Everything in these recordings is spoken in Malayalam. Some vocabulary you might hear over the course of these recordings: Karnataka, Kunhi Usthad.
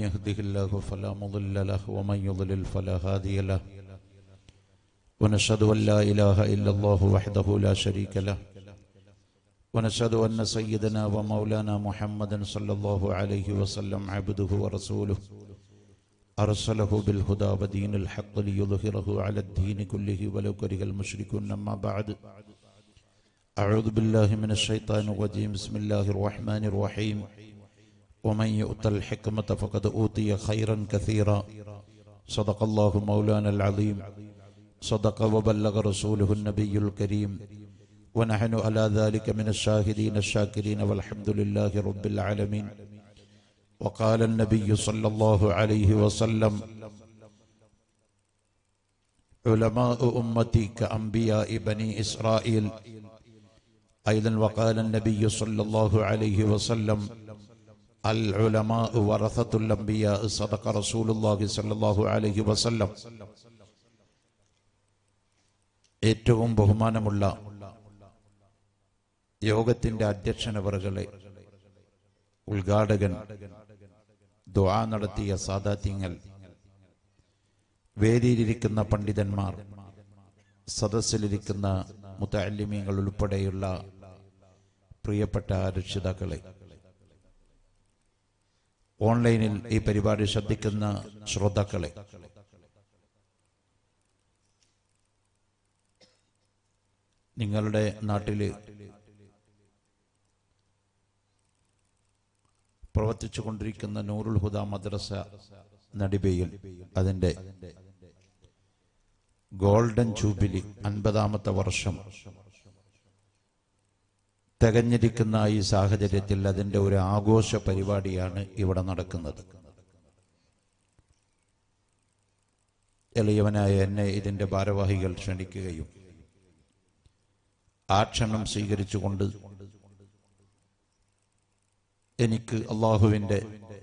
يهده الله فلا مضل له ومن يضلل فلا هادي له ونشهد أن لا إله إلا الله وحده لا شريك له ونشهد أن سيدنا ومولانا محمدا صلى الله عليه وسلم عبده ورسوله أرسله بالهدى ودين الحق ليظهره على الدين كله ولو كره المشركون أما بعد أعوذ بالله من الشيطان الرجيم بسم الله الرحمن الرحيم ومن يؤت الحكمة فقد أوتي خيرا كثيرا صدق الله مولانا العظيم صدق وبلغ رسوله النبي الكريم ونحن على ذلك من الشاهدين الشاكرين والحمد لله رب العالمين وقال النبي صلى الله عليه وسلم علماء أمتي كأنبياء بني إسرائيل أيضا وقال النبي صلى الله عليه وسلم العلماء ورثة الأنبياء صدق رسول الله صلى الله عليه وسلم ഏറ്റവും ബഹുമാനമുള്ള യോഗത്തിന്റെ അധ്യക്ഷന വർഗളെ ഉദ്ഘാടകൻ ദുആ നടത്തിയ സാദാത്യങ്ങൾ വേദിയിലിരിക്കുന്ന പണ്ഡിതന്മാർ സദസ്സിലിരിക്കുന്ന മുതഅല്ലിമീങ്ങൾ ഉൾപ്പെടെയുള്ള പ്രിയപ്പെട്ട രക്ഷിതാക്കളെ ഓൺലൈനിൽ ഈ പരിപാടി ശ്രദ്ധിക്കുന്ന ശ്രോതാക്കളെ നിങ്ങളുടെ നാട്ടില് പ്രവർത്തിച്ചു കൊണ്ടിരിക്കുന്ന നൂറുൽ ഹുദ മദ്രസ നടിബയിൽ അതിന്റെ ഗോൾഡൻ ജൂബിലി 50ാമത്തെ വർഷം തികഞ്ഞിരിക്കുന്ന ഈ സാഹചര്യത്തിൽ അതിന്റെ ഒരു ആഘോഷ പരിപാടിയാണ് ഇവിടെ നടക്കുന്നത്. എളിയവനായ എന്നെ ഇതിന്റെ ഭാരവാഹികൾ ക്ഷണിക്കുകയും ആ ക്ഷണം സ്വീകരിച്ചുകൊണ്ട് എനിക്ക് അള്ളാഹുവിൻ്റെ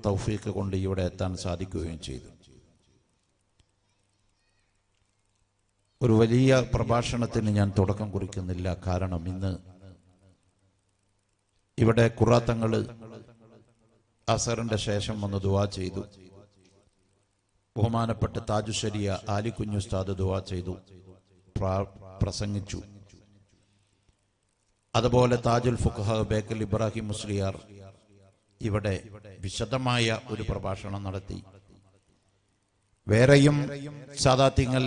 തൗഫീഖ് കൊണ്ട് ഇവിടെ എത്താൻ സാധിക്കുകയും ചെയ്തു. ഒരു വലിയ പ്രഭാഷണത്തിന് ഞാൻ തുടക്കം കുറിക്കുന്നില്ല. കാരണം ഇന്ന് ഇവിടെ ഖുറാത്തങ്ങൾ അസറിന്റെ ശേഷം വന്ന് ദുആ ചെയ്തു. ബഹുമാനപ്പെട്ട താജുശരിയ ആലി കുഞ്ഞി ഉസ്താദ് ദുആ ചെയ്തു, പ്രസംഗിച്ചു. അതുപോലെ താജുൽ ഫുഖഹ ബേക്കൽ ഇബ്രാഹിം മുസ്ലിയാർ ഇവിടെ വിശദമായ ഒരു പ്രഭാഷണം നടത്തി. വേറെയും സാദാത്യങ്ങൾ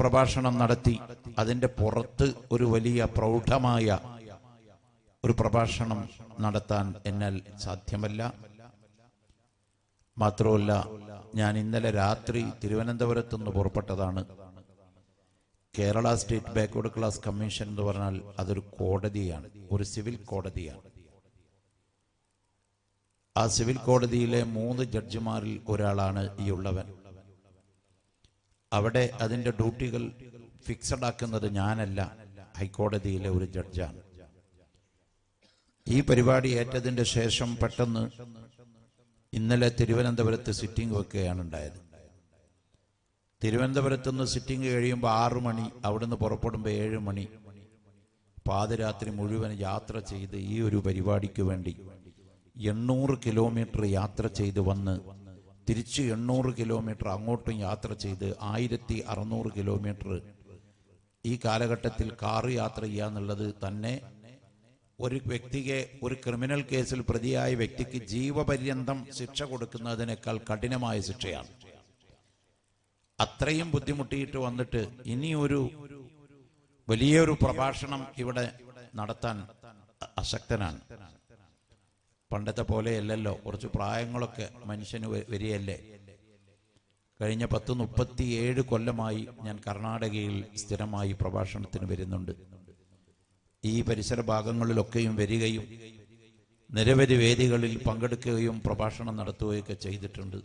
പ്രഭാഷണം നടത്തി. അതിൻ്റെ പുറത്ത് ഒരു വലിയ പ്രൗഢമായ ഒരു പ്രഭാഷണം നടത്താൻ എന്നാൽ സാധ്യമല്ല. മാത്രമല്ല, ഞാൻ ഇന്നലെ രാത്രി തിരുവനന്തപുരത്ത് നിന്ന് പുറപ്പെട്ടതാണ്. Kerala state backward class commission എന്ന് പറഞ്ഞാൽ അതൊരു കോടതിയാണ്, ഒരു സിവിൽ കോടതിയാണ്. ആ സിവിൽ കോടതിയിലെ 3 ജഡ്ജിമാരിൽ ഒരാളാണ് ഈ ഉള്ളവൻ. അവിടെ അതിൻ്റെ ഡ്യൂട്ടികൾ ഫിക്സഡ് ആക്കുന്നത് ഞാനല്ല, ഹൈക്കോടതിയിലെ ഒരു ജഡ്ജാണ്. ഈ പരിപാടി ഏറ്റതിൻ്റെ ശേഷം പെട്ടെന്ന് ഇന്നലെ തിരുവനന്തപുരത്ത് സിറ്റിംഗ് വെക്കുകയാണ് ഉണ്ടായത്. തിരുവനന്തപുരത്ത് നിന്ന് സിറ്റിംഗ് കഴിയുമ്പോൾ 6 മണി, അവിടുന്ന് പുറപ്പെടുമ്പോൾ 7 മണി, പാതിരാത്രി മുഴുവൻ യാത്ര ചെയ്ത് ഈ ഒരു പരിപാടിക്ക് വേണ്ടി 800 കിലോമീറ്റർ യാത്ര ചെയ്ത് വന്ന് തിരിച്ച് 800 കിലോമീറ്റർ അങ്ങോട്ടും യാത്ര ചെയ്ത് 1600 കിലോമീറ്റർ. ഈ കാലഘട്ടത്തിൽ കാറ് യാത്ര ചെയ്യുക എന്നുള്ളത് തന്നെ ഒരു വ്യക്തിയെ, ഒരു ക്രിമിനൽ കേസിൽ പ്രതിയായ വ്യക്തിക്ക് ജീവപര്യന്തം ശിക്ഷ കൊടുക്കുന്നതിനേക്കാൾ കഠിനമായ ശിക്ഷയാണ്. അത്രയും ബുദ്ധിമുട്ടിയിട്ട് വന്നിട്ട് ഇനിയൊരു വലിയൊരു പ്രഭാഷണം ഇവിടെ നടത്താൻ അശക്തനാണ്. പണ്ടത്തെ പോലെയല്ലല്ലോ, കുറച്ച് പ്രായങ്ങളൊക്കെ മനുഷ്യന് വരികയല്ലേ. കഴിഞ്ഞ 37 കൊല്ലമായി ഞാൻ കർണാടകയിൽ സ്ഥിരമായി പ്രഭാഷണത്തിന് വരുന്നുണ്ട്. ഈ പരിസര ഭാഗങ്ങളിലൊക്കെയും വരികയും നിരവധി വേദികളിൽ പങ്കെടുക്കുകയും പ്രഭാഷണം നടത്തുകയൊക്കെ ചെയ്തിട്ടുണ്ട്.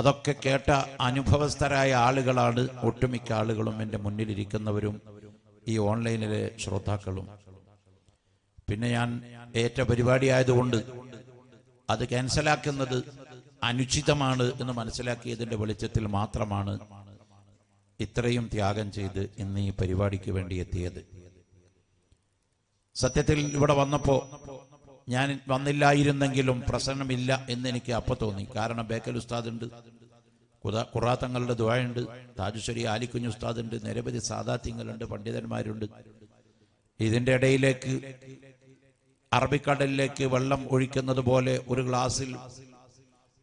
അതൊക്കെ കേട്ട അനുഭവസ്ഥരായ ആളുകളാണ് ഒട്ടുമിക്ക ആളുകളും എൻ്റെ മുന്നിലിരിക്കുന്നവരും ഈ ഓൺലൈനിലെ ശ്രോതാക്കളും. പിന്നെ ഞാൻ ഏറ്റ പരിപാടി ആയതുകൊണ്ട് അത് ക്യാൻസലാക്കുന്നത് അനുചിതമാണ് എന്ന് മനസ്സിലാക്കിയതിൻ്റെ വെളിച്ചത്തിൽ മാത്രമാണ് ഇത്രയും ത്യാഗം ചെയ്ത് ഇന്ന് ഈ പരിപാടിക്ക് വേണ്ടി എത്തിയത്. സത്യത്തിൽ ഇവിടെ വന്നപ്പോൾ Yan Vanilla Iran Gilum Prasanamilla and then Kapatoni, Karana Bekal Ustad and Kuratangal Dua and Tajusari Ali Kunhi Usthad and Nerebadi Sada Tingal under Pandit and Marund. Isn't a day like Arbicadaleke, Vellam Urikan the Bole, Uriglasil,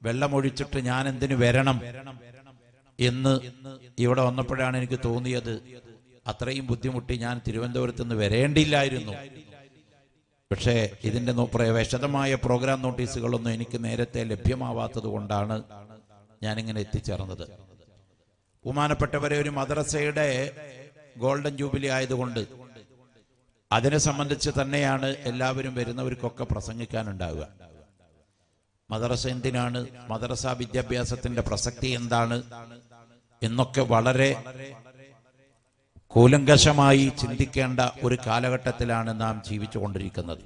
Vellam Urichatan and then Veranam in Yoda on the Padan and Katonia, Atraim Buddhimutian, Tiruvandavarathu and the Verandila. But say, isn't there no Preveshamaya program notice on the Nikanere, Lepimavata, the Wondana, Yanning and a teacher another. Umana Patavari Mother said a golden jubilee I the wonder. Adena summoned the Chetanayana, Elavium Verena Coca Prasangikan and Dava. Mother Sentinana, Mother Sabi Jabiasat in the Prasakti and Dana, Inoka Valare. Kolangashamai, Chindikanda, Urikala Tatelan and Nam Chivichondrikanadi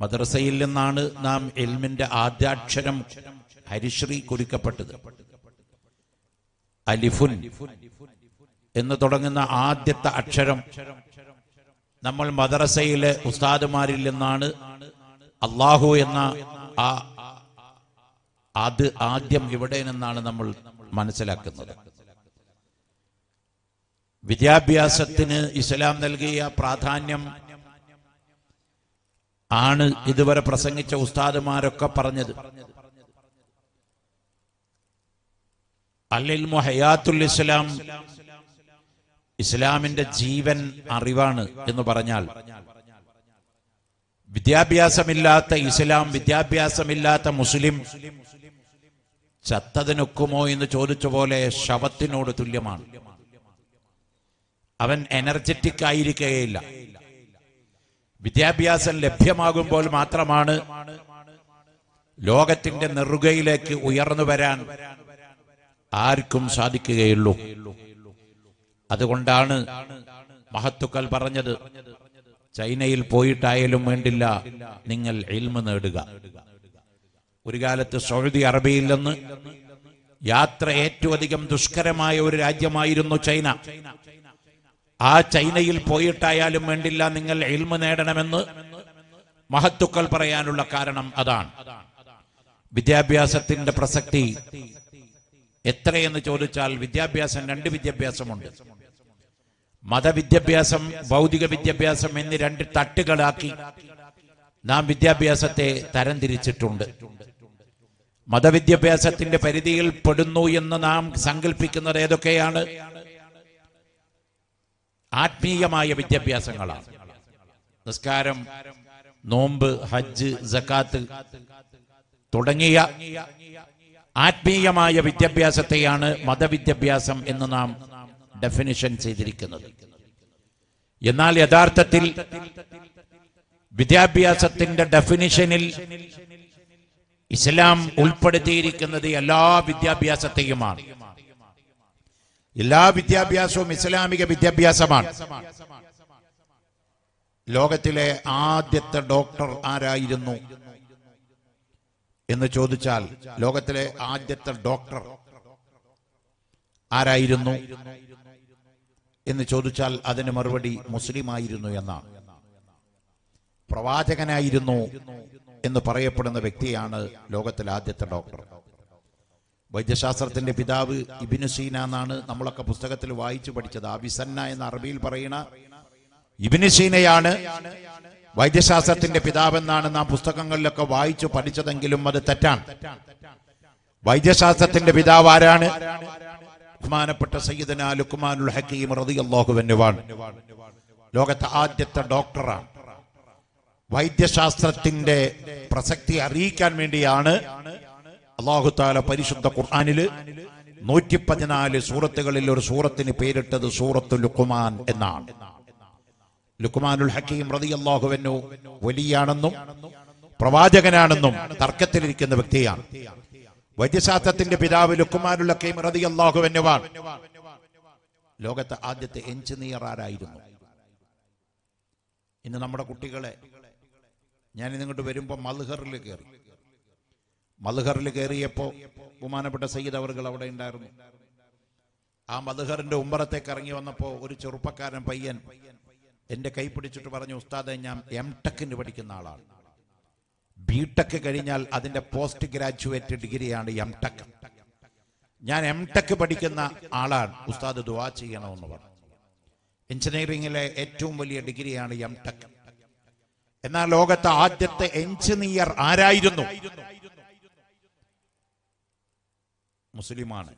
Madrasailan Nam Elminda Adat Cheram Hadishri Kurikapat Alifun in the Todangana Adeta Acheram Namal Madrasail Ustadamari Lenana Allahu Yana Ad Adyam Givadan and Nana Namal Manasalakan. Vidyabhyasathinu Islam Nalgiya Pradhanyam Aanu Iduvare Prasangicha Ustadumarokke Paranjathu Al-ilmu Hayathul Islam Islaminte Jeevan Arivanu ennu Paranjal Vidyabhyasamillatha Islam Vidyabhyasamillatha Muslim Chattathinokkumo ennu Chodicha pole Shavathinode Tulyamanu Avan energetic Irikaila Vidyabias and Lepiamagumbol Matramana Logatin and Rugailek Uyarnoveran Arkum Sadikailu Adagondana Mahatukal Paranjad Chinail Poetailum Mandila Ningal Ilmanadiga Urigala to Saudi Arabilan Yatra Etu Adigam Duskarama or Rajama China. China il poyatayal Mandila Ningal Ilmanad and Amanda Mahatukal Parayanula Karanam Adan Vidyabhyasa in the Prasakti Etre and the Chodachal Vidyabhyasa and Nandi Vidyabhyasamund Mother Vidyabhyasam Baudiga Vidyabhyasam in the Randi Tatikalaki Nam Vidyabhyasate Tarandirichitund Mother Vidyabhyasa in the Peridil Pudunu Yanam Sangal Pikan or Edokayana ആത്മീയമായ വിദ്യാഭ്യാസങ്ങളാണ് നമസ്കാരം നോമ്പ് ഹജ്ജ് സകാത്ത് തുടങ്ങിയ ആത്മീയമായ വിദ്യാഭ്യാസത്തെയാണ് മതവിദ്യാഭ്യാസം എന്ന് നാം ഡെഫിനിഷൻ ചെയ്തിരിക്കുന്നത് എന്നാൽ യഥാർത്ഥത്തിൽ വിദ്യാഭ്യാസത്തിന്റെ ഡെഫിനിഷനിൽ ഇസ്ലാം ഉൾപ്പെടുത്തിയിരിക്കുന്നത് എല്ലാ വിദ്യാഭ്യാസത്തെയുമാണ് Illa Vidyabhyaso Mislamika Vidyabhyasaman Logatile Aditha Doctor Ara Idanu in the Chodichal Logatile Aditha Doctor Ara Idanu in the Chodichal Adanamarvadi Muslim Idanu Yana Pravatakana Idanu in the Parayapur and the Victiana Logatila Aditha Doctor. By the Shasarthan Pidavi, Ibn Sina, Namulaka Pustakatil Vaichu, but Chadavisana and Arbil Parina, Ibn Sina Yana, by the Shasarthan Pidavan and Pustakangalaka Vaichu, Padicha and Gilumma the Tatan, by the Shasarthan Pidavaran, Kumana Patasayidana, Lukuman Hakim, Radi Allah of Nevan, Logata Adeta Doctora, by the Shasarthan de Prasakti Arikan Mindiana. Allah Ta'ala Parishuddha Qur'anil 114 സൂറത്തുകളിൽ ഒരു സൂറത്തിന് പേരിട്ടത് സൂറത്തുൽ ലുഖ്മാൻ എന്നാണ്. ലുഖ്മാനുൽ ഹകീം റളിയല്ലാഹു അൻഹു വലിയാണെന്നും പ്രവാചകനാണെന്നും തർക്കത്തിലിരിക്കുന്ന വ്യക്തിയാണ്. വൈദ്യശാസ്ത്രത്തിന്റെ പിതാവ് ലുഖ്മാനുൽ ഹകീം റളിയല്ലാഹു അൻഹുവാണ്. ലോകത്തെ ആദ്യത്തെ എഞ്ചിനീയർ ആയിരുന്നു. ഇന്ന് നമ്മുടെ കുട്ടികളെ ഞാൻ ഇങ്ങോട്ട് വരുമ്പോൾ മൽഹറിൽ കേറി Malakar Gariapo, Umanapata Sayed our Galavada in Darwin. A Malakar and Umbarate Karanganapo, Urichurpakar and Payan, എന്റെ കൈ പിടിച്ചിട്ട് പറഞ്ഞു, ഉസ്താദേ ഞാൻ എംടെക്കിന് പഠിക്കുന്ന ആളാണ്, ബിടെക് കഴിഞ്ഞാൽ അതിന്റെ പോസ്റ്റ് ഗ്രാജുവേറ്റ് ഡിഗ്രിയാണ് എംടെക്, ഞാൻ എംടെക് പഠിക്കുന്ന ആളാണ്, ഉസ്താദ് ദുആ ചെയ്യണമെന്ന് പറഞ്ഞു. എഞ്ചിനീയറിംഗിലെ ഏറ്റവും വലിയ ഡിഗ്രിയാണ് എംടെക്. എന്നാൽ ലോകത്തെ ആദ്യത്തെ എഞ്ചിനീയർ ആരായിരുന്നു? മുസ്ലിമാണ്,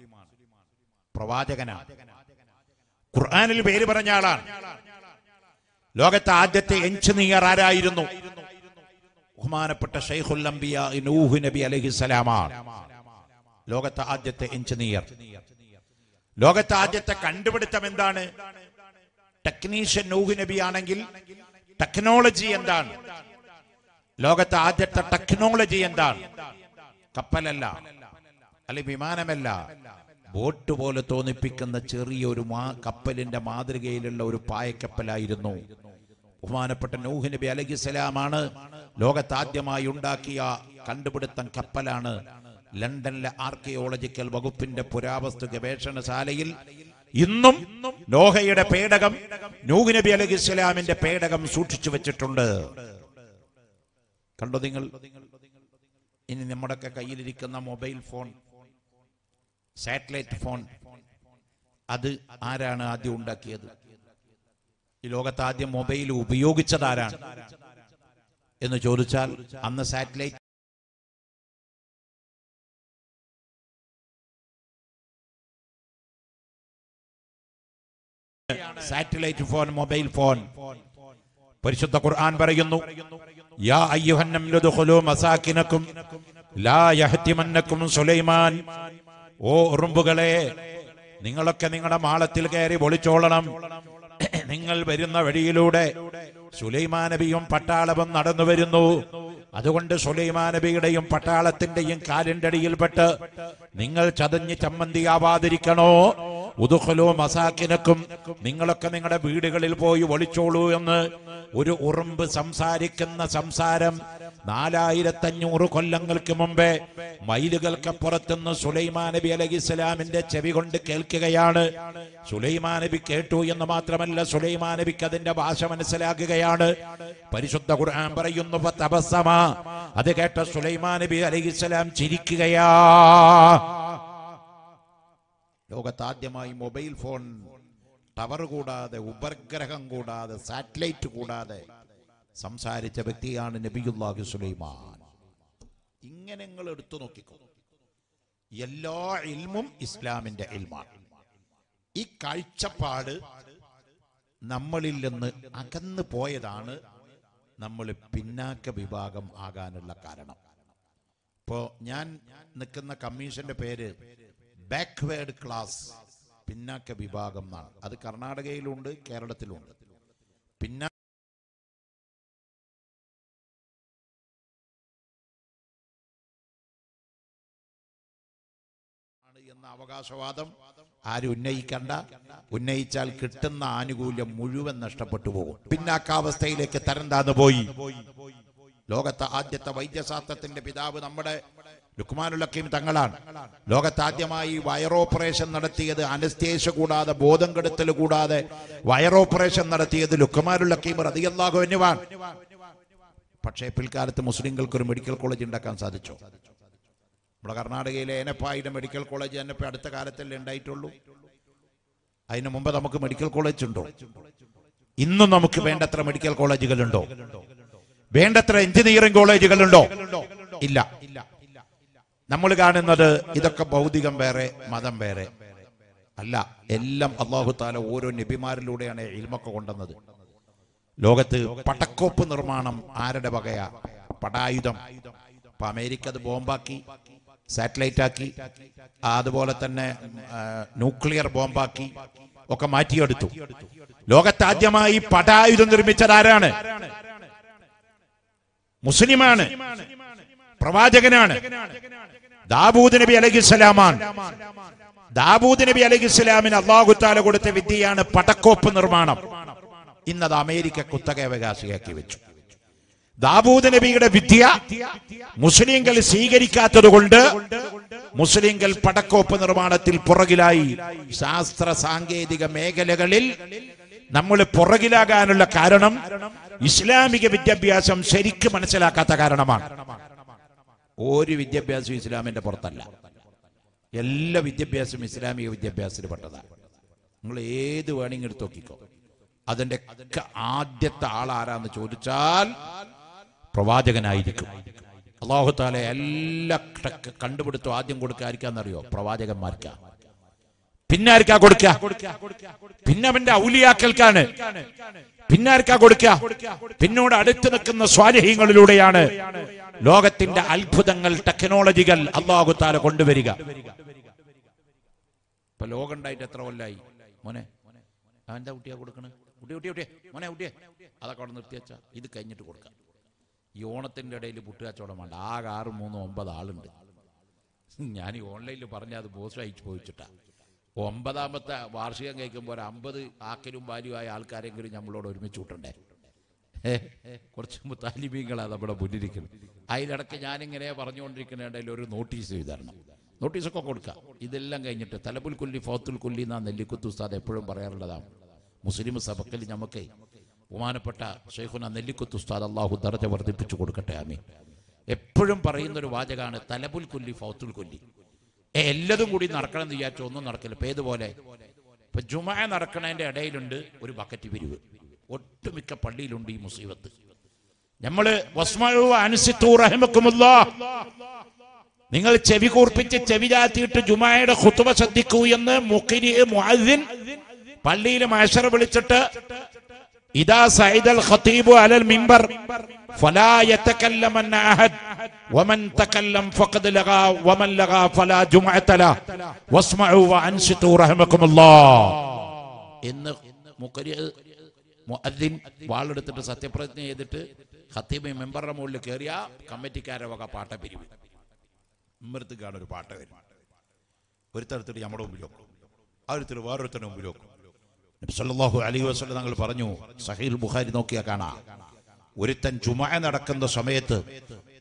പ്രവാചകനാണ്, ഖുർആനിൽ പേര് പറഞ്ഞ ആളാണ്. ലോകത്തെ ആദ്യത്തെ എഞ്ചിനീയർ ആരായിരുന്നു? ബഹുമാനപ്പെട്ട ശൈഖുൽ അംബിയ നൂഹ് നബി അലൈഹിസ്സലാമാണ് ലോകത്തെ ആദ്യത്തെ എഞ്ചിനീയർ. ലോകത്തെ ആദ്യത്തെ കണ്ടുപിടുത്തം എന്താണ്? ടെക്നീഷ്യൻ നൂഹ് നബി ആണെങ്കിൽ ടെക്നോളജി എന്താണ്? ലോകത്തെ ആദ്യത്തെ ടെക്നോളജി എന്താണ്? കപ്പലല്ല, അല്ലെ വിമാനമല്ല, ബോട്ട് പോലെ തോന്നിപ്പിക്കുന്ന ചെറിയൊരു കപ്പലിന്റെ മാതൃകയിലുള്ള ഒരു പായക്കപ്പലായിരുന്നു. ബഹുമാനപ്പെട്ട നൂഹ് നബി അലൈഹിസ്സലാമാണ് ലോകത്താദ്യമായി ഉണ്ടാക്കിയ കണ്ടുപിടുത്തം കപ്പലാണ്. ലണ്ടനിലെ ആർക്കിയോളജിക്കൽ വകുപ്പിന്റെ പുരാവസ്തു ഗവേഷണശാലയിൽ ഇന്നും നോഹയുടെ പേടകം, നൂഹ് നബി അലൈഹിസ്സലാമിന്റെ പേടകം സൂക്ഷിച്ചു വെച്ചിട്ടുണ്ട്. കണ്ടോ നിങ്ങൾ? ഇനി നമ്മുടെയൊക്കെ കയ്യിലിരിക്കുന്ന മൊബൈൽ ഫോൺ, സാറ്റലൈറ്റ് ഫോൺ, അത് ആരാണ് ആദ്യം ഉണ്ടാക്കിയത്? ഈ ലോകത്ത് ആദ്യം മൊബൈൽ ഉപയോഗിച്ചത് ആരാണ് എന്ന് ചോദിച്ചാൽ അന്ന് satellite satellite phone, mobile phone. പരിശുദ്ധ ഖുർആൻ പറയുന്നു, യാ അയ്യുഹൻ നംലു ദഖുലു മസാകിനകും ലാ യഹ്തിമന്നകും സുലൈമാൻ. ഓ ഉറുമ്പുകളെ, നിങ്ങളൊക്കെ നിങ്ങളുടെ മാളത്തിൽ കയറി ഒളിച്ചോളണം. നിങ്ങൾ വരുന്ന വഴിയിലൂടെ സുലൈമാൻ നബിയും പട്ടാളവും നടന്നു വരുന്നു. അതുകൊണ്ട് സുലൈമാൻ നബിയുടെയും പട്ടാളത്തിന്റെയും കാലിന്റെ അടിയിൽപ്പെട്ട് നിങ്ങൾ ചതഞ്ഞ് ചമ്മന്തിയാവാതിരിക്കണോ. ഉദുഖലു മസാകിനക്കും, നിങ്ങളൊക്കെ നിങ്ങളുടെ വീടുകളിൽ പോയി ഒളിച്ചോളൂ എന്ന് ഒരു ഉറുമ്പ് സംസാരിക്കുന്ന സംസാരം 4500 കൊല്ലങ്ങൾക്ക് മുമ്പേ മൈലുകൾക്കപ്പുറത്തുനിന്ന് സുലൈമാൻ നബി അലൈഹിസ്സലാമിന്റെ ചെവി കൊണ്ട് കേൾക്കുകയാണ്. സുലൈമാൻ നബി കേട്ടു എന്ന് മാത്രമല്ല, സുലൈമാൻ നബിക്ക് അതിന്റെ ഭാഷ മനസ്സിലാക്കുകയാണ്. പരിശുദ്ധ ഖുർആൻ പറയുന്നു, തബസ്സമ, അത് കേട്ട സുലൈമാൻ നബി അലൈഹിസ്സലാം ചിരിക്കുകയാ. ലോകത്താദ്യമായി മൊബൈൽ ഫോൺ ടവർ കൂടാതെ, ഉപഗ്രഹം കൂടാതെ, സാറ്റലൈറ്റ് കൂടാതെ സംസാരിച്ച വ്യക്തിയാണ് നബിയുല്ലാഹി സുലൈമാൻ. ഇങ്ങനെ നിങ്ങൾ എടുത്തു നോക്കിക്കോ, എല്ലാ ഇൽമും ഇസ്ലാമിന്റെ ഇൽമാണ്. ഈ കാഴ്ചപ്പാട് നമ്മളിൽ നിന്ന് അകന്നു പോയതാണ് നമ്മൾ പിന്നാക്ക വിഭാഗം ആകാനുള്ള കാരണം. ഇപ്പോ ഞാൻ നിൽക്കുന്ന കമ്മീഷന്റെ പേര് ബാക്ക്വേർഡ് ക്ലാസ്, പിന്നാക്ക വിഭാഗം എന്നാണ്. അത് കർണാടകയിലുണ്ട്, കേരളത്തിലുണ്ട്. പിന്നാണ് എന്ന അവകാശവാദം ആരും ഉന്നയിക്കണ്ട. ഉന്നയിച്ചാൽ കിട്ടുന്ന ആനുകൂല്യം മുഴുവൻ നഷ്ടപ്പെട്ടു പോകും. പിന്നാക്കാവസ്ഥയിലേക്ക് തരം താന്നു പോയി. ലോകത്തെ ആദ്യത്തെ വൈദ്യശാസ്ത്രത്തിന്റെ പിതാവ് നമ്മുടെ ലുക്മാനുൽ ഹക്കീം തങ്ങളാണ്. ലോകത്താദ്യമായി വയറോപ്പറേഷൻ നടത്തിയത്, അനസ്തേഷ്യ കൂടാതെ, ബോധം കെടുത്തൽ കൂടാതെ വയറോപ്പറേഷൻ നടത്തിയത് ലുക്മാനുൽ ഹക്കീം റളിയല്ലാഹു അൻഹുവാണ്. പക്ഷേ പിൽക്കാലത്ത് മുസ്ലിങ്ങൾക്ക് ഒരു മെഡിക്കൽ കോളേജ് ഉണ്ടാക്കാൻ സാധിച്ചു. നമ്മുടെ കർണാടകയിലെ എനപ്പായിയുടെ മെഡിക്കൽ കോളേജ് തന്നെ ഇപ്പോൾ അടുത്ത കാലത്തല്ലേ ഉണ്ടായിട്ടുള്ളൂ. അതിനു മുമ്പ് നമുക്ക് മെഡിക്കൽ കോളേജ് ഉണ്ടോ? ഇന്നും നമുക്ക് വേണ്ടത്ര മെഡിക്കൽ കോളേജുകളുണ്ടോ? വേണ്ടത്ര എഞ്ചിനീയറിംഗ് കോളേജുകളുണ്ടോ? ഇല്ല. നമ്മൾ കാണുന്നത് ഇതൊക്കെ ഭൗതികം വേറെ, മതം വേറെ അല്ല. എല്ലാം അല്ലാഹു തആല ഓരോ നബിമാരിലൂടെയാണ് ഇൽമൊക്കെ കൊണ്ടുവന്നത്. ലോകത്ത് പടക്കോപ്പ് നിർമ്മാണം ആരുടെ വകയാ? പടായുധം. ഇപ്പൊ അമേരിക്ക അത് ബോംബാക്കി, സാറ്റലൈറ്റ് ആക്കി, അതുപോലെ തന്നെ ന്യൂക്ലിയർ ബോംബാക്കി ഒക്കെ മാറ്റിയെടുത്തു. ലോകത്താദ്യമായി പടായുധം നിർമ്മിച്ചത് ആരാണ്? മുസ്ലിമാണ്, പ്രവാചകനാണ്, ദാവൂദ് നബി അലൈഹിസ്സലാമാണ്. ദാവൂദ് നബി അലൈഹിസ്സലാമിന് അല്ലാഹു തആല കൊടുത്ത വിദ്യയാണ് പടക്കോപ്പ് നിർമ്മാണം. ഇന്നത് അമേരിക്ക കുത്തകവകാശിയാക്കി വെച്ചു. ദാവൂദ് നബിയുടെ വിദ്യ മുസ്ലിങ്ങൾ സ്വീകരിക്കാത്തത് കൊണ്ട് മുസ്ലിങ്ങൾ പടക്കോപ്പ് നിർമ്മാണത്തിൽ പുറകിലായി. ശാസ്ത്ര സാങ്കേതിക മേഖലകളിൽ Namule Poragilaganula Karanam, Islamic Vijabiasam Serik Mansela Katakaranama. Ori Vijabiasu Islam in the Portala. Yella Vijabiasum Islamic Vijabias Portala. Mule the warning of Tokiko. Other than Adetala around the Chodachal Provadaganaidiku. Allah Hotale, Ella Kandabutu Adim Gurkarikanario, Provadagan Marka. Pinarka Gorka, Pinamenda Ulia Kalkane, Pinarka Gorka, Pinoda Adetakan, the Swadi Hingal Ludeana, Logatin, the Alpudangal, Technological, Allah Gotara Kondaveriga. Palogan died at Rolai, Mone, and the Utia Gurkana, Udia, one out there, Alakan theatre, either Kenya to Gorka. You want to think the daily Putra Chodamandagar, Munomba, the Island. Yani only the Parana, the Bosa, each Puchata. Ombadamata, Varsia, Ambadi, Akirum Badi, I Alcaragri, Amlod, Michutan. Eh, Korchmutali Bingala, the Buddhic. I read a Kajaning and Evarion Rican and I learned notice with them. Notice a Kokorka, Idelanga, Talabul Kuli, Fortul Kulina, and the Likutusta, the Purim Barella, Muslim Sabakali Namake, Umanapata, Shekun and the Likutusta, Allah, who Tarata were the Pichukurkatami. A Purim Parin, the Vajagan, a Talabul Kuli, Fortul Kuli. A little good in Arkan, the Yacho, Narkal, pay the volley. But Juma and Arkan and a day under Uribakat video. What to make a party lundi musivat? Yamale was my Anisitura Hemakumullah Ningal Chevikur Pitch, Chevijati to Juma, Hutuba Satiku, and the Mokidi Muazin, Pali, Masar Velichata, Ida Said al Khatibu al Mimbar. فلا يتكلم أحد ومن تكلم فقد لغى ومن لغى فلا جمعة له واسمعوا وأنصتوا رحمكم الله إن مقرئ مؤذن والد تبصت برتني يدت خطيب ممبر مول كيريا كميتي كاره وكا باتا بيري مرت غانو باتا بيري ഒരുത്തരത്തിൽ നമ്മുടെ മുമ്പിലേക്ക് ആരുത്തര വേറൊരുത്തന്റെ മുമ്പിലേക്ക് നബി സല്ലല്ലാഹു അലൈഹി വസല്ലം തങ്ങൾ പറഞ്ഞു സഹീഹ് ബുഖാരി നോക്കിയാ കാണാം Uritan Juma and Arakan the Samet,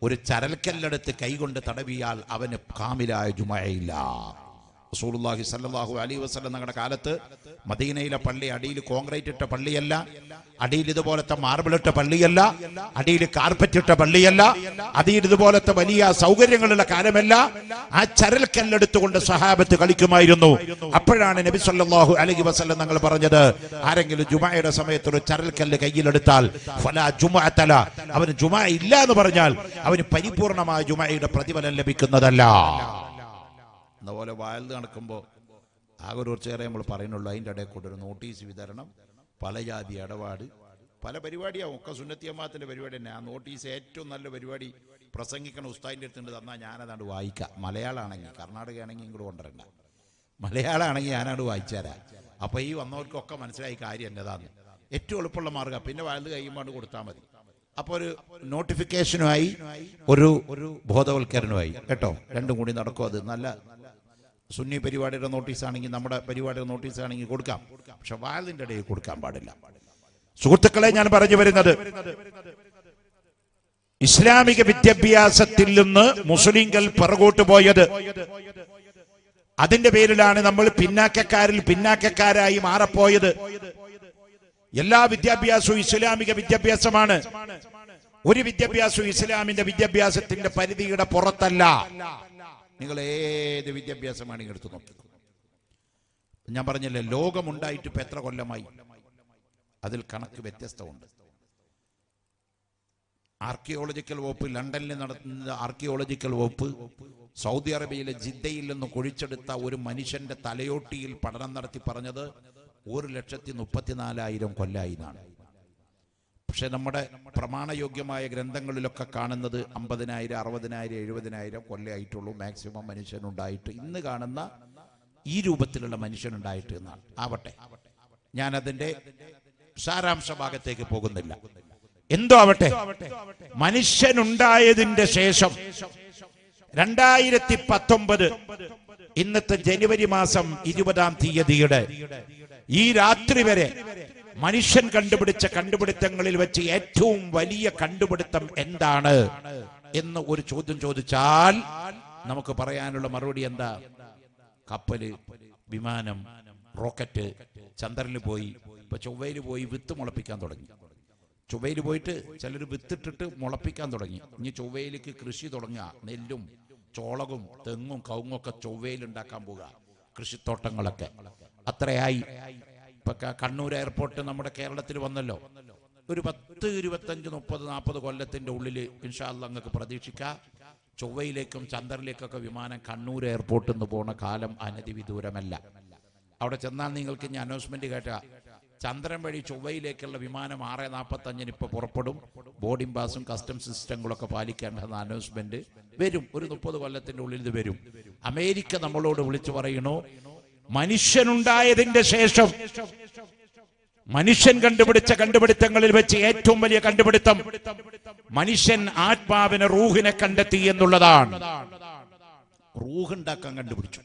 Uritarel Keller at the Kaygon the Tadabial, Aven Kamila, Jumaila, Sullah, Salah, Ali was Salanaka, Madina Pali, Adil congregated to Paliella, Adil the ball at the marble at Paliella, Adil carpet at Paliella, Adil the ball at the Balia, Saugering on the Caramella, Atarel Keller to the Sahab to Kalikumayuno, Upperan and Ebisola, who Ali was Salanaka Parajada, Arangel Jumaira Samet to Tarel Kelletal, Fala Juma Atala, our Jumaila Barajal, our Padipurna Jumaira Pratiba and Lebikanadala. Now, all a wild and a combo. I would say I'm a parano line that I could notice with Aranam, Palaya, the Adavadi, Palabarivadia, Kasunatia Mata, the very and notice eight to Nala Verivadi, Prasangikan Ustain, it into the Nayana and Waika, Malayala and Karnataka and Grondranda, Malayala and Yana do Ichera. Apa you are not Kokam and Sai Kari and Nadan. It told Pulamarga, Pinavalda, Imanu Tamari. Upper notification, I Uru Bodol Kernoi, Eto, and the Mudin Arko, Nala. Sunni period notice and in Namada period notice and you could come. Shaval in the day could come Badilla. Sukutakalayan and Barajavar Islamic Vitabia Satiluna, Musulingal Paragota Boyada Adinda Berilan and Namul Pinaka Karil, Pinaka Kara, Imara Poyada Yella Vitabia Su Islamic Vitabia Samana. Would you Vitabia Su Islam in the Vitabia Satin the Paddy Portala? The Vidya Biasamani to Nabarnel Logamundai to Petra Golamai Adil Kanakibetestone Archaeological Wopil, London, the Archaeological Wopil, Saudi Arabia, Jidail and the Kurichata were Manishan, the Taleotil, Padanarati Paranada, were lettered in Upatinala Idam Kolaina. Pshenamada, Pramana Yogamaya, Grandangalaka Kananda, the Ambadanaida, Arvadanaida, Irvadanaida, Kolai Tolu, maximum mention and diet in the Ganana, Irubatilla mention and diet in Avate Yana the day Saram Sabaka take a Pogundilla. Indo Avate Manishan undai in the Sesam Randai Patambad in the January Masam, Idubadam Tia the Uday. Ye Ratrivere. Manishan Kandabucha Kandabutangal Vachi Etum Valia Kandabutam Endana in the Urichodan Jodachal Namaka Parayanula Marodi and the Kapali Bimanam rocket, Chandarilu poi, but Chovayil poi vittu molappikan thodangi. Chovayil poyitte chilaru vittittu molappikan thodangi. Ini Chovayilekku krishi thodanga, nellum, cholagum, tengum, kavungum okke Chovayil undakan poga. Krishi thottangalkke. Athrayayi. Ippa Kannur airport nammude Keralathil vannallo. Oru 10, 25, 30, 40 kollathinte ullil inshaallah ningalkku pradhikshikka. Chovayilekkum Chandranilekkokka vimanam Kannur airport nu pona kalam anadividuramalla. Out of Chandan announcement, Chandran Badi Chovai Lake, Vimana, Mara, Napatanjani Paporpodum, boarding bus and customs system, Lokapali can have an announcement. Verum, Urupoda Valatin, Ulil the Verum. America, the Molo of Lichora, you know, Manishan died in the chase of Manishan Kandabucha, Kandabutangal, Vechi, Tumalia Kandabutam, Manishan, Atbab, and a Ruh in a Kandati and Duladan Ruhanda Kandabucha.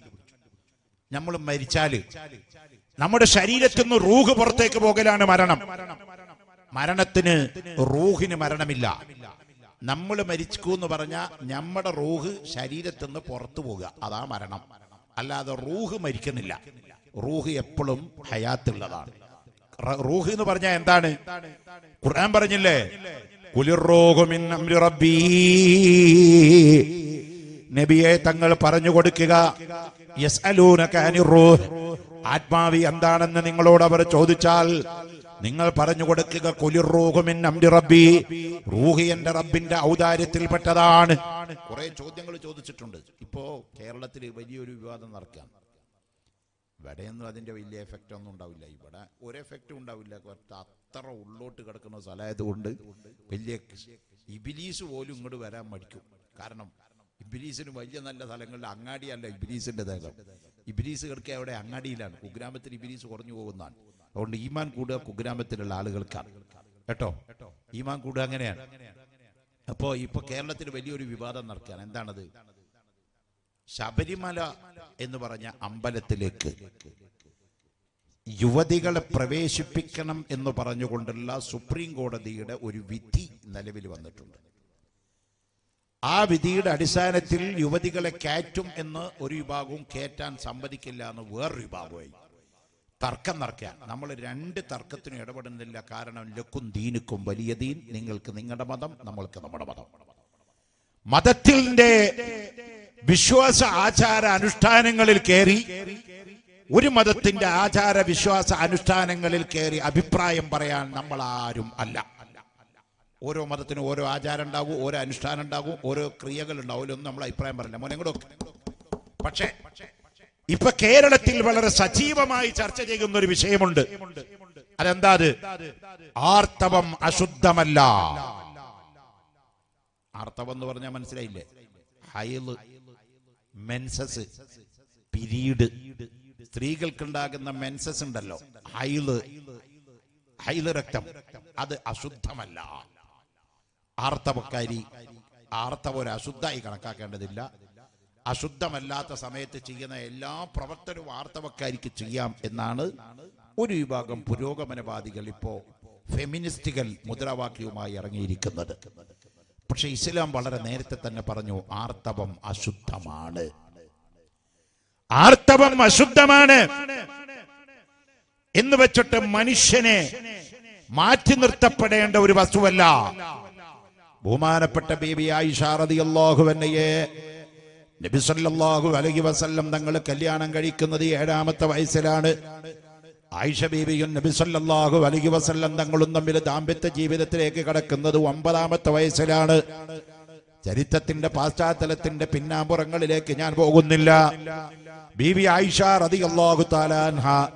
Namula Marichali Namada Sharidatun Ruga Portek Bogalana Maranam Maranatin Ruh in Maranamilla Namula Marichkun Varana Namada Ruh Sharidatun Porto Boga Ada Maranam Allah the Ruh Maricanilla Ruhi Apulum Hayatilla Ruhi the Varna and Dane Kuran Baranile Kulirogum Amirabi Nebiye Tangal Paranugodikiga, yes, Aluna Kani Road, Atmavi Andan and the Ningaloda Chodichal, Ningal Paranugodikiga, Kuli Rogum in Namdirabi, Ruhi and Rabinda, Uda Tilpatadan, Kore Chodingal Chodicitund, Ipo, Kerala Tri, Vedu, and Arkan. Vadendra didn't have any effect on Davila, but or effect on Davila, Tatra, Ulo to Gatakanozala, the Wundu, Vilek, Ibilis, Volume, Vera Madku, Karnam. Ibilis in Vajana Angadi and Ibilis in the Dago. Ibilis are carried Angadilan, Ugrammatri Ibilis or New Onan. Only Iman Kuda, Ugrammatri Lalagal Kar. Eto Iman Kudangan. Apo Ipokerla Velu Vivada Narkan and Dana Shaberimala in the Varana Ambalatilek Yuvadigal Pravesh Picanum in the Parano Gondala, Supreme God of the Uriviti in the level of the Tund. Ah, with the Adisana till Yuvadical Catum in the Uribagum Catan, somebody kill and were Ribagway. Tarkanarka, Namala and Tarkatun, Adaban, the Lakaran and Lakundin, Kumbaliadin, Ningal Kaningadamadam, Namalkanamadam. Mother till day Vishwasa Achara understanding a little carry. Would your mother think the Achara Vishwasa understanding a little carry? Abiprayam Barayan, Namalarum Allah. Oro Matatin, Oro Ajar and Dago, Oro Einstein and Dago, Oro Kriagal and Oil, Namla Primary, Lamongo. Pache, if a Kerala Tilvala Sativa, my Charchegum, the Vishamund, Adandade, Artabam Asudamala Artavan Varnaman Srele, Hail Menses, period, Strigal Kandag and the Menses and the law, Hail Rectum, other Asudamala. Artavakari, Artavora Sudda Ikanakakandilla, Asudda Malata Sameta Chigana, Ella, Provator Artavakari Kichiam, Enana, Udibagam Puroga Manabadi Galipo, Feministical Mudravaki Mayarangi Kanada, Pashisilam Balaraneta and Parano, Artavam Asudamane, Artavam Asudamane, in the Vachata Manishene, Martin Tapade and Urivasuela. Woman put a baby Aisha, the Allah who went a year. Nebisallah who will give us Salam Dangala Kalyan and Garikan, the Adamata Vaiselan. Aisha baby and Nebisallah who will give us Salam Dangalunda Miladambeta, Givi the Trekakakanda, the Wambalamata Vaiselan. Jarita in the Pasta, Talatin, the Pinamorangalek, Kenyan Bogunilla. Baby Aisha, the Allah who Talanha.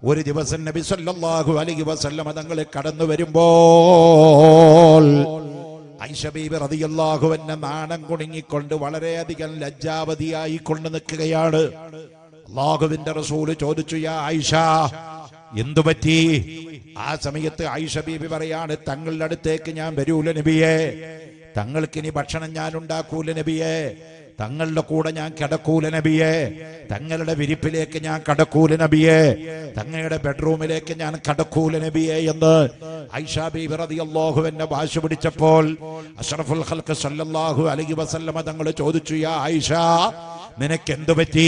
Where it was a Nebisallah who Ali was Salamadangal Kadan the very ball. I shall be Radiallah who and Naman and Kuringi Kondo Valere, the Gan Lajava, the Aikon and the Kayada. Log of Interasoli, Choduchuya, Aisha, Yindubati, Asamiyat, Aisha Bibi Varian, Tangal Takenyan, Berul and Ebie, Tangal Kini Bachan Yanunda Kul and Ebie. Tangal Kodanyan Katakul and a BA, Tangal Viripilekanyan Katakul and a BA, Tangal Bedroom Elekanyan Katakul and a BA, and the Aisha Bibra the Allah who went to Bashapol, Ashraful Halka Sallallahu, Ali Basalamadangal Choduchuya, Aisha. നിനക്കെന്തു പറ്റി?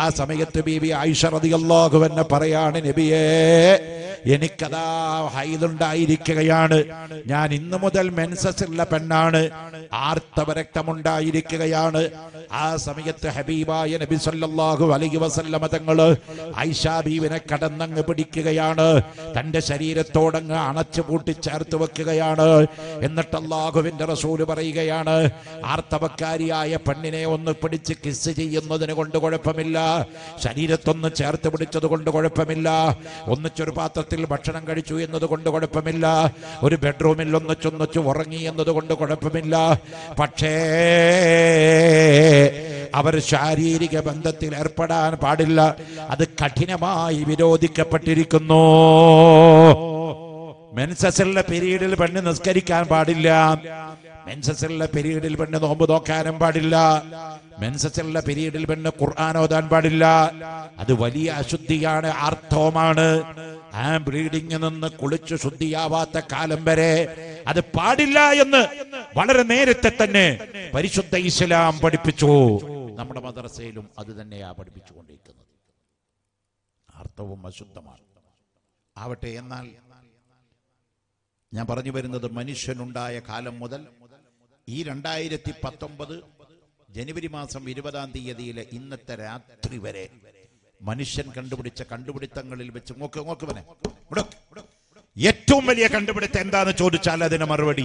ആ സമയത്ത് ബീബി ആയിഷ റളിയല്ലാഹു അൻഹ പറയാണ്, നബിയേ, എനിക്കതാ ഹൈദുണ്ടായിരിക്കുകയാണ്, ഞാൻ ഇന്നു മുതൽ മെൻസസ് ഉള്ള പെണ്ണാണ്, ആർത്തവ രക്തമുണ്ടായിരിക്കുകയാണ്. ആ സമയത്ത് ഹബീബായ നബി സല്ലല്ലാഹു അലൈഹി വസല്ലമ തങ്ങള് ആയിഷ ബീവിനെ കടന്നങ്ങ് പിടിക്കുകയാണ്, തന്റെ ശരീരത്തോടങ്ങ് അണച്ചു പൂട്ടി ചേർത്ത് വെക്കുകയാണ്. എന്നിട്ട് അല്ലാഹുവിന്റെ റസൂൽ പറയുകയാണ്, ആർത്തവക്കാരിയായ പെണ്ണിനെ ഒന്ന് പിടിച്ച് കിസ് ചെയ്യുന്നതിന് കൊണ്ട് കുഴപ്പമില്ല, ശരീരത്തൊന്ന് ചേർത്ത് പിടിച്ചത് കൊണ്ട് കുഴപ്പമില്ല, ഒന്നിച്ചൊരു പാത്രത്തിൽ ഭക്ഷണം കഴിച്ചു എന്നത് കൊണ്ട് കുഴപ്പമില്ല, ഒരു ബെഡ്റൂമിൽ ഒന്നിച്ചൊന്നിച്ചു ഉറങ്ങി എന്നത് കൊണ്ട് കുഴപ്പമില്ല, പക്ഷേ അവർ ശാരീരിക ബന്ധത്തിൽ ഏർപ്പെടാൻ പാടില്ല, അത് കഠിനമായി വിരോധിക്കപ്പെട്ടിരിക്കുന്നു. മെൻസസിലെ പീരീഡിൽ പെണ്ണ് നിസ്കരിക്കാൻ പാടില്ല, മെൻസസിലെ പീരീഡിൽ പെണ്ണ് നോമ്പ് നോക്കാനും പാടില്ല, മെൻസസിലെ പീരീഡിൽ പെണ്ണ് ഖുർആൻ ഓതാൻ പാടില്ല, അത് വലിയ അശുദ്ധിയാണ്, ആർത്തവമാണ്. ആ ബ്ലീഡിങ്ങിൽ നിന്ന് കുളിച്ചു ശുദ്ധിയാവാത്ത കാലം വരെ അത് പാടില്ല എന്ന് വളരെ നേരത്തെ തന്നെ പരിശുദ്ധ ഇസ്ലാം പഠിപ്പിച്ചു. നമ്മുടെ മദ്രസയിലും അത് തന്നെയാ പഠിപ്പിച്ചുകൊണ്ടിരിക്കുന്നത്. ആർത്തവം അശുദ്ധമാണ് ആവട്ടെ. എന്നാൽ ഞാൻ പറഞ്ഞു വരുന്നത്, മനുഷ്യനുണ്ടായ കാലം മുതൽ ഈ 2019 ജനുവരി മാസം 20-ാം തീയതിയിലെ ഇന്നത്തെ രാത്രി വരെ മനുഷ്യൻ കണ്ടുപിടിച്ച കണ്ടുപിടുത്തങ്ങളിൽ വെച്ച് ഏറ്റവും വലിയ കണ്ടുപിടുത്തം എന്താന്ന് ചോദിച്ചാൽ അതിന് മറുപടി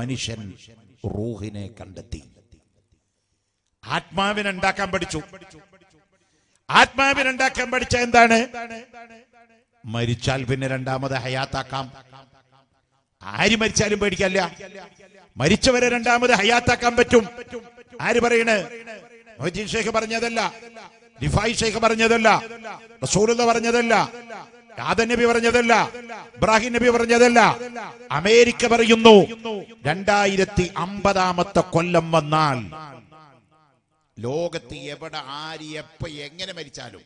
മനുഷ്യൻ റൂഹിനെ കണ്ടെത്തി. ആത്മാവിനെ ഉണ്ടാക്കാൻ പഠിച്ചു. ആത്മാവിനെ ഉണ്ടാക്കാൻ പഠിച്ച എന്താണ്? മരിച്ചാൽ പിന്നെ രണ്ടാമത് ഹയാത്താക്കാം. ആര് മരിച്ചാലും പേടിക്കല്ല, മരിച്ചവരെ രണ്ടാമത് ഹയാത്താക്കാൻ പറ്റും. ആര് പറയണേ? മൊയ്തീൻ ഷേഖ് പറഞ്ഞതല്ല, ദിഫായി ഷേഖ് പറഞ്ഞതല്ല, റസൂലുള്ള പറഞ്ഞതല്ല, ആദം നബി പറഞ്ഞതല്ല, ഇബ്രാഹിം നബി പറഞ്ഞതല്ല, അമേരിക്ക പറയുന്നു. 2050-ാമത്തെ കൊല്ലം വന്നാൽ ലോകത്ത് എവിടെ ആര് എപ്പ എങ്ങനെ മരിച്ചാലും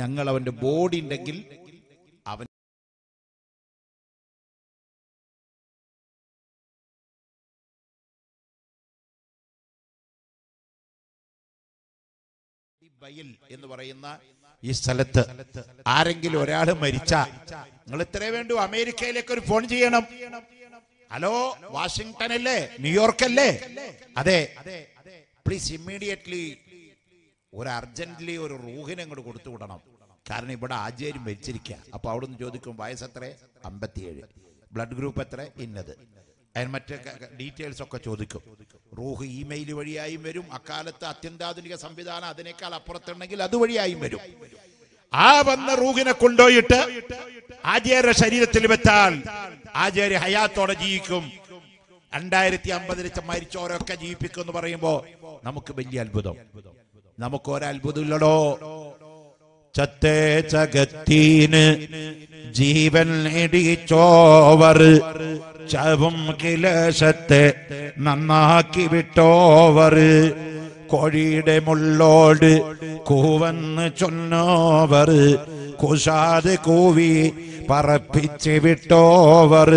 ഞങ്ങൾ അവന്റെ ബോഡി ഉണ്ടെങ്കിൽ അവൻ ബൈൽ എന്ന് പറയുന്ന ഈ സ്ഥലത്ത് ആരെങ്കിലും ഒരാൾ മരിച്ചാൽ നിങ്ങൾ ഇത്രേ വേണ്ടു, അമേരിക്കയിലേക്ക് ഒരു ഫോൺ ചെയ്യണം. ഹലോ, വാഷിംഗ്ടൺ അല്ലേ, ന്യൂയോർക്ക് അല്ലേ? അതെ, പ്ലീസ് ഇമ്മീഡിയറ്റ്ലി ഒരു അർജന്റ്ലി ഒരു റൂഹിനെ അങ്ങോട്ട് കൊടുത്തു വിടണം, കാരണം ഇവിടെ ആചാര്യം മരിച്ചിരിക്കുക. അപ്പൊ അവിടുന്ന് ചോദിക്കും വയസ്സെത്ര? 57. ബ്ലഡ് ഗ്രൂപ്പ് എത്ര? ഇന്നത്. അതിന് മറ്റേ ഡീറ്റെയിൽസ് ഒക്കെ ചോദിക്കും. റൂഹ് ഇമെയിൽ വഴിയായും വരും, അക്കാലത്ത് അത്യന്താധുനിക സംവിധാനം അതിനേക്കാൾ അപ്പുറത്തുണ്ടെങ്കിൽ അതുവഴിയായും വരും. ആ വന്ന റൂഹിനെ കൊണ്ടുപോയിട്ട് ആചാര്യ ശരീരത്തിൽ വെച്ചാൽ ആചാര്യ ഹയാത്തോടെ ജീവിക്കും. 2050 മരിച്ചവരൊക്കെ ജീവിപ്പിക്കും എന്ന് പറയുമ്പോ നമുക്ക് വലിയ അത്ഭുതം. നമുക്ക് ഒരത്ഭുതം ഇല്ലടോ. ചത്തേ ചകത്തീന് ജീവൻ നേടിച്ചോവർ, ചവും കിലേശത്തെ നന്നാക്കി വിട്ടോവർ, കൊഴിയുടെ മുള്ളോട് കൂവെന്ന് ചൊന്നോവർ, കുശാദ് കൂവി പറപ്പിച്ച് വിട്ടോവർ,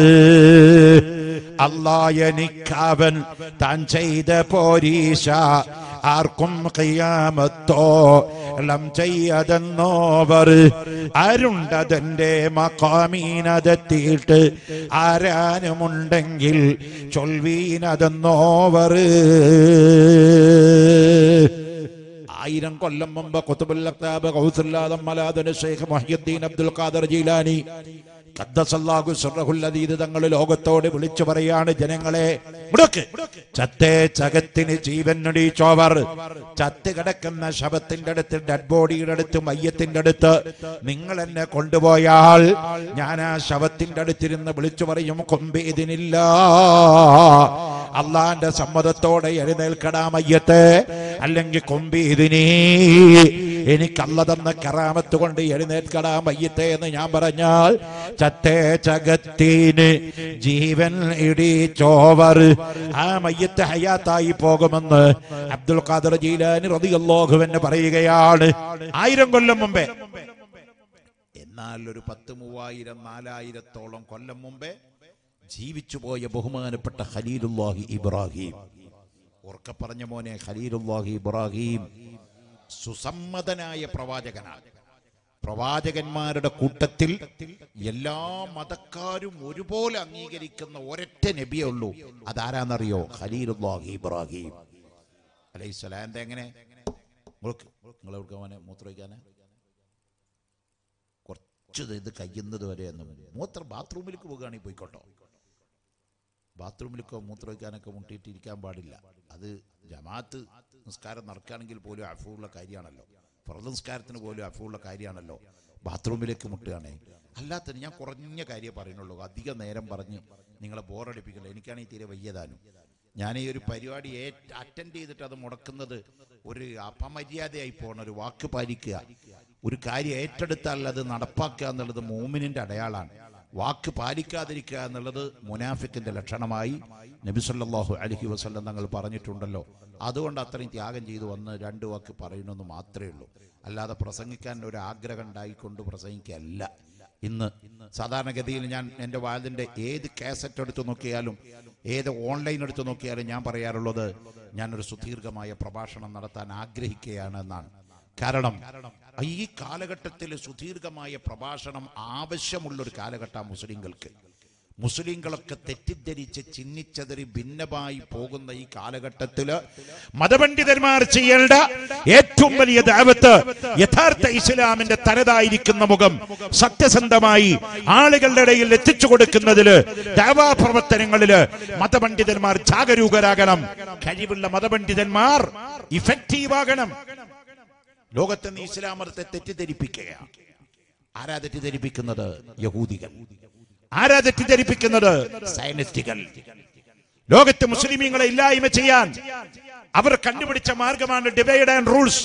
അല്ലാഹനിക്കാവൻ താൻ ചെയ്ത പോരീശ ആർക്കും ഖിയാമത്തോളം ചെയ്യതെന്നോവർ, ആരുണ്ടതെന്റെ മഖാമീനതെത്തിയിട്ട് ആരാനുമുണ്ടെങ്കിൽ ചൊൽവീനതെന്നോവർ. 1000 കൊല്ലം മുമ്പ് ഖുതുബുൽ അഖ്താബ് ഗൗസുല്ലാദം മലാദന ശൈഖ് മുഹ്യിദ്ദീൻ അബ്ദുൽ ഖാദർ ജീലാനി ഖദ്ദസല്ലാഹു സിർറഹുൽ അദീദ് തങ്ങൾ ലോകത്തോട് വിളിച്ചു പറയാണ്, ജനങ്ങളെ, ചത്തേ ചകത്തിന് ജീവൻ നടിച്ചോവർ, ചത്ത് കിടക്കുന്ന ശവത്തിന്റെ അടുത്ത്, ഡെഡ് ബോഡിയുടെ അടുത്ത്, മയ്യത്തിന്റെ അടുത്ത് നിങ്ങൾ എന്നെ കൊണ്ടുപോയാൽ ഞാൻ ആ ശവത്തിന്റെ അടുത്തിരുന്ന് വിളിച്ചു പറയും, കൊമ്പേതിനില്ല, അള്ളാന്റെ സമ്മതത്തോടെ എഴുന്നേൽക്കടാ മയ്യത്തെ, അല്ലെങ്കിൽ കൊമ്പേതിനി, എനിക്ക് അള്ള തന്ന കറാമത്ത് കൊണ്ട് എഴുന്നേൽക്കടാ മയ്യത്തെ എന്ന് ഞാൻ പറഞ്ഞാൽ ചത്തേ ചകത്തിന് ജീവൻ ഇടിച്ചോവർ, ആ മയ്യത്ത് ഹയാത്തായി പോകുമെന്ന് അബ്ദുൽ ഖാദർ ജീലാനി റളിയല്ലാഹു അൻഹു പറയുകയാണ് 1000 കൊല്ലം മുമ്പേ. എന്നാൽ ഒരു 10, 3000, 4000 കൊല്ലം മുമ്പേ ജീവിച്ചുപോയ ബഹുമാനപ്പെട്ട ഖലീലുല്ലാഹി ഇബ്രാഹിം ഉറക്ക പറഞ്ഞ മോനെ ഖലീലുല്ലാഹി ഇബ്രാഹിം സുസമ്മതനായ പ്രവാചകനാണ്. പ്രവാചകന്മാരുടെ കൂട്ടത്തിൽ എല്ലാ മതക്കാരും ഒരുപോലെ അംഗീകരിക്കുന്ന ഒരൊറ്റ നബിയേ ഉള്ളൂ. അതാരാന്നറിയോ? ഖലീലുല്ലാഹി ഇബ്രാഹിം അലൈഹിസ്സലാം. എങ്ങനെ നിങ്ങളെ മൂത്രമൊഴിക്കാന് കുറച്ച് ഇത് കഴിയുന്നത് വരെ മൂത്ര ബാത്റൂമിലേക്ക് പോകുകയാണെങ്കിൽ പോയിക്കോട്ടോ. ബാത്റൂമിലേക്കോ മൂത്രമൊഴിക്കാനൊക്കെ മുട്ടിയിട്ടിരിക്കാൻ പാടില്ല. അത് ജമാഅത്ത് നിസ്കാരം നടക്കുകയാണെങ്കിൽ പോലും അഫുള്ള കാര്യമാണല്ലോ. ഫർള് നിസ്കാരത്തിന് പോലും അഫുള്ള കാര്യമാണല്ലോ. ബാത്റൂമിലേക്ക് മുട്ടുകയാണേ. അല്ലാത്തതിന് ഞാൻ കുറഞ്ഞ കാര്യം പറയുന്നുള്ളൂ. അധികം നേരം പറഞ്ഞ് നിങ്ങളെ ബോറടിപ്പിക്കണ്ട. എനിക്കാണെങ്കിൽ തീരെ വയ്യതാനും. ഞാൻ ഈ ഒരു പരിപാടി അറ്റൻഡ് ചെയ്തിട്ട് അത് മുടക്കുന്നത് ഒരു അപമര്യാദയായി പോകണം. ഒരു വാക്ക് പാലിക്കുക, ഒരു കാര്യം ഏറ്റെടുത്താൽ അത് നടപ്പാക്കുക എന്നുള്ളത് മോമിനിൻ്റെ അടയാളമാണ്. വാക്ക് പാലിക്കാതിരിക്കുക എന്നുള്ളത് മുനാഫിക്കിന്റെ ലക്ഷണമായി നബി സല്ലല്ലാഹു അലൈഹി വസല്ലം തങ്ങൾ പറഞ്ഞിട്ടുണ്ടല്ലോ. അതുകൊണ്ട് അത്രയും ത്യാഗം ചെയ്ത് വന്ന് രണ്ട് വാക്ക് പറയണമെന്ന് മാത്രമേ ഉള്ളൂ. അല്ലാതെ പ്രസംഗിക്കാൻ ഒരു ആഗ്രഹം ഉണ്ടായിക്കൊണ്ട് പ്രസംഗിക്കല്ല. ഇന്ന് സാധാരണഗതിയിൽ ഞാൻ എൻ്റെ വാലിൻ്റെ ഏത് കാസറ്റ് എടുത്തു നോക്കിയാലും ഏത് ഓൺലൈൻ എടുത്തു നോക്കിയാലും ഞാൻ പറയാറുള്ളത് ഞാനൊരു സുദീർഘമായ പ്രഭാഷണം നടത്താൻ ആഗ്രഹിക്കുകയാണ് എന്നാണ്. കാരണം ഈ കാലഘട്ടത്തിൽ സുദീർഘമായ പ്രഭാഷണം ആവശ്യമുള്ളൊരു കാലഘട്ടമാണ് മുസ്ലിങ്ങൾക്ക്. മുസ്ലിങ്ങളൊക്കെ തെറ്റിദ്ധരിച്ച് ചിന്നിച്ചതറി ഭിന്നമായി പോകുന്ന ഈ കാലഘട്ടത്തില് മതപണ്ഡിതന്മാർ ചെയ്യേണ്ട ഏറ്റവും വലിയ ദഅവത്ത് യഥാർത്ഥ ഇസ്ലാമിന്റെ തനതായിരിക്കുന്ന മുഖം സത്യസന്ധമായി ആളുകളുടെ ഇടയിൽ എത്തിച്ചു കൊടുക്കുന്നതില് ദഅവാ പ്രവർത്തനങ്ങളില് മതപണ്ഡിതന്മാർ ജാഗരൂകരാകണം. കഴിവുള്ള മതപണ്ഡിതന്മാർ ഇഫക്റ്റീവ് ആകണം. ലോകത്തെ ഇസ്ലാം മതത്തെ തെറ്റിദ്ധരിപ്പിക്കുകയാണ്. ആരാ തെറ്റിദ്ധരിപ്പിക്കുന്നത്? യഹൂദികൾ. ആരാ തെറ്റിദ്ധരിപ്പിക്കുന്നത്? സയനിസ്റ്റുകൾ. ലോകത്ത് മുസ്ലിമീങ്ങളെ ഇല്ലായ്മ ചെയ്യാൻ അവർ കണ്ടുപിടിച്ച മാർഗമാണ് ഡിവൈഡ് ആൻഡ് റൂൾസ്.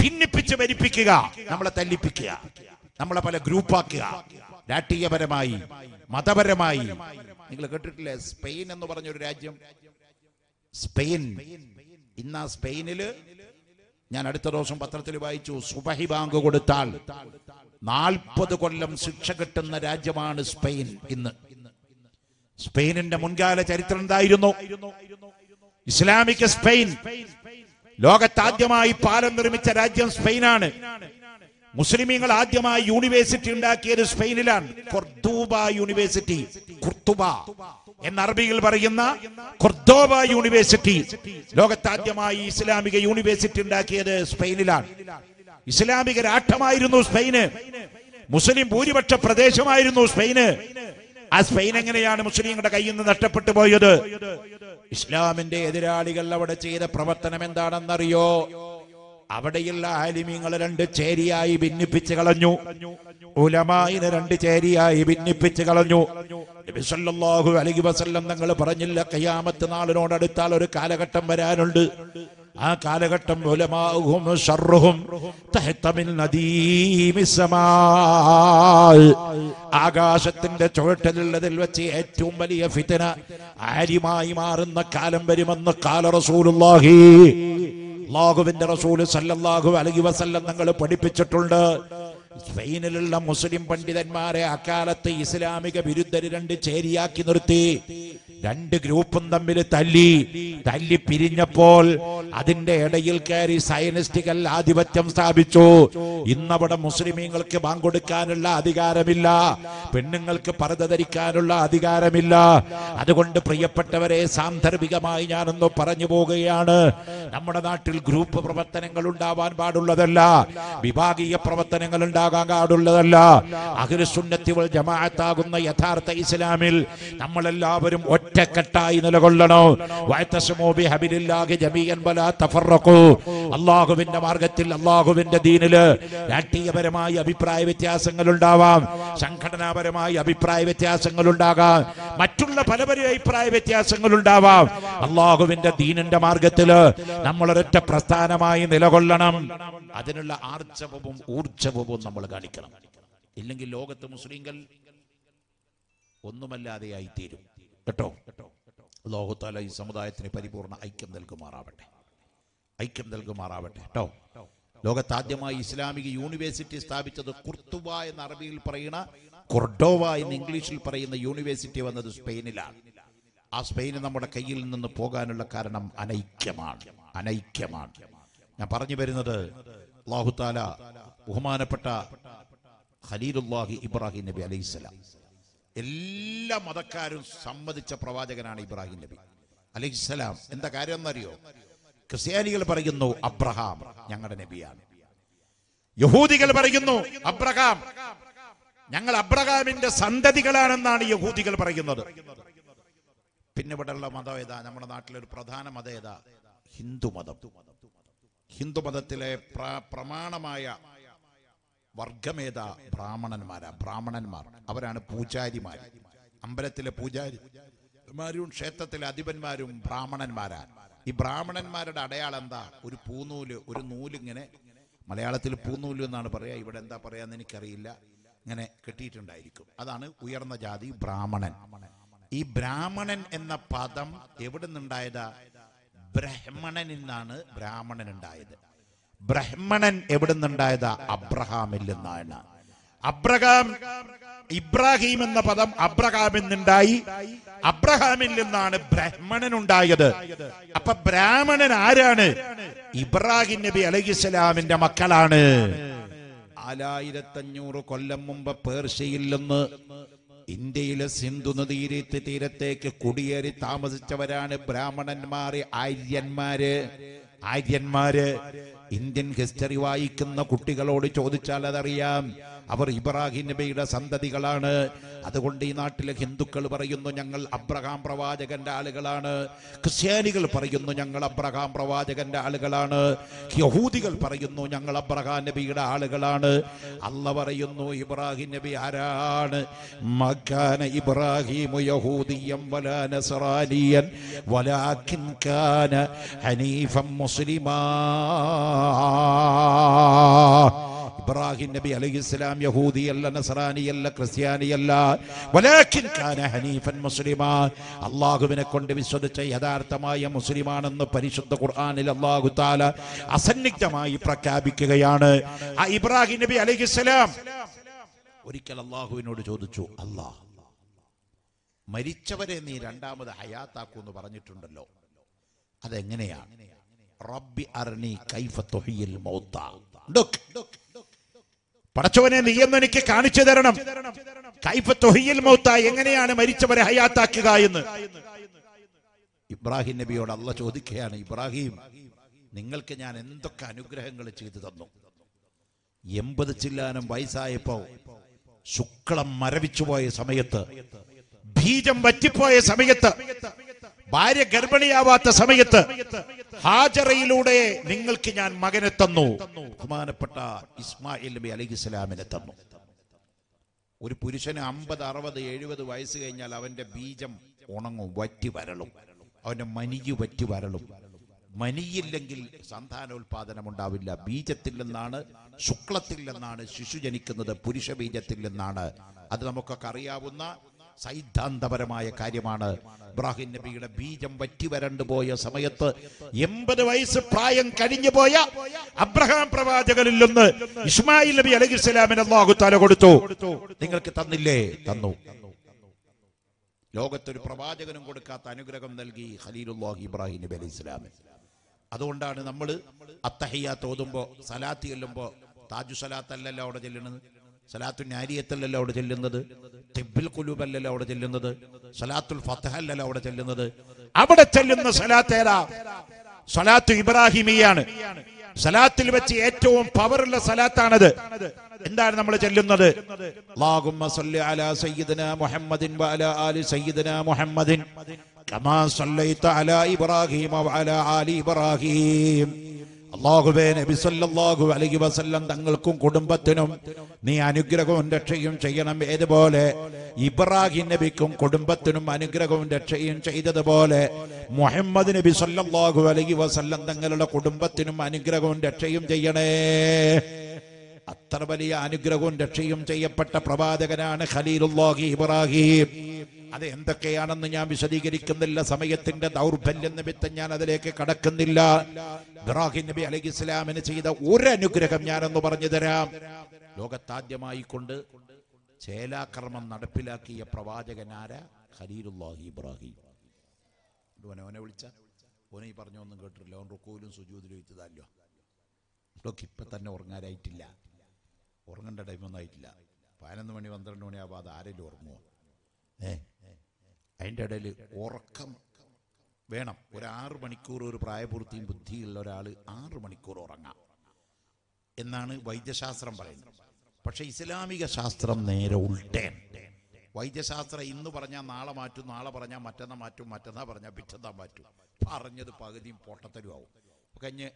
ഭിന്നിപ്പിച്ച് ഭരിപ്പിക്കുക, നമ്മളെ തല്ലിപ്പിക്കുക, നമ്മളെ പല ഗ്രൂപ്പാക്കുക, രാഷ്ട്രീയപരമായി, മതപരമായി. നിങ്ങൾ കേട്ടിട്ടില്ലേ സ്പെയിൻ എന്ന് പറഞ്ഞൊരു രാജ്യം? സ്പെയിൻ ഇന്ന് ആ സ്പെയിനില് ഞാൻ അടുത്ത ദിവസം പത്രത്തിൽ വായിച്ചു, സുബഹി ബാങ്ക് കൊടുത്താൽ 40 കൊല്ലം ശിക്ഷ കിട്ടുന്ന രാജ്യമാണ് സ്പെയിൻ ഇന്ന്. സ്പെയിനിന്റെ മുൻകാല ചരിത്രം എന്തായിരുന്നു? Islamic Spain. ലോകത്താദ്യമായി പാലം നിർമ്മിച്ച രാജ്യം സ്പെയിനാണ്. മുസ്ലിമീങ്ങൾ ആദ്യമായി യൂണിവേഴ്സിറ്റി ഉണ്ടാക്കിയത് സ്പെയിനിലാണ്. കൊർദൂബ യൂണിവേഴ്സിറ്റി, കുർത്തുബ എന്ന അറബിയിൽ പറയുന്ന കൊർദോബ യൂണിവേഴ്സിറ്റി. ലോകത്താദ്യമായി ഇസ്ലാമിക യൂണിവേഴ്സിറ്റി ഉണ്ടാക്കിയത് സ്പെയിനിലാണ്. ഇസ്ലാമിക രാഷ്ട്രമായിരുന്നു സ്പെയിന്. മുസ്ലിം ഭൂരിപക്ഷ പ്രദേശമായിരുന്നു സ്പെയിന്. ആ സ്പെയിൻ എങ്ങനെയാണ് മുസ്ലിങ്ങളുടെ കയ്യിൽ നിന്ന് നഷ്ടപ്പെട്ടു പോയത്? ഇസ്ലാമിന്റെ എതിരാളികൾ അവിടെ ചെയ്ത പ്രവർത്തനം എന്താണെന്നറിയോ? അവിടെയുള്ള ആലിമീങ്ങളെ രണ്ട് ചേരിയായി ഭിന്നിപ്പിച്ച് കളഞ്ഞു. ഉലമായിനെ രണ്ട് ചേരിയായി ഭിന്നിപ്പിച്ച് കളഞ്ഞു. നബി സല്ലല്ലാഹു അലൈഹി വസല്ലം തങ്ങൾ പറഞ്ഞില്ല, ഖിയാമത്ത് നാളിനോടടുത്താൽ ഒരു കാലഘട്ടം വരാനുണ്ട്. ആ കാലഘട്ടം ഉലമാഉഹും ശർറുഹും തഹ്ത മിൻ നദീമി സമാ, ആകാശത്തിന്റെ ചുവട്ടിലുള്ളതിൽ വെച്ച് ഏറ്റവും വലിയ ഫിത്ന ആലിമായി മാറുന്ന കാലം വരുമെന്ന് ഖാല റസൂലുള്ളാഹി, അല്ലാഹുവിന്റെ റസൂൽ സല്ലല്ലാഹു അലൈഹി വസല്ലം തങ്ങൾ പഠിപ്പിച്ചിട്ടുണ്ട്. സ്പെയിനിലുള്ള മുസ്ലിം പണ്ഡിതന്മാരെ അക്കാലത്ത് ഇസ്ലാമിക വിരുദ്ധർ രണ്ട് ചേരിയാക്കി നിർത്തി. രണ്ട് ഗ്രൂപ്പും തമ്മിൽ തല്ലി പിരിഞ്ഞപ്പോൾ അതിന്റെ ഇടയിൽ കയറി സയനിസ്റ്റുകൾ ആധിപത്യം സ്ഥാപിച്ചു. ഇന്നവിടെ മുസ്ലിമീങ്ങൾക്ക് പങ്കെടുക്കാനുള്ള അധികാരമില്ല, പെണ്ണുങ്ങൾക്ക് പർദ്ദ ധരിക്കാനുള്ള അധികാരമില്ല. അതുകൊണ്ട് പ്രിയപ്പെട്ടവരെ, സാന്ദർഭികമായി ഞാനൊന്ന് പറഞ്ഞു പോവുകയാണ്. നമ്മുടെ നാട്ടിൽ ഗ്രൂപ്പ് പ്രവർത്തനങ്ങൾ ഉണ്ടാവാൻ പാടുള്ളതല്ല, വിഭാഗീയ പ്രവർത്തനങ്ങൾ ഉണ്ടാകാൻ പാടുള്ളതല്ല. അഹ്ലുസുന്നത്തി വൽ ജമാഅത്താകുന്ന യഥാർത്ഥ ഇസ്ലാമിൽ നമ്മളെല്ലാവരും ഒറ്റക്കെട്ടായി നിലകൊള്ളണോ. വഅതസമു ബിഹബിലില്ലാഹി ജമീഅൻ വലാ തഫറഖു. അല്ലാഹുവിന്റെ മാർഗ്ഗത്തിൽ, അല്ലാഹുവിന്റെ ദീനിൽ രാഷ്ട്രീയപരമായ അഭിപ്രായ വ്യത്യാസങ്ങൾ ഉണ്ടാവാം, സംഘടനാപരമായ അഭിപ്രായ വ്യത്യാസങ്ങൾ ഉണ്ടാകാം, മറ്റുള്ള പല പല അഭിപ്രായ വ്യത്യാസങ്ങൾ ഉണ്ടാവാം. അല്ലാഹുവിന്റെ ദീനിന്റെ മാർഗ്ഗത്തിൽ നമ്മളൊരൊറ്റ പ്രസ്ഥാനമായി നിലകൊള്ളണം. അതിനുള്ള ആർജവവും ഊർജവവും നമ്മൾ കാണിക്കണം. ഇല്ലെങ്കിൽ ലോകത്ത് മുസ്ലിങ്ങൾ ഒന്നുമല്ലാതെയായി തീരും കേട്ടോ. അല്ലാഹു തആല ഈ സമുദായത്തിന് പരിപൂർണ്ണ ഐക്യം നൽകുമാറാവട്ടെ, ഐക്യം നൽകുമാറാവട്ടെ കേട്ടോ. ലോകത്താദ്യമായി ഇസ്ലാമിക യൂണിവേഴ്സിറ്റി സ്ഥാപിച്ചത് കുർത്തുബ എന്ന അറബിയിൽ പറയുന്ന കൊർഡോവ എന്ന് ഇംഗ്ലീഷിൽ പറയുന്ന യൂണിവേഴ്സിറ്റി വന്നത് സ്പെയിനിലാണ്. ആ സ്പെയിന് നമ്മുടെ കയ്യിൽ നിന്ന് പോകാനുള്ള കാരണം അനൈക്യമാണ്, അനൈക്യമാണ്. ഞാൻ പറഞ്ഞു വരുന്നത് അല്ലാഹു തആല ബഹുമാനപ്പെട്ട ഖലീലുല്ലാഹി ഇബ്രാഹിം നബി അലൈഹിസ്സലാം, എല്ലാ മതക്കാരും സമ്മതിച്ച പ്രവാചകനാണ് ഇബ്രാഹിം നബി അലൈഹിസ്സലാം. എന്താ കാര്യം എന്നറിയോ? ക്രിസ്ത്യാനികൾ പറയുന്നു അബ്രഹാം ഞങ്ങളുടെ നബിയാണ്, യഹൂദികൾ പറയുന്നു അബ്രഹാം ഞങ്ങൾ അബ്രഹാമിന്റെ സന്തതികളാണെന്നാണ് യഹൂദികൾ പറയുന്നത്. പിന്നെ ഇവിടെയുള്ള മതം ഏതാ? നമ്മുടെ നാട്ടിലൊരു പ്രധാന മതം ഏതാ? ഹിന്ദുമതം. ഹിന്ദുമതത്തിലെ പ്രമാണമായ വർഗമേത? ബ്രാഹ്മണന്മാരാ, ബ്രാഹ്മണന്മാർ. അവരാണ് പൂജാരിമാർ. അമ്പലത്തിലെ പൂജാരിമാരും ക്ഷേത്രത്തിലെ അധിപന്മാരും ബ്രാഹ്മണന്മാരാണ്. ഈ ബ്രാഹ്മണന്മാരുടെ അടയാളം എന്താ? ഒരു പൂനൂല്, ഒരു നൂലിങ്ങനെ, മലയാളത്തിൽ പൂനൂല് എന്നാണ് പറയുക, ഇവിടെ എന്താ പറയാന്ന് എനിക്കറിയില്ല, ഇങ്ങനെ കെട്ടിയിട്ടുണ്ടായിരിക്കും. അതാണ് ഉയർന്ന ജാതി ബ്രാഹ്മണൻ. ഈ ബ്രാഹ്മണൻ എന്ന പദം എവിടെ നിന്നുണ്ടായതാ? ബ്രഹ്മണൻ എന്നാണ് ബ്രാഹ്മണൻ ഉണ്ടായത്. ബ്രഹ്മണൻ എവിടെ നിന്നുണ്ടായതാ? അബ്രഹാമിൽ നിന്നാണ്. അബ്രഹാം, ഇബ്രാഹിം എന്ന പദം അബ്രഹാമിൽ നിന്നുണ്ടായി, അബ്രഹാമിൽ നിന്നാണ് ബ്രഹ്മണൻ ഉണ്ടായത്. അപ്പൊ ബ്രാഹ്മണൻ ആരാണ്? ഇബ്രാഹിം നബി അലൈഹിസ്സലാമിന്റെ മക്കളാണ്. 4500 കൊല്ലം മുമ്പ് പേർഷ്യയിൽ നിന്ന് ഇന്ത്യയിലെ സിന്ധു നദീതീരത്തേക്ക് കുടിയേറി താമസിച്ചവരാണ് ബ്രാഹ്മണന്മാര്, ആര്യന്മാര്. ആര്യന്മാര് ഇന്ത്യൻ ഹിസ്റ്ററി വായിക്കുന്ന കുട്ടികളോട് ചോദിച്ചാൽ അതറിയാം, അവർ ഇബ്രാഹിം നബിയുടെ സന്തതികളാണ്. അതുകൊണ്ട് ഈ നാട്ടിലെ ഹിന്ദുക്കൾ പറയുന്നു ഞങ്ങൾ അബ്രഹാം പ്രവാചകന്റെ ആളുകളാണ്, ക്രിസ്ത്യാനികൾ പറയുന്നു ഞങ്ങൾ അബ്രഹാം പ്രവാചകന്റെ ആളുകളാണ്, യഹൂദികൾ പറയുന്നു ഞങ്ങൾ അബ്രഹാം നബിയുടെ ആളുകളാണ്. അള്ള പറയുന്നു ഇബ്രാഹിം നബി ആരാണ്? മകാന ഇബ്രാഹിമു യഹൂദിയൻ വലാ നസറാനിയൻ വലാകിൻ കാന ഹനീഫൻ മുസ്ലിമാ. ഇബ്രാഹിം നബി അലൈഹിസ്സലാം യഹൂദിയല്ല, നസറാനിയല്ല, ക്രിസ്ത്യാനിയല്ല. വലാകിൻ കാന ഹനീഫൻ മുസ്ലിമാ. അല്ലാഹുവിനെ കൊണ്ട് വിശ്വസിച്ച യഥാർത്ഥമായ മുസ്ലിമാണെന്ന് പരിശുദ്ധ ഖുർആനിൽ അല്ലാഹു തആല അസന്നിഗ്ധമായി പ്രഖ്യാപിക്കുകയാണ്. ആ ഇബ്രാഹിം നബി അലൈഹിസ്സലാം ഒരിക്കൽ അല്ലാഹുവിനോട് ചോദിച്ചു, അല്ലാ, മരിച്ചവരെ നീ രണ്ടാമത് ഹയാത്താക്കൂ എന്ന് പറഞ്ഞിട്ടുണ്ടല്ലോ, അതെങ്ങനെയാണ്? റബ്ബി അർനി കൈഫ തുഹിയിൽ മൗത. പടച്ചവനെ നീ എന്നെനിക്ക് കാണിച്ചു തരണം, കൈഫ തുഹിയിൽ മൗത, എങ്ങനെയാണ് മരിച്ചവരെ ഹയാത്താക്കുക എന്ന് ഇബ്രാഹിം നബിയോട് അള്ള ചോദിക്കുകയാണ്. ഇബ്രാഹിം, നിങ്ങൾക്ക് ഞാൻ എന്തൊക്കെ അനുഗ്രഹങ്ങൾ ചെയ്തു തന്നു. 80 ചില്ലാനം വയസ്സായപ്പോ ശുക്ലം മരവിച്ചു പോയ സമയത്ത്, ബീജം വറ്റിപ്പോയ സമയത്ത്, ഭാര്യ ഗർഭിണിയാവാത്ത സമയത്ത്, ഹാജറയിലൂടെ നിങ്ങൾക്ക് ഞാൻ മകനെ തന്നു, ബഹുമാനപ്പെട്ട ഇസ്മായിൽ നബി അലൈഹിസ്സലാമിനെ തന്നു. ഒരു പുരുഷന് 50, 60, 70 വയസ്സ് കഴിഞ്ഞാൽ അവന്റെ ബീജം ഉണങ്ങും, വറ്റി വരളും, അവന്റെ മനിയു വറ്റി വരളും. മനിയില്ലെങ്കിൽ സന്താനോൽപാദനം ഉണ്ടാവില്ല. ബീജത്തിൽ നിന്നാണ്, ശുക്ലത്തിൽ നിന്നാണ് ശിശു ജനിക്കുന്നത്, പുരുഷ ബീജത്തിൽ നിന്നാണ്. അത് നമുക്കൊക്കെ അറിയാവുന്ന സൈദ്ധാന്തപരമായ കാര്യമാണ്. ഇബ്രാഹിം നബിയുടെ ബീജം വറ്റി വരണ്ടു പോയ സമയത്ത് 80 വയസ്സ് പ്രായം കഴിഞ്ഞു പോയ അബ്രഹാം പ്രവാചകനിൽ നിന്ന് ഇസ്മായിൽ നബി അലൈഹിസ്സലാമിന് അല്ലാഹു തആല കൊടുത്തു. നിങ്ങൾക്ക് തന്നില്ലേ? തന്നു. ലോകത്തൊരു പ്രവാചകനും കൊടുക്കാത്ത അനുഗ്രഹം നൽകി ഖലീലുല്ലാഹി ഇബ്രാഹിം നബി അലൈഹിസ്സലാമെ. അതുകൊണ്ടാണ് നമ്മൾ അത്തഹിയ്യാത്ത് ഓതുമ്പോ, സലാത്ത് ചെല്ലുമ്പോ, താജു സലാത്തല്ലല്ലോ അവിടെ ചെല്ലുന്നത്, സലാത്തുൽ നാരിയത്തല്ലല്ലോ അവിടെ ചെല്ലുന്നത്, തിബ്ബിൽ ഖുലൂബല്ലല്ലോ അവിടെ ചെല്ലുന്നത്, സലാത്തുൽ ഫത്ഹല്ലല്ലോ അവിടെ ചെല്ലുന്നത്. അവിടെ ചെല്ലുന്ന സലാത്ത് ഏതാ? സലാത്തു ഇബ്രാഹിമിയാണ്. സലാത്തിൽ വെച്ച് ഏറ്റവും പവറുള്ള സലാത്താണത്. എന്താണ് നമ്മൾ ചെല്ലുന്നത്? അല്ലാഹുമ്മ സല്ലി അലാ സയ്യിദിനാ മുഹമ്മദിൻ വഅലാ ആലി സയ്യിദിനാ മുഹമ്മദിൻ കമാ സല്ലൈത അലാ ഇബ്രാഹിമ വഅലാ ആലി ഇബ്രാഹിം. അല്ലാഹുവേ, നബി സല്ലല്ലാഹു അലൈഹി വസല്ലം തങ്ങൾക്കും കുടുംബത്തിനും നീ അനുഗ്രഹവും രക്ഷയും ചെയ്യണം, ഏതുപോലെ ഇബ്രാഹിം നബിക്കും കുടുംബത്തിനും അനുഗ്രഹവും രക്ഷയും ചെയ്തതുപോലെ മുഹമ്മദ് നബി സല്ലല്ലാഹു അലൈഹി വസല്ലം തങ്ങളുടെ കുടുംബത്തിനും അനുഗ്രഹവും രക്ഷയും ചെയ്യണേ. അത്ര വലിയ അനുഗ്രഹവും രക്ഷയും ചെയ്യപ്പെട്ട പ്രവാചകനാണ് ഖലീലുല്ലാഹി ഇബ്രാഹിം. അത് എന്തൊക്കെയാണെന്ന് ഞാൻ വിശദീകരിക്കുന്നില്ല, സമയത്തിന്റെ ദൗർബല്യം നിമിത്തം ഞാൻ അതിലേക്ക് കടക്കുന്നില്ല. ഇബ്രാഹിം നബി അലൈഹിസ്സലാമിന് ചെയ്ത ഒരു അനുഗ്രഹം ഞാനൊന്ന് പറഞ്ഞു തരാം. ലോകത്താദ്യമായി കൊണ്ട് ചേലാക്രമം നടപ്പിലാക്കിയ പ്രവാചകനാരാ? ഖലീലുല്ലാഹി ഇബ്രാഹിം. അവനെ വിളിച്ച ഓനെ ഈ പറഞ്ഞു ഒന്നും കേട്ടിട്ടില്ല, ഓൻ റുക്കോയിലും സുജൂദിലും ഇത്തതല്ലോ. ഇതൊക്കെ ഇപ്പം തന്നെ ഉറങ്ങാനായിട്ടില്ല, ഉറങ്ങേണ്ട ടൈമൊന്നും ആയിട്ടില്ല. 11 മണി 12 മണി ആവാം, അത് ആരെങ്കിലും ഉറങ്ങുമോ? അതിൻ്റെ ഇടയിൽ ഉറക്കം വേണം. ഒരു 6 മണിക്കൂർ ഒരു പ്രായപൂർത്തിയും ബുദ്ധിയുള്ള ഒരാൾ 6 മണിക്കൂർ ഉറങ്ങാം എന്നാണ് വൈദ്യശാസ്ത്രം പറയുന്നത്. പക്ഷെ ഇസ്ലാമിക ശാസ്ത്രം നേരെ ഉൾട്ടേ. വൈദ്യശാസ്ത്രം ഇന്ന് പറഞ്ഞാൽ നാളെ മാറ്റും, നാളെ പറഞ്ഞാൽ മറ്റന്നാൾ മാറ്റും, മറ്റന്നാൾ പറഞ്ഞാൽ പിറ്റന്നാൾ മാറ്റും. പറഞ്ഞത് പകുതിയും പൊട്ടത്തലുമാവും. കഴിഞ്ഞ്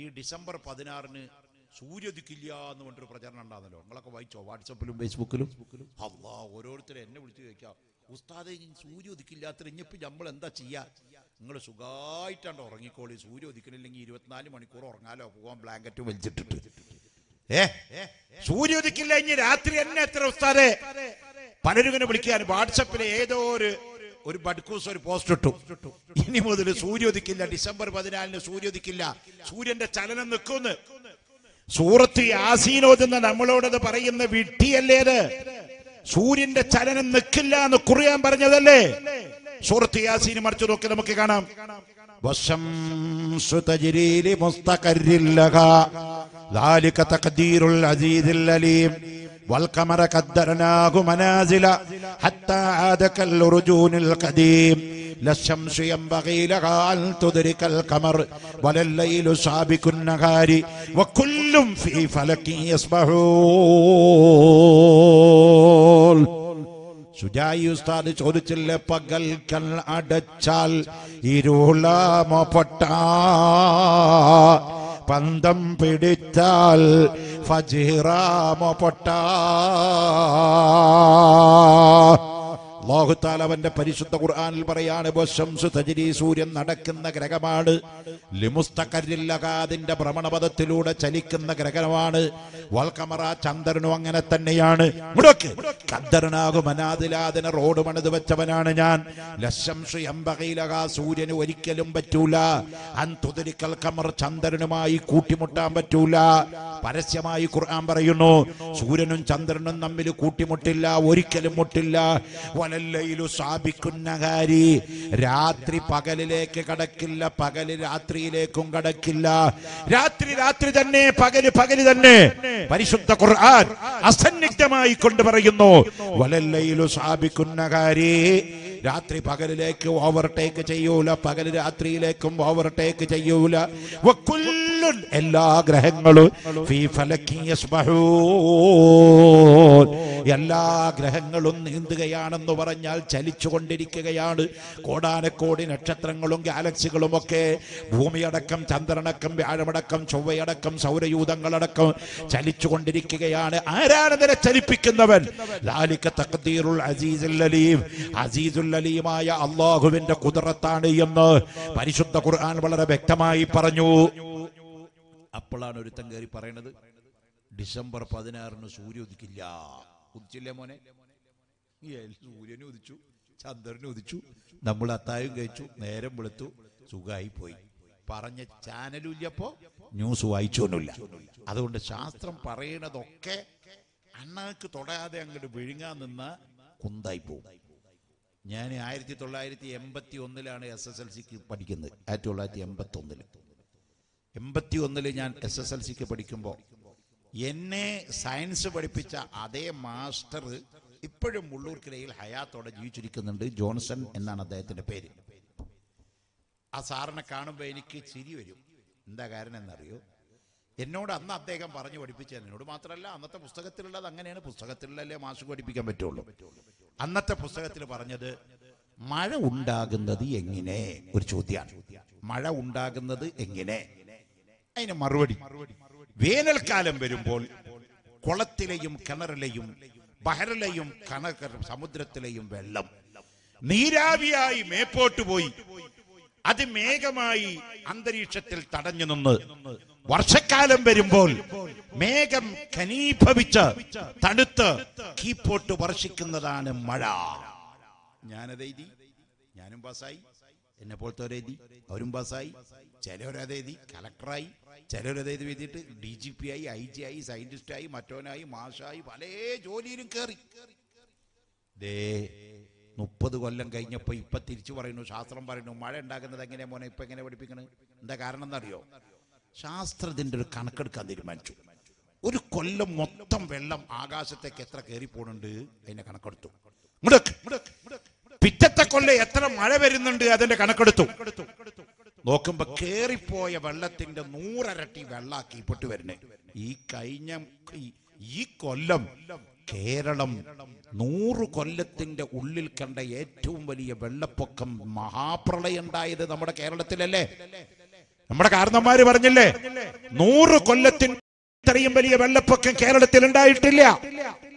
ഈ ഡിസംബർ 16 സൂര്യദിക്കില്ല എന്ന് പറഞ്ഞൊരു പ്രചരണം ഉണ്ടാകുന്നല്ലോ, നിങ്ങളൊക്കെ വായിച്ചോ വാട്സപ്പിലും ഫേസ്ബുക്കിലും? അള്ളാ, ഓരോരുത്തരും എന്നെ വിളിച്ചു ചോദിക്കാം, ഉസ്താദേ സൂര്യോദിക്കില്ലാത്ത ഇനിയിപ്പോൾ നമ്മൾ എന്താ ചെയ്യുക? നിങ്ങൾ സുഖമായിട്ടാണ് ഉറങ്ങിക്കോളി, സൂര്യോദിക്കണില്ലെങ്കിൽ 24 മണിക്കൂർ ഉറങ്ങാലോ, പോകാൻ ബ്ലാങ്കറ്റ് വലിച്ചിട്ടിട്ട്. സൂര്യോദിക്കില്ല ഇനി രാത്രി എന്നെ എത്ര ഉസ്താദേ? പലരും ഇങ്ങനെ വിളിക്കാൻ വാട്സപ്പിലെ ഏതോ ഒരു ബഡ്കൂസ് ഒരു പോസ്റ്റ് ഇട്ടു, ഇനി മുതൽ സൂര്യോദിക്കില്ല, ഡിസംബർ 14 സൂര്യോദിക്കില്ല, സൂര്യന്റെ ചലനം നിൽക്കുന്നു. സൂറത്ത് യാസീനോദെന്ന നമ്മളോടത് പറയുന്ന വിട്ടിയല്ലേത്? സൂര്യന്റെ ചലനം നിൽക്കില്ല എന്ന് ഖുർആൻ പറഞ്ഞതല്ലേ? സൂറത്ത് യാസീൻ മറിച്ചു നോക്കി നമുക്ക് കാണാം, വശംസു തജ്രീ ലിമുസ്തഖറിൽ ലഹാ ദാലിക തഖ്ദീറുൽ അസീസുൽ അലീം വൽ ഖമറ ഖദ്ദർനാഹു മനാസില ഹത്താ ആദ കൽറുജൂനിൽ ഖദീം ലശംസു യംബഗീ ലഹാ അൻ തുദ്രികൽ ഖമർ വലൽ ലൈലു സാബിഖുൻ നഹാരി വകുല്ലും ഫീ ഫലകിൻ യസ്ബഹൂൻ. സുജായി ഉസ്താദ് ചോദിച്ചില്ലേ, പകൽ കൽ അടച്ചാൽ ഇരുളമപ്പെട്ട പന്തം പിടിച്ചാൽ ഫജ്റാമപ്പെട്ട. അല്ലാഹു തആല അവന്റെ പരിശുദ്ധ ഖുർആനിൽ പറയാണ്, വശംസു തജ്രീ സൂര്യൻ നടക്കുന്ന ഗ്രഹമാണ്, ലിമുസ്തഖറിൽ ലഹാ അതിന്റെ ഭ്രമണപഥത്തിലൂടെ ചലിക്കുന്ന ഗ്രഹമാണ്, വൽ ഖമറ ചന്ദ്രനും അങ്ങനെ തന്നെയാണ്. മുടക്ക് ഖദ്ദർനാഹു മനാദിലാദിന റോഡ് പണിത് വെച്ചവനാണ് ഞാൻ. ലശംസു യംബഗീ ലഹാ സൂര്യന് ഒരിക്കലും പറ്റൂല, അൻ തുദ്രികൽ ഖമർ ചന്ദ്രനുമായി കൂട്ടിമുട്ടാൻ പറ്റൂല. പരസ്യമായി ഖുർആൻ പറയുന്നു, സൂര്യനും ചന്ദ്രനും തമ്മിൽ കൂട്ടിമുട്ടില്ല, ഒരിക്കലും മുട്ടില്ല. രാത്രി പകലിലേക്ക് കടക്കില്ല, പകല് രാത്രിയിലേക്കും കടക്കില്ല, രാത്രി രാത്രി തന്നെ, പകല് പകല് തന്നെ. പരിശുദ്ധ ഖുർആൻ അസന്നിഗ്ധമായി കൊണ്ട് പറയുന്നു, വലല്ലൈലു സാബികുന്നഹാരി, രാത്രി പകലിലേക്ക് ഓവർടേക്ക് ചെയ്യൂല, പകല് രാത്രിയിലേക്കും ഓവർടേക്ക് ചെയ്യൂല. വകുല്ലുൻ എല്ലാ ഗ്രഹങ്ങളും ഫീ ഫലകിൻ യസ്ബഹൂൻ, എല്ലാ ഗ്രഹങ്ങളും നീന്തുകയാണെന്ന് പറഞ്ഞാൽ ചലിച്ചുകൊണ്ടിരിക്കുകയാണ്. കോടാനക്കോടി നക്ഷത്രങ്ങളും ഗാലക്സികളും ഒക്കെ, ഭൂമിയടക്കം ചന്ദ്രനടക്കം വ്യാഴമടക്കം ചൊവ്വയടക്കം സൗരയൂഥങ്ങളടക്കം ചലിച്ചുകൊണ്ടിരിക്കുകയാണ്. ആരാണ് ഇതിനെ ചലിപ്പിക്കുന്നവൻ? ലാലിക തഖ്ദീറുൽ അസീസുൽ അലീം, അസീസുൽ അലീമായ അല്ലാഹുവിന്റെ ഖുദ്റത്താണ് എന്ന് പരിശുദ്ധ ഖുർആൻ വളരെ വ്യക്തമായി പറഞ്ഞു. അപ്പോഴാണ് ഒരുത്തൻ കയറി പറയുന്നത്, ഡിസംബർ 16 സൂര്യോദിക്കില്ല. ഉദിച്ചില്ലേ മോനെ? സൂര്യനും ഉദിച്ചു, ചന്ദ്രനും ഉദിച്ചു, നമ്മൾ അത്തായും കഴിച്ചു, നേരം വെളുത്തു, സുഖമായി പോയി. പറഞ്ഞ ചാനലും ഇല്ലപ്പോ, ന്യൂസ് വായിച്ചൊന്നുമില്ല. അതുകൊണ്ട് ശാസ്ത്രം പറയണതൊക്കെ അണ്ണാക്ക് തൊടാതെ അങ്ങോട്ട് വിഴുങ്ങാൻ നിന്ന കുന്തായി പോകും. ഞാൻ 1981 SSLCക്ക് പഠിക്കുന്നത്. 1981 ഞാൻ SSLCക്ക് പഠിക്കുമ്പോൾ എന്നെ സയൻസ് പഠിപ്പിച്ച അതേ മാസ്റ്റർ ഇപ്പോഴും മുള്ളൂർക്കിടയിൽ ഹയാത്തോടെ ജീവിച്ചിരിക്കുന്നുണ്ട്. ജോൺസൺ എന്നാണ് അദ്ദേഹത്തിൻ്റെ പേര്. ആ സാറിനെ കാണുമ്പോൾ എനിക്ക് ചിരി വരും. എന്താ കാരണം എന്നറിയോ? എന്നോട് അന്ന് അദ്ദേഹം പറഞ്ഞു പഠിപ്പിച്ച, എന്നോട് മാത്രമല്ല, അന്നത്തെ പുസ്തകത്തിലുള്ളത് അങ്ങനെയാണ്. പുസ്തകത്തിലല്ലേ മാഷ് പഠിപ്പിക്കാൻ പറ്റുള്ളൂ. അന്നത്തെ പുസ്തകത്തിൽ പറഞ്ഞത്, മഴ ഉണ്ടാകുന്നത് എങ്ങനെ ഒരു ചോദ്യമാണ്. മഴ ഉണ്ടാകുന്നത് എങ്ങനെ? അതിന് മറുപടി, വേനൽക്കാലം വരുമ്പോൾ കുളത്തിലെയും കിണറിലെയും ബഹറിലെയും സമുദ്രത്തിലെയും വെള്ളം നീരാവിയായി മേപ്പോട്ട് പോയി അത് മേഘമായി അന്തരീക്ഷത്തിൽ തടഞ്ഞു നിന്ന്, വർഷക്കാലം വരുമ്പോൾ മേഘം ഖനീഭവിച്ച് തണുത്ത് കീപ്പോട്ട് വർഷിക്കുന്നതാണ് മഴ. ഞാനതെഴുതി, ഞാനും പാസ്സായി, എന്നെ പോലത്തെ ഒരെഴുതി, അവരും പാസ്സായി. ചിലവരതെഴുതി കളക്ടറായി, ചിലവരതെഴുതി എഴുതിയിട്ട് DGP ആയി, IG ആയി, സയന്റിസ്റ്റായി, മറ്റോനായി, മാഷായി, പല ജോലിയിലും കയറി. 30 കൊല്ലം കഴിഞ്ഞപ്പോൾ ഇപ്പ തിരിച്ചു പറയുന്നു ശാസ്ത്രം പറയുന്നു മഴ ഉണ്ടാക്കുന്നത് എങ്ങനെ മോനെ ഇപ്പ എങ്ങനെ പഠിപ്പിക്കണം എന്താ കാരണം എന്നറിയോ ശാസ്ത്രത്തിന്റെ ഒരു കണക്കെടുക്കാൻ തീരുമാനിച്ചു ഒരു കൊല്ലം മൊത്തം വെള്ളം ആകാശത്തേക്ക് എത്ര കേറി പോണുണ്ട് അതിനെ കണക്കെടുത്തു പിറ്റത്തെ കൊല്ലം എത്ര മഴ വരുന്നുണ്ട് അതിന്റെ കണക്കെടുത്തു നോക്കുമ്പോ കേറിപ്പോയ വെള്ളത്തിന്റെ 100 ഇരട്ടി വെള്ളാക്കി ഇപ്പോട്ട് വരുന്നേ ഈ കഴിഞ്ഞ ഈ കൊല്ലം കേരളം 100 കൊല്ലത്തിന്റെ ഉള്ളിൽ കണ്ട ഏറ്റവും വലിയ വെള്ളപ്പൊക്കം മഹാപ്രളയം ഉണ്ടായത് നമ്മുടെ കേരളത്തിലല്ലേ നമ്മുടെ കാരണന്മാര് പറഞ്ഞില്ലേ 100 കൊല്ലത്തിന് ഇത്രയും വലിയ വെള്ളപ്പൊക്കം കേരളത്തിൽ ഉണ്ടായിട്ടില്ല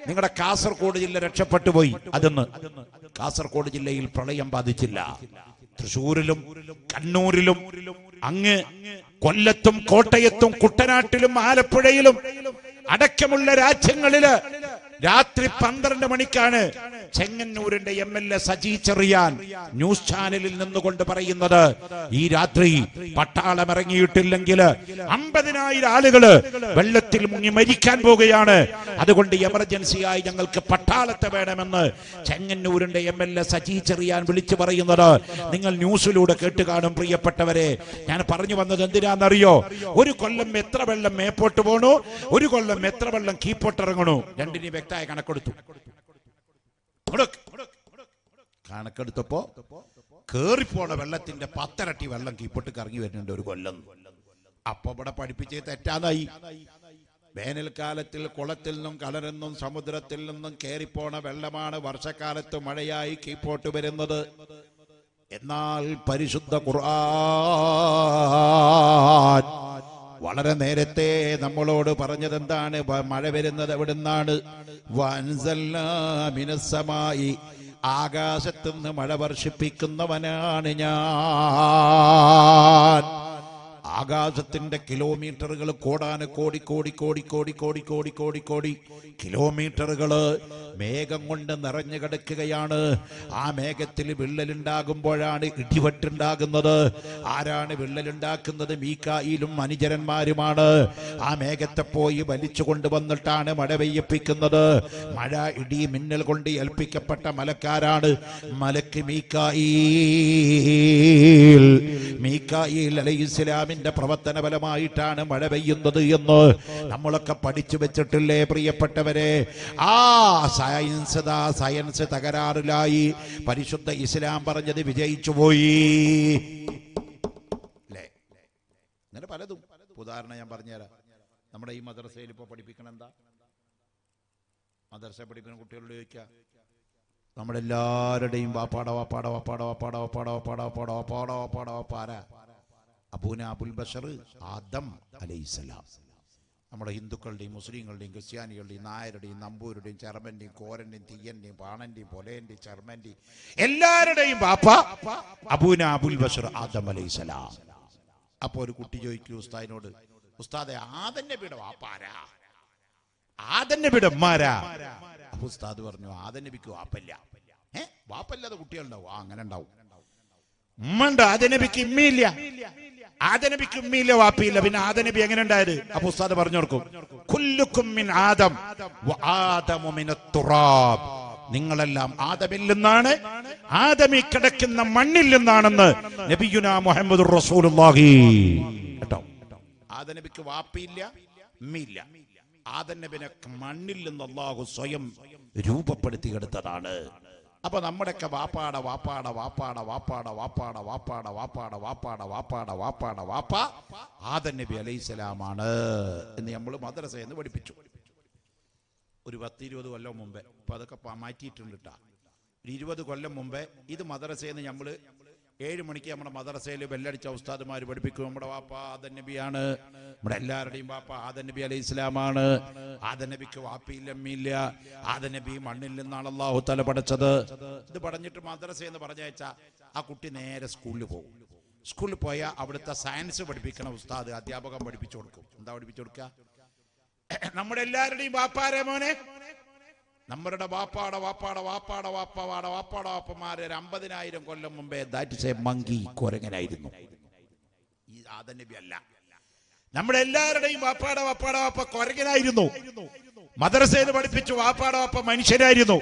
നിങ്ങളുടെ കാസർഗോഡ് ജില്ല രക്ഷപ്പെട്ടു പോയി അതെന്ന് കാസർഗോഡ് ജില്ലയിൽ പ്രളയം ബാധിച്ചില്ല തൃശ്ശൂരിലും കണ്ണൂരിലും അങ്ങ് കൊല്ലത്തും കോട്ടയത്തും കുട്ടനാട്ടിലും ആലപ്പുഴയിലും അടക്കമുള്ള രാജ്യങ്ങളില് രാത്രി 12 മണിക്കാണ് ചെങ്ങന്നൂരിന്റെ MLA സജി ചെറിയാൻ ന്യൂസ് ചാനലിൽ നിന്നുകൊണ്ട് പറയുന്നത് ഈ രാത്രി പട്ടാളം ഇറങ്ങിയിട്ടില്ലെങ്കിൽ 50,000 ആളുകൾ വെള്ളത്തിൽ മുങ്ങി മരിക്കാൻ പോവുകയാണ് അതുകൊണ്ട് എമർജൻസിയായി ഞങ്ങൾക്ക് പട്ടാളത്തെ വേണമെന്ന് ചെങ്ങന്നൂരിന്റെ MLA സജി ചെറിയാൻ വിളിച്ചു പറയുന്നത് നിങ്ങൾ ന്യൂസിലൂടെ കേട്ട് കാണും പ്രിയപ്പെട്ടവരെ ഞാൻ പറഞ്ഞു വന്നത് എന്തിനാണെന്നറിയോ ഒരു കൊല്ലം എത്ര വെള്ളം മേപ്പോട്ട് പോണു ഒരു കൊല്ലം എത്ര വെള്ളം കീപ്പോട്ടിറങ്ങണു രണ്ടിനെ വ്യക്തമായി കണക്കെടുത്തു കണക്കെടുത്തപ്പോ കേറിപ്പോണ വെള്ളത്തിന്റെ 10 ഇരട്ടി വെള്ളം കീപ്പോട്ട് കറങ്ങി വരുന്നുണ്ട് ഒരു കൊല്ലം അപ്പൊ ഇവിടെ പഠിപ്പിച്ചേ തെറ്റാതായി വേനൽക്കാലത്തിൽ കുളത്തിൽ നിന്നും കടലെന്നും സമുദ്രത്തിൽ നിന്നും കേറിപ്പോണ വെള്ളമാണ് വർഷക്കാലത്ത് മഴയായി കീപ്പോട്ട് വരുന്നത് എന്നാൽ പരിശുദ്ധ ഖുർആൻ വളരെ നേരത്തെ നമ്മളോട് പറഞ്ഞത് എന്താണ് മഴ വരുന്നത് എവിടുന്നാണ് വൻസല്ലാ മിനസ്സമായി ആകാശത്തു നിന്ന് മഴ വർഷിപ്പിക്കുന്നവനാണ് ഞാൻ ആകാശത്തിന്റെ കിലോമീറ്ററുകൾ കോടാന് കോടി കോടി കോടി കോടി കോടി കോടി കോടി കോടി കിലോമീറ്ററുകള് മേഘം കൊണ്ട് നിറഞ്ഞു കിടക്കുകയാണ് ആ മേഘത്തിൽ വിള്ളലുണ്ടാകുമ്പോഴാണ് ഇടിവെട്ടുണ്ടാകുന്നത് ആരാണ് വിള്ളലുണ്ടാക്കുന്നത് മീകായിലും അനുചരന്മാരുമാണ് ആ മേഘത്തെ പോയി വലിച്ചു കൊണ്ടുവന്നിട്ടാണ് മഴ പെയ്യിപ്പിക്കുന്നത് മഴ ഇടി മിന്നൽ കൊണ്ട് ഏൽപ്പിക്കപ്പെട്ട മലക്കാരാണ് മലക്ക് മീകായിൽ മീകായിൽ അലൈഹിസ്സലാമിന്റെ പ്രവർത്തന ഫലമായിട്ടാണ് മഴ പെയ്യുന്നത് എന്ന് നമ്മളൊക്കെ പഠിച്ചു വെച്ചിട്ടില്ലേ പ്രിയപ്പെട്ടവരെ ആ സയൻസ് തകരാറിലായി പരിശുദ്ധ ഇസ്ലാം പറഞ്ഞത് വിജയിച്ചു പോയി അല്ലേ അങ്ങനെ പലതും ഉദാഹരണം ഞാൻ പറഞ്ഞുതരാം നമ്മുടെ ഈ മദ്രസയിൽ ഇപ്പോൾ പഠിപ്പിക്കണം എന്താ മദ്രസ പഠിപ്പിക്കുന്ന കുട്ടികളോട് ചോദിക്കുക നമ്മളെല്ലാവരുടെയും അബൂന അബുൽ ബഷർ ആദം അലൈഹിസ്സലാം നമ്മുടെ ഹിന്ദുക്കളുടെയും മുസ്ലിങ്ങളുടെയും ക്രിസ്ത്യാനികളുടെയും നായരുടെയും നമ്പൂരുടെയും ചെറുമന്റെയും കോരന്റെയും തീയന്റെയും പാണന്റെയും പൊലേന്റെയും ചെറുമന്റെയും എല്ലാവരുടെയും പാപ്പ അബൂന അബുൽ ബഷർ ആദം അലൈഹിസ്സലാം അപ്പൊ ഒരു കുട്ടി ചോദിക്കൂ ഉസ്താദിനോട് ഉസ്താദെ ആദം നബിയുടെ വാപ്പാരാ ആദം നബിയുടെ ഉമ്മാരാ അപ്പൊ ഉസ്താദ് പറഞ്ഞു ആദം നബിക്ക് വാപ്പല്ല വാപ്പല്ലാതെ കുട്ടികളുണ്ടാവും അങ്ങനെ ഉണ്ടാവും ഉമ്മണ്ട് ആദം നബിക്ക് ഇമ്മയില്ല ആദനബിക്ക് ഉമ്മയില്ല വാപ്പിയില്ല പിന്നെ ആദനബി എങ്ങനെ ഉണ്ടായത് അപ്പൊ ഉസ്താദ് പറഞ്ഞു കൊടുക്കും കുല്ലുക്കും മിൻ ആദം വആദമു മിനത് തുറാബ് നിങ്ങളെല്ലാം ആദമിൽ നിന്നാണ് ആദമി കിടക്കുന്ന മണ്ണിൽ നിന്നാണെന്ന് നബിയുനാ മുഹമ്മദുർ റസൂലുള്ളാഹി കേട്ടോ ആദനബിക്ക് വാപ്പിയില്ല ഉമ്മയില്ല ആദനബിനെ മണ്ണിൽ നിന്ന് അല്ലാഹു സ്വയം രൂപപ്പെടുത്തി എടുത്തതാണ് അപ്പൊ നമ്മുടെയൊക്കെ വാപ്പാട വാപ്പാട വാപ്പാട വാപ്പാട വാപ്പാട വാപ്പാട വാപ്പാട വാപ്പാട വാപ്പാട വാപ്പാട വാപ്പ ആദം നബി അലൈഹിസ്സലാമാണ് എന്ന് നമ്മൾ മദ്രസയിൽ നിന്ന് പഠിപ്പിച്ചു ഒരു 10-20 കൊല്ലം മുമ്പേ ഇപ്പൊ അതൊക്കെ മാറ്റിയിട്ടുണ്ട് കേട്ടോ 20 കൊല്ലം മുമ്പേ ഇത് മദ്രസയിൽ നിന്ന് നമ്മൾ 7 മണിക്ക് നമ്മുടെ മദ്രസയിൽ വെല്ലടിച്ച ഉസ്താദുമാർ പഠിപ്പിക്കും നമ്മുടെ വാപ്പ ആദൻ നബിയാണ് നമ്മുടെ എല്ലാവരുടെയും വാപ്പ ആദൻ നബി അലൈഹിസ്സലാമാണ് ആദൻ നബിക്ക് വാപ്പിയില്ലമ്മയില്ല ആദൻ നബി മണ്ണിൽ നിന്നാണ് അല്ലാഹു തആല പഠിച്ചത് ഇത് പഠിച്ചിട്ട് മദ്രസയിൽ നിന്ന് പറഞ്ഞയച്ച ആ കുട്ടി നേരെ സ്കൂളിൽ പോകും സ്കൂളിൽ പോയാൽ അവിടുത്തെ സയൻസ് പഠിപ്പിക്കണ ഉസ്താദ് അധ്യാപകൻ പഠിപ്പിച്ചു കൊടുക്കും എന്താ പഠിപ്പിച്ചു കൊടുക്കുക നമ്മുടെ എല്ലാവരുടെയും വാപ്പാരെ മോനെ നമ്മളുടെ വാപ്പാട വാപ്പാട വാപ്പാട വാപ്പാട വാപ്പാട വാപ്പമാര് 50,000 കൊല്ലം മുമ്പേ ദാറ്റ് ഈസ് എ മങ്കി കൊരങ്ങനായിരുന്നു ഈ ആദം നബി അല്ല നമ്മുടെ എല്ലാവരുടെയും വാപ്പാട വാപ്പാട വാപ്പ കൊരങ്ങനായിരുന്നു Madrasayil പഠിപ്പിച്ചു വാപ്പാടോ അപ്പ മനുഷ്യനായിരുന്നു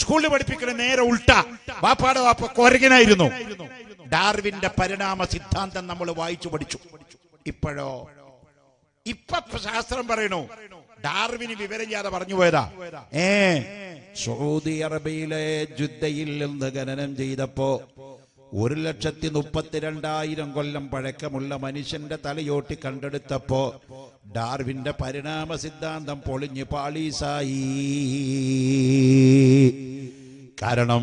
സ്കൂളിൽ പഠിപ്പിക്കുന്ന നേരെ ഉൾട്ട വാപ്പാടോ അപ്പ കൊരങ്ങനായിരുന്നു ഡാർവിന്റെ പരിണാമ സിദ്ധാന്തം നമ്മൾ വായിച്ചു പഠിച്ചു ഇപ്പോഴോ ഇപ്പ ശാസ്ത്രം പറയുന്നു ഡാർവിൻ വിവരമില്ലാതെ പറഞ്ഞു പോയതാ സൗദി അറേബ്യയിലെ ജുദ്ദയിൽ നിന്ന് ഖനനം ചെയ്തപ്പോൾ 1,32,000 കൊല്ലം പഴക്കമുള്ള മനുഷ്യന്റെ തലയോട്ടി കണ്ടെടുത്തപ്പോ ഡാർവിന്റെ പരിണാമ സിദ്ധാന്തം പൊളിഞ്ഞു പാളീസായി കാരണം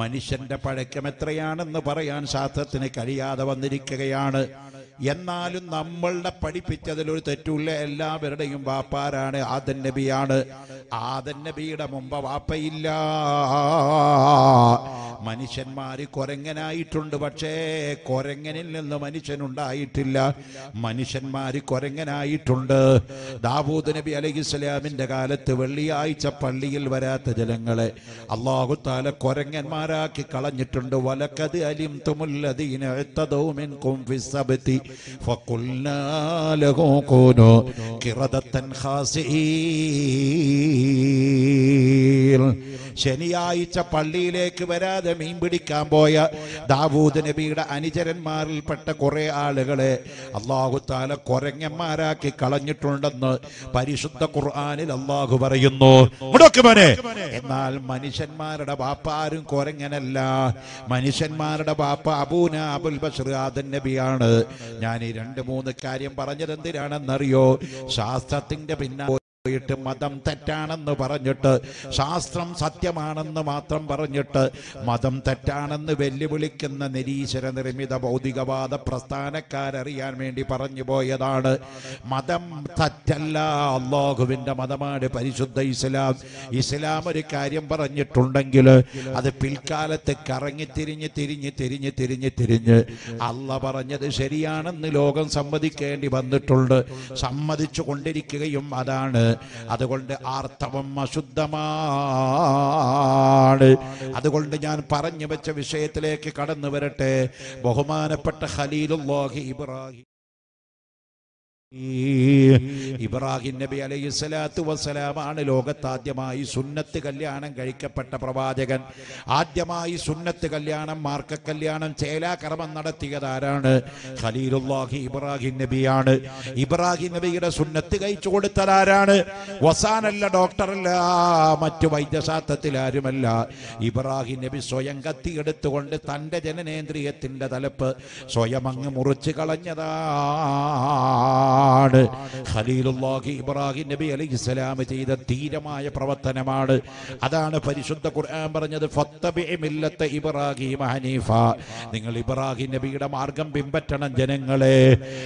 മനുഷ്യന്റെ പഴക്കം എത്രയാണെന്ന് പറയാൻ ശാസ്ത്രത്തിന് കഴിയാതെ വന്നിരിക്കുകയാണ് എന്നാലും നമ്മളെ പഠിപ്പിച്ചതിൽ ഒരു തെറ്റുമില്ല എല്ലാവരുടെയും വാപ്പാരാണ് ആദൻ നബിയാണ് ആദൻ നബിയുടെ മുമ്പ് വാപ്പയില്ല മനുഷ്യന്മാര് കൊരങ്ങനായിട്ടുണ്ട് പക്ഷേ കൊരങ്ങനിൽ നിന്ന് മനുഷ്യനുണ്ടായിട്ടില്ല മനുഷ്യന്മാര് കൊരങ്ങനായിട്ടുണ്ട് ദാവൂദ് നബി അലൈഹിസ്സലാമിന്റെ കാലത്ത് വെള്ളിയാഴ്ച പള്ളിയിൽ വരാത്ത ജനങ്ങളെ അല്ലാഹു തആല കൊരങ്ങന്മാരാക്കി കളഞ്ഞിട്ടുണ്ട് വലഖദ് അലിംതുമുൽ ലദീന ഇതദൂ മിൻകും ഫിസ്സബതി ഫഖുൽനാ ലഹു കൂനൂ ഖിറദതൻ ഖാസിഈൻ ശനിയാഴ്ച പള്ളിയിലേക്ക് വരാതെ മീൻ പിടിക്കാൻ പോയ ദാവൂദ് നബിയുടെ അനുചരന്മാരിൽപ്പെട്ട കുറെ ആളുകളെ അല്ലാഹു തആല കൊരങ്ങന്മാരാക്കി കളഞ്ഞിട്ടുണ്ടെന്ന് പരിശുദ്ധ ഖുർആനിൽ അല്ലാഹു പറയുന്നു എന്നാൽ മനുഷ്യന്മാരുടെ ബാപ്പാരും കൊരങ്ങനല്ല മനുഷ്യന്മാരുടെ ബാപ്പ അബൂന അബുൽ ബശർ ആദൻ നബിയാണ് ഞാൻ ഈ 2-3 കാര്യം പറഞ്ഞത് എന്തിനാണെന്നറിയോ ശാസ്ത്രത്തിന്റെ പിന്നാലെ പോയിട്ട് മതം തെറ്റാണെന്ന് പറഞ്ഞിട്ട് ശാസ്ത്രം സത്യമാണെന്ന് മാത്രം പറഞ്ഞിട്ട് മതം തെറ്റാണെന്ന് വെല്ലുവിളിക്കുന്ന നിരീശ്വര നിർമ്മിത ഭൗതികവാദ പ്രസ്ഥാനക്കാരറിയാൻ വേണ്ടി പറഞ്ഞു പോയതാണ് മതം തെറ്റല്ല അല്ലാഹുവിൻ്റെ മതമാണ് പരിശുദ്ധ ഇസ്ലാം ഇസ്ലാം ഒരു കാര്യം പറഞ്ഞിട്ടുണ്ടെങ്കിൽ അത് പിൽക്കാലത്ത് കറങ്ങി തിരിഞ്ഞ് അല്ലാഹ് പറഞ്ഞത് ശരിയാണെന്ന് ലോകം സമ്മതിക്കേണ്ടി വന്നിട്ടുണ്ട് സമ്മതിച്ചു കൊണ്ടിരിക്കുകയും അതാണ് അതുകൊണ്ട് ആർത്തവം അശുദ്ധമാണ് അതുകൊണ്ട് ഞാൻ പറഞ്ഞു വെച്ച വിഷയത്തിലേക്ക് കടന്നു വരട്ടെ ബഹുമാനപ്പെട്ട ഖലീലുല്ലാഹി ഇബ്രാഹിം ഇബ്രാഹിം നബി അലൈഹി സ്വലാത്തു വസ്സലാമാണ് ലോകത്താദ്യമായി സുന്നത്ത് കല്യാണം കഴിക്കപ്പെട്ട പ്രവാചകൻ ആദ്യമായി സുന്നത്ത് കല്യാണം മാർക്ക കല്യാണം ചേലാകർമ്മം നടത്തിയതാരാണ് ഖലീലുല്ലാഹി ഇബ്രാഹിം നബിയാണ് ഇബ്രാഹിം നബിയുടെ സുന്നത്ത് കഴിച്ചു കൊടുത്തതാരാണ് വസാനല്ല ഡോക്ടറല്ല മറ്റു വൈദ്യശാസ്ത്രത്തിൽ ആരുമല്ല ഇബ്രാഹിം നബി സ്വയം കത്തിയെടുത്തുകൊണ്ട് തൻ്റെ ജനനേന്ദ്രിയത്തിൻ്റെ തലപ്പ് സ്വയം അങ്ങ് മുറിച്ച് കളഞ്ഞതാണ് ഖലീലുല്ലാഹി ഇബ്രാഹിം നബി അലൈഹിസ്സലാം ചെയ്ത ധീരമായ പ്രവർത്തനമാണ് അതാണ് പരിശുദ്ധ ഖുർആൻ പറഞ്ഞത് ഫത്തബിഇ മില്ലത ഇബ്രാഹിം ഹനീഫ നിങ്ങൾ ഇബ്രാഹിം നബിയുടെ മാർഗം പിൻപറ്റണം ജനങ്ങളെ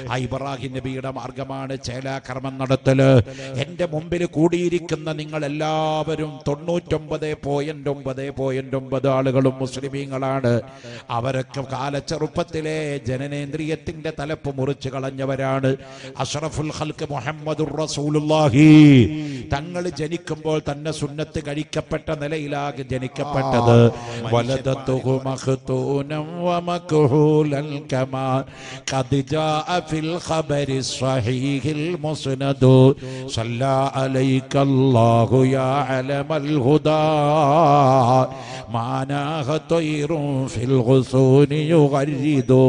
ആ ഇബ്രാഹിം നബിയുടെ മാർഗമാണ് ചേലാകർമ്മം നടത്തല് എൻ്റെ മുമ്പിൽ കൂടിയിരിക്കുന്ന നിങ്ങൾ എല്ലാവരും 99.9 ആളുകളും മുസ്ലിമീങ്ങളാണ് അവരൊക്കെ കാലച്ചെറുപ്പത്തിലെ ജനനേന്ദ്രിയത്തിൻ്റെ തലപ്പ് മുറിച്ച് കളഞ്ഞവരാണ് അഷ്റഫുൽ ഖൽഖ് മുഹമ്മദുർ റസൂലുള്ളാഹി തങ്ങൾ ജനിക്കുമ്പോൾ തന്നെ സുന്നത്ത് കഴിക്കപ്പെട്ട നിലയിലാകെ ജനിക്കപ്പെട്ടത് വലദതുഹു മഖ്തൂനം വമഖൂലൻ കമാ ഖദ് ജാഅ ഫിൽ ഖബരി സ്വഹീഹിൽ മുസ്നദു സല്ലാ അലൈക്കല്ലാഹു യാ അലമൽ ഹുദാ മാനാഹ തൈറുൻ ഫിൽ ഖുസൂനി യുഗരിദു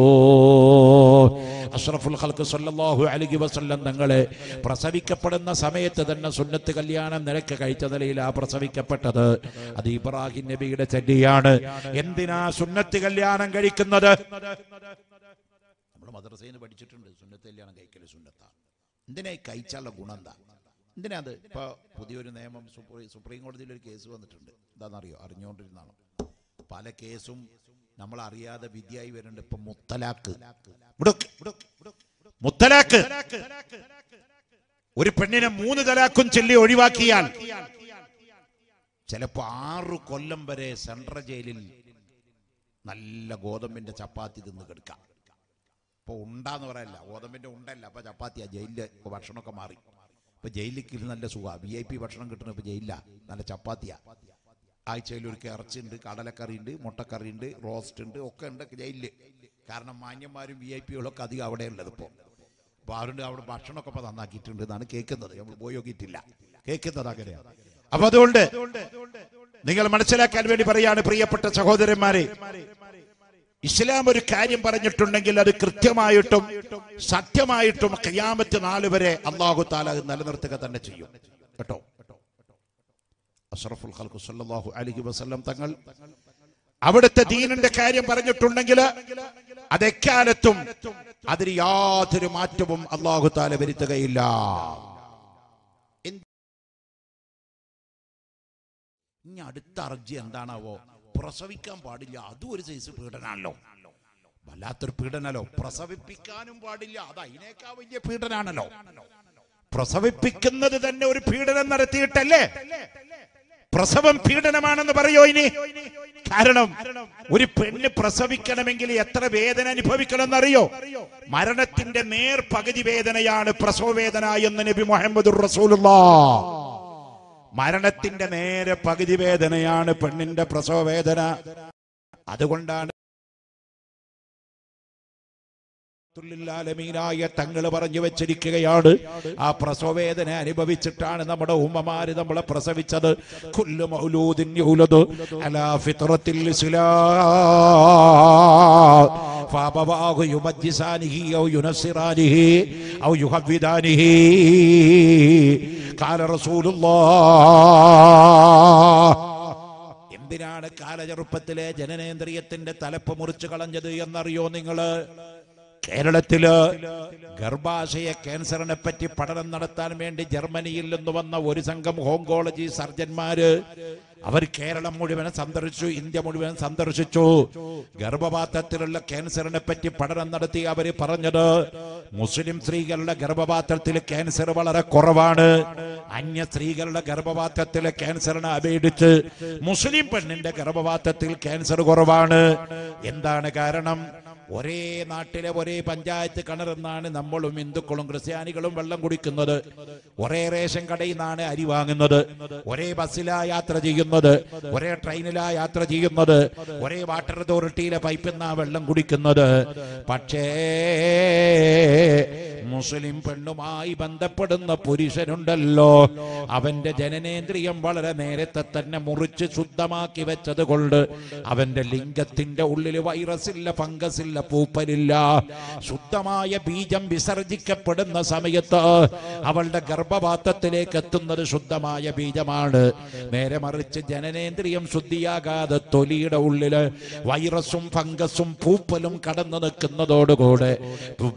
അഷ്റഫുൽ ഖൽഖ് സല്ലല്ലാഹു അലൈഹി വസല്ലം തങ്ങളെ പ്രസവിക്കപ്പെടുന്ന സമയത്ത് തന്നെ സുന്നത്ത് കല്യാണം നിരക്ക് കഴിച്ച നിലയിലാ പ്രസവിക്കപ്പെട്ടത് അത് ഇബ്രാഹിം നബിയുടെ ചടിയാണ് എന്തിനാ സുന്നത്ത് കല്യാണം കഴിക്കുന്നത് നമ്മൾ മദ്രസയിൽ നിന്ന് പഠിച്ചിട്ടുണ്ട് സുന്നത്ത് കല്യാണം കഴിക്കല് സുന്നത്താണ് എന്തിനാ കഴിച്ചാലുള്ള ഗുണം എന്താ എന്തിനാ അത് ഇപ്പോൾ പുതിയൊരു നിയമം സുപ്രീം കോടതിയിൽ ഒരു കേസ് വന്നിട്ടുണ്ട് എന്താണെന്നറിയോ അറിഞ്ഞുകൊണ്ടിരുന്നാണ് പല കേസും നമ്മൾ അറിയാതെ വിധിയായി വരുന്നുണ്ട് ഇപ്പം മുത്തലാക്ക് മുത്തലാക്ക് ഒരു പെണ്ണിനെ 3 തലാഖും ചൊല്ലി ഒഴിവാക്കിയാൽ ചിലപ്പോ 6 കൊല്ലം വരെ സെൻട്രൽ ജയിലിൽ നല്ല ഗോതമ്പിന്റെ ചപ്പാത്തി തിന്ന് കിടക്കാം ഇപ്പൊ ഉണ്ടാന്ന് പറയല്ല ഗോതമ്പിന്റെ ഉണ്ടല്ല അപ്പൊ ചപ്പാത്തിയാ ജയിലിലെ ഭക്ഷണമൊക്കെ മാറി ഇപ്പൊ ജയിലിലേക്ക് നല്ല സുഖമാണ് VIP ഭക്ഷണം കിട്ടണ ഇപ്പൊ ജയിലില്ല നല്ല ചപ്പാത്തിയാ ആഴ്ചയിൽ ഒരു ഇറച്ചിയുണ്ട് കടലക്കറിയുണ്ട് മുട്ടക്കറിയുണ്ട് റോസ്റ്റ് ഉണ്ട് ഒക്കെ ഉണ്ട് ജയിലില് കാരണം മാന്യന്മാരും VIP കളൊക്കെ അധികം അവിടെ ഉള്ളത് ഇപ്പോൾ Barunda out of Bachanokapana get into the cake and the Boyo Gitilla. Cake in the Ragare. About the old day, Nigal Manchela can be Pariana Priya Patasahodere Mari Islam or Karim Paranatungilla, Kirtamayotum, Satamayotum, Kayamatan Alivere, Allah Gutala, and Nalar Takatanachi. Asraful Halku Sallallahu Alaihi Wasallam Tangal. About the Dean and the Karim Paranatungilla. Adekalatum Adriat Rematum Allah Tala Veritaila in Tarji and Danavo, Prosavicam Badilla, do it is Pudanalo, Balater Pudanalo, Prosavic Picanum Badilla, Ineka with your Pudanalo, Prosavic Picanada than no repeated and the Tele Prosavam Pudanaman and the Barioini. Karanam, we pin the Prasavikanamangili at Trave than any Pavikalanario, Maranatin de Nair, Pagadive than Ayan, Prasove than I and Nabi Muhammad Rasulullah, Maranatin de Nair, Pagadive than Ayan, Pandinda Prasove than Adagunda Tulila Lemina, yet Tangalabara Jevechikayard, a Prasove than Anibavichitan and the Mada Humamari, the Mada Prasavich other, Kulum Ulud in Ulado, Ala Fitrotilisila Fababa, Yumadisani, O Yunasirani, O Yuhavidani, Kala Rasulullah. Indira, Kala Rupatele, and Andriat in the Talapamurchakalan Yanarioningala. Kerala Tiller, Garbasi, cancer and a petty pattern, Naratarman, Germany, Lundovana, Worisangam, Hongology, Sergeant Mare, our Kerala Mudivan, Sandarichu, India Mudivan, Sandarichu, Garbabata Tilla, cancer and a petty pattern, Narati, Avari Paranada, Muslim three Gala Garbabata Tilla, cancer of Alara Koravana, Anya three Gala Garbabata Tilla, cancer and Abedit, Muslim Pandinda Garbabata Till, cancer Goravana, Indana Garanam. Ore Natele, Ore Panjai, the Kanaran and the Molumin, the Colongresiani, Columbalangurik, another Ore Shankadina, Adiwang, another Ore Basila, Yatraji, another Ore Trainila, Yatraji, another Ore Water Dorotila, Pipena, Valangurik, another Pache Muslim Pandoma, Iban the Pudan, the Puris and the law Avende Genenendri and Valera Neretatana Murich, Sudama, Kivet, the Golder Avende Lingatin, the Ulileva, Irasilla, Fangasil. Puparilla, Sutamaya Bijam Bisarjika Pudan Samayata, Avalda Garbavata Telekatunda Sutamaya Bijamada, Mere Marich Janendrium Sudiaga, the Tolida Ulila, Vairasum Fangasum Pupalum Kadana Kanado Gode,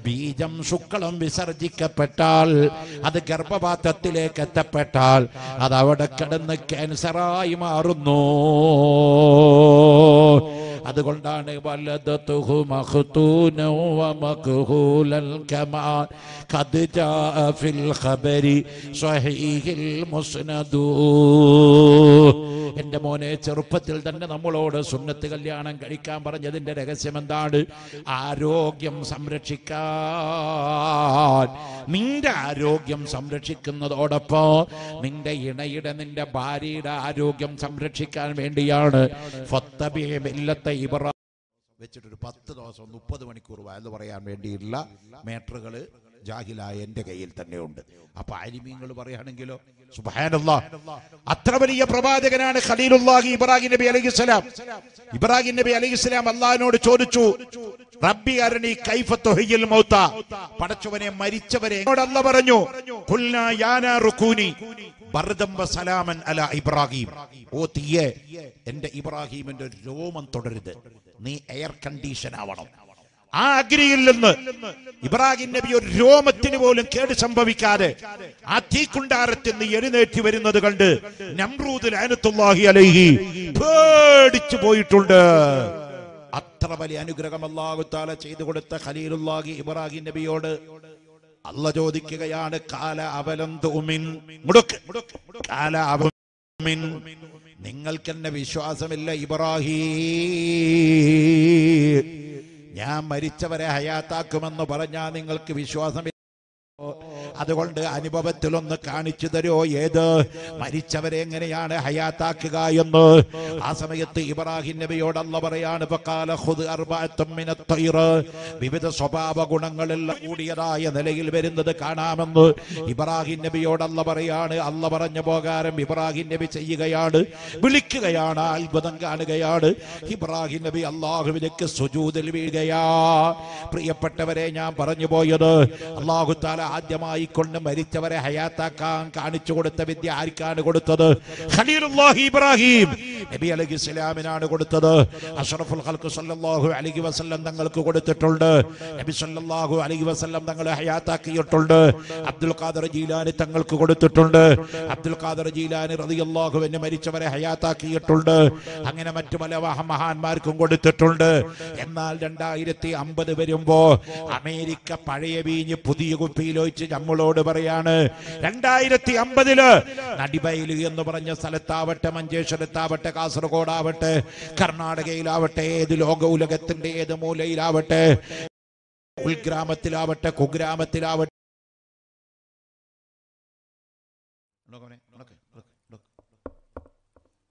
Bijam Sukalam Bisarjika Petal, at the Garbavata Telekata Petal, at our Kadana Kansara Imaruno. Adagondane Baladatuhu Makutuna Makuhul Kama Kadija Fil Khaberi Sahihil Musnadu in the Monator Patil than the Moloda Sunatigalan and Garikamba Jadin de Gasemandad Arogium Samrachika Minda Arogium Samrachika not order paw Minda United and in the Bari Arogium Samrachika and Indiana Fatabi Milata. Which is the path of the Padamanikuva, the Varia Medilla, Matragale, Jahila, and the Gailton. A pile mingle of Varianangillo, Subhanallah. Atrabadi Prabada and Khalilullah, Ibrahim the Bialik Salam, Ibrahim the Bialik Salam, Allah, no Chodu, Rabbi Arani, Kaifato Higil Mota, Patachovan, Marichavari, Lavarano, Kulna, Yana, Rukuni. Bardam Basalaman ala Ibrahim, Otiye, and the Ibrahim and the Roman Tolerate, the air condition Avano. Agree, Ibrahim Nebio, Roma Tinibol and Kedisam Bavicade, Atikundarat in the Yerinative in the Gulder, Namru the Anatolahi Alehi, Purdichboy Tulda, Atravali Anugragamala, Tala, Chedota, Khalilullah, Ibrahim Nebio. Allah jodi kigayana kala avalam umin muduk kala avamin ningal kanna vishwasamilla Ibrahim. Yam maricha vare hayata kumanno baranya ningal ke vishwasamilla. അതുകൊണ്ട് അനുഭവത്തിലൊന്ന് കാണിച്ചു തരോ ഏത് മരിച്ചവരെ എങ്ങനെയാണ് ഹയാത്താക്കുക എന്ന്. ആ സമയത്ത് ഇബ്രാഹിം നബിയോട് അല്ലാഹു പറയാണ് ഫഖാല ഖുദ് അർബഅത്തും മിനത് തൈർ, വിവിധ സ്വഭാവ ഗുണങ്ങളെല്ലാം കൂടിയതായ നിലയിൽ വരുന്നത് കാണാമെന്ന് ഇബ്രാഹിം നബിയോട് അല്ലാഹു പറയാണ്. അല്ലാഹു പറഞ്ഞ പ്രകാരം ഇബ്രാഹിം നബി ചെയ്യുകയാണ്, വിളിക്കുകയാണ്, അത്ഭുതം കാണുകയാണ്. ഇബ്രാഹിം നബി അല്ലാഹുവിലേക്ക് സുജൂദിൽ വീഴുകയാ. പ്രിയപ്പെട്ടവരെ, ഞാൻ പറഞ്ഞു പോയത് അല്ലാഹു തആല ആദ്യമായി കൊണ്ട് മരിച്ചവരെ ഹയാത്താക്കാൻ കാണിച്ചു കൊടുത്ത വിദ്യ ആർക്കാണ് കൊടുത്തത്? ഖലീലുല്ലാഹി ഇബ്രാഹിം നബി അലൈഹി സലാമിനാണ് കൊടുത്തത്. അഷ്റഫുൽ ഖൽഖ് സല്ലല്ലാഹു അലൈഹി വസല്ലം തങ്ങൾക്ക് കൊടുത്തിട്ടുണ്ട്. നബി സല്ലല്ലാഹു അലൈഹി വസല്ലം തങ്ങളെ ഹയാത്താക്കിയിട്ടുണ്ട്. അബ്ദുൽ ഖാദർ ജീലാനി തങ്ങൾക്ക് കൊടുത്തിട്ടുണ്ട്. അബ്ദുൽ ഖാദർ ജീലാനി റളിയല്ലാഹു അൻഹു മരിച്ചവരെ ഹയാത്താക്കിയിട്ടുണ്ട്. അങ്ങനെ മറ്റു പല മഹാന്മാർക്കും കൊടുത്തിട്ടുണ്ട്. എന്നാൽ 2050 വരുമ്പോ അമേരിക്ക പഴയ വീഞ്ഞ് പുതിയ കുപ്പിയിൽ ഒഴിച്ച് നമ്മളോട് പറയാണ് 2050 നടിബൈൽ എന്ന് പറഞ്ഞ സ്ഥലത്താവട്ടെ, മഞ്ചേശ്വരത്താവട്ടെ, കാസർഗോഡാവട്ടെ, കർണാടകയിലാവട്ടെ, ഏത് ഉലകത്തിന്റെ ഏത് മൂലയിലാവട്ടെ, ഉൾഗ്രാമത്തിലാവട്ടെ, കുഗ്രാമത്തിലാവട്ടെ,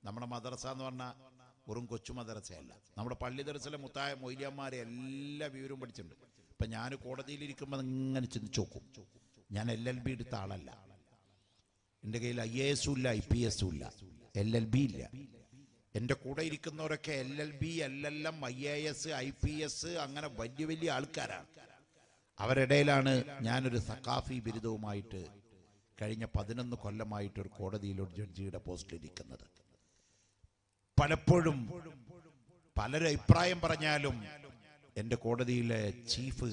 നമ്മുടെ മദ്രസ എന്ന് പറഞ്ഞ വെറും കൊച്ചു മദ്രസയല്ല. നമ്മുടെ പള്ളി ദർസലെ മുത്തായ മൊയ്ലിയന്മാരെ എല്ലാ വിവരവും പഠിച്ചിട്ടുണ്ട്. ഇപ്പം ഞാൻ കോടതിയിലിരിക്കുമ്പോൾ ഇങ്ങനെ ചിന്തിച്ച് നോക്കും, ഞാൻ LLB എടുത്ത ആളല്ല, എൻ്റെ കയ്യിൽ IAS ഇല്ല, IPS ഇല്ല, LLB ഇല്ല. എൻ്റെ കൂടെ ഇരിക്കുന്നവരൊക്കെ LLB, LLM, IAS, IPS അങ്ങനെ വലിയ വലിയ ആൾക്കാരാണ്. അവരിടയിലാണ് ഞാനൊരു സഖാഫി ബിരുദവുമായിട്ട് കഴിഞ്ഞ 11 കൊല്ലമായിട്ടൊരു കോടതിയിലൊരു ജഡ്ജിയുടെ പോസ്റ്റിലിരിക്കുന്നത്. പലപ്പോഴും പലരും അഭിപ്രായം പറഞ്ഞാലും എൻ്റെ കോടതിയിലെ ചീഫ്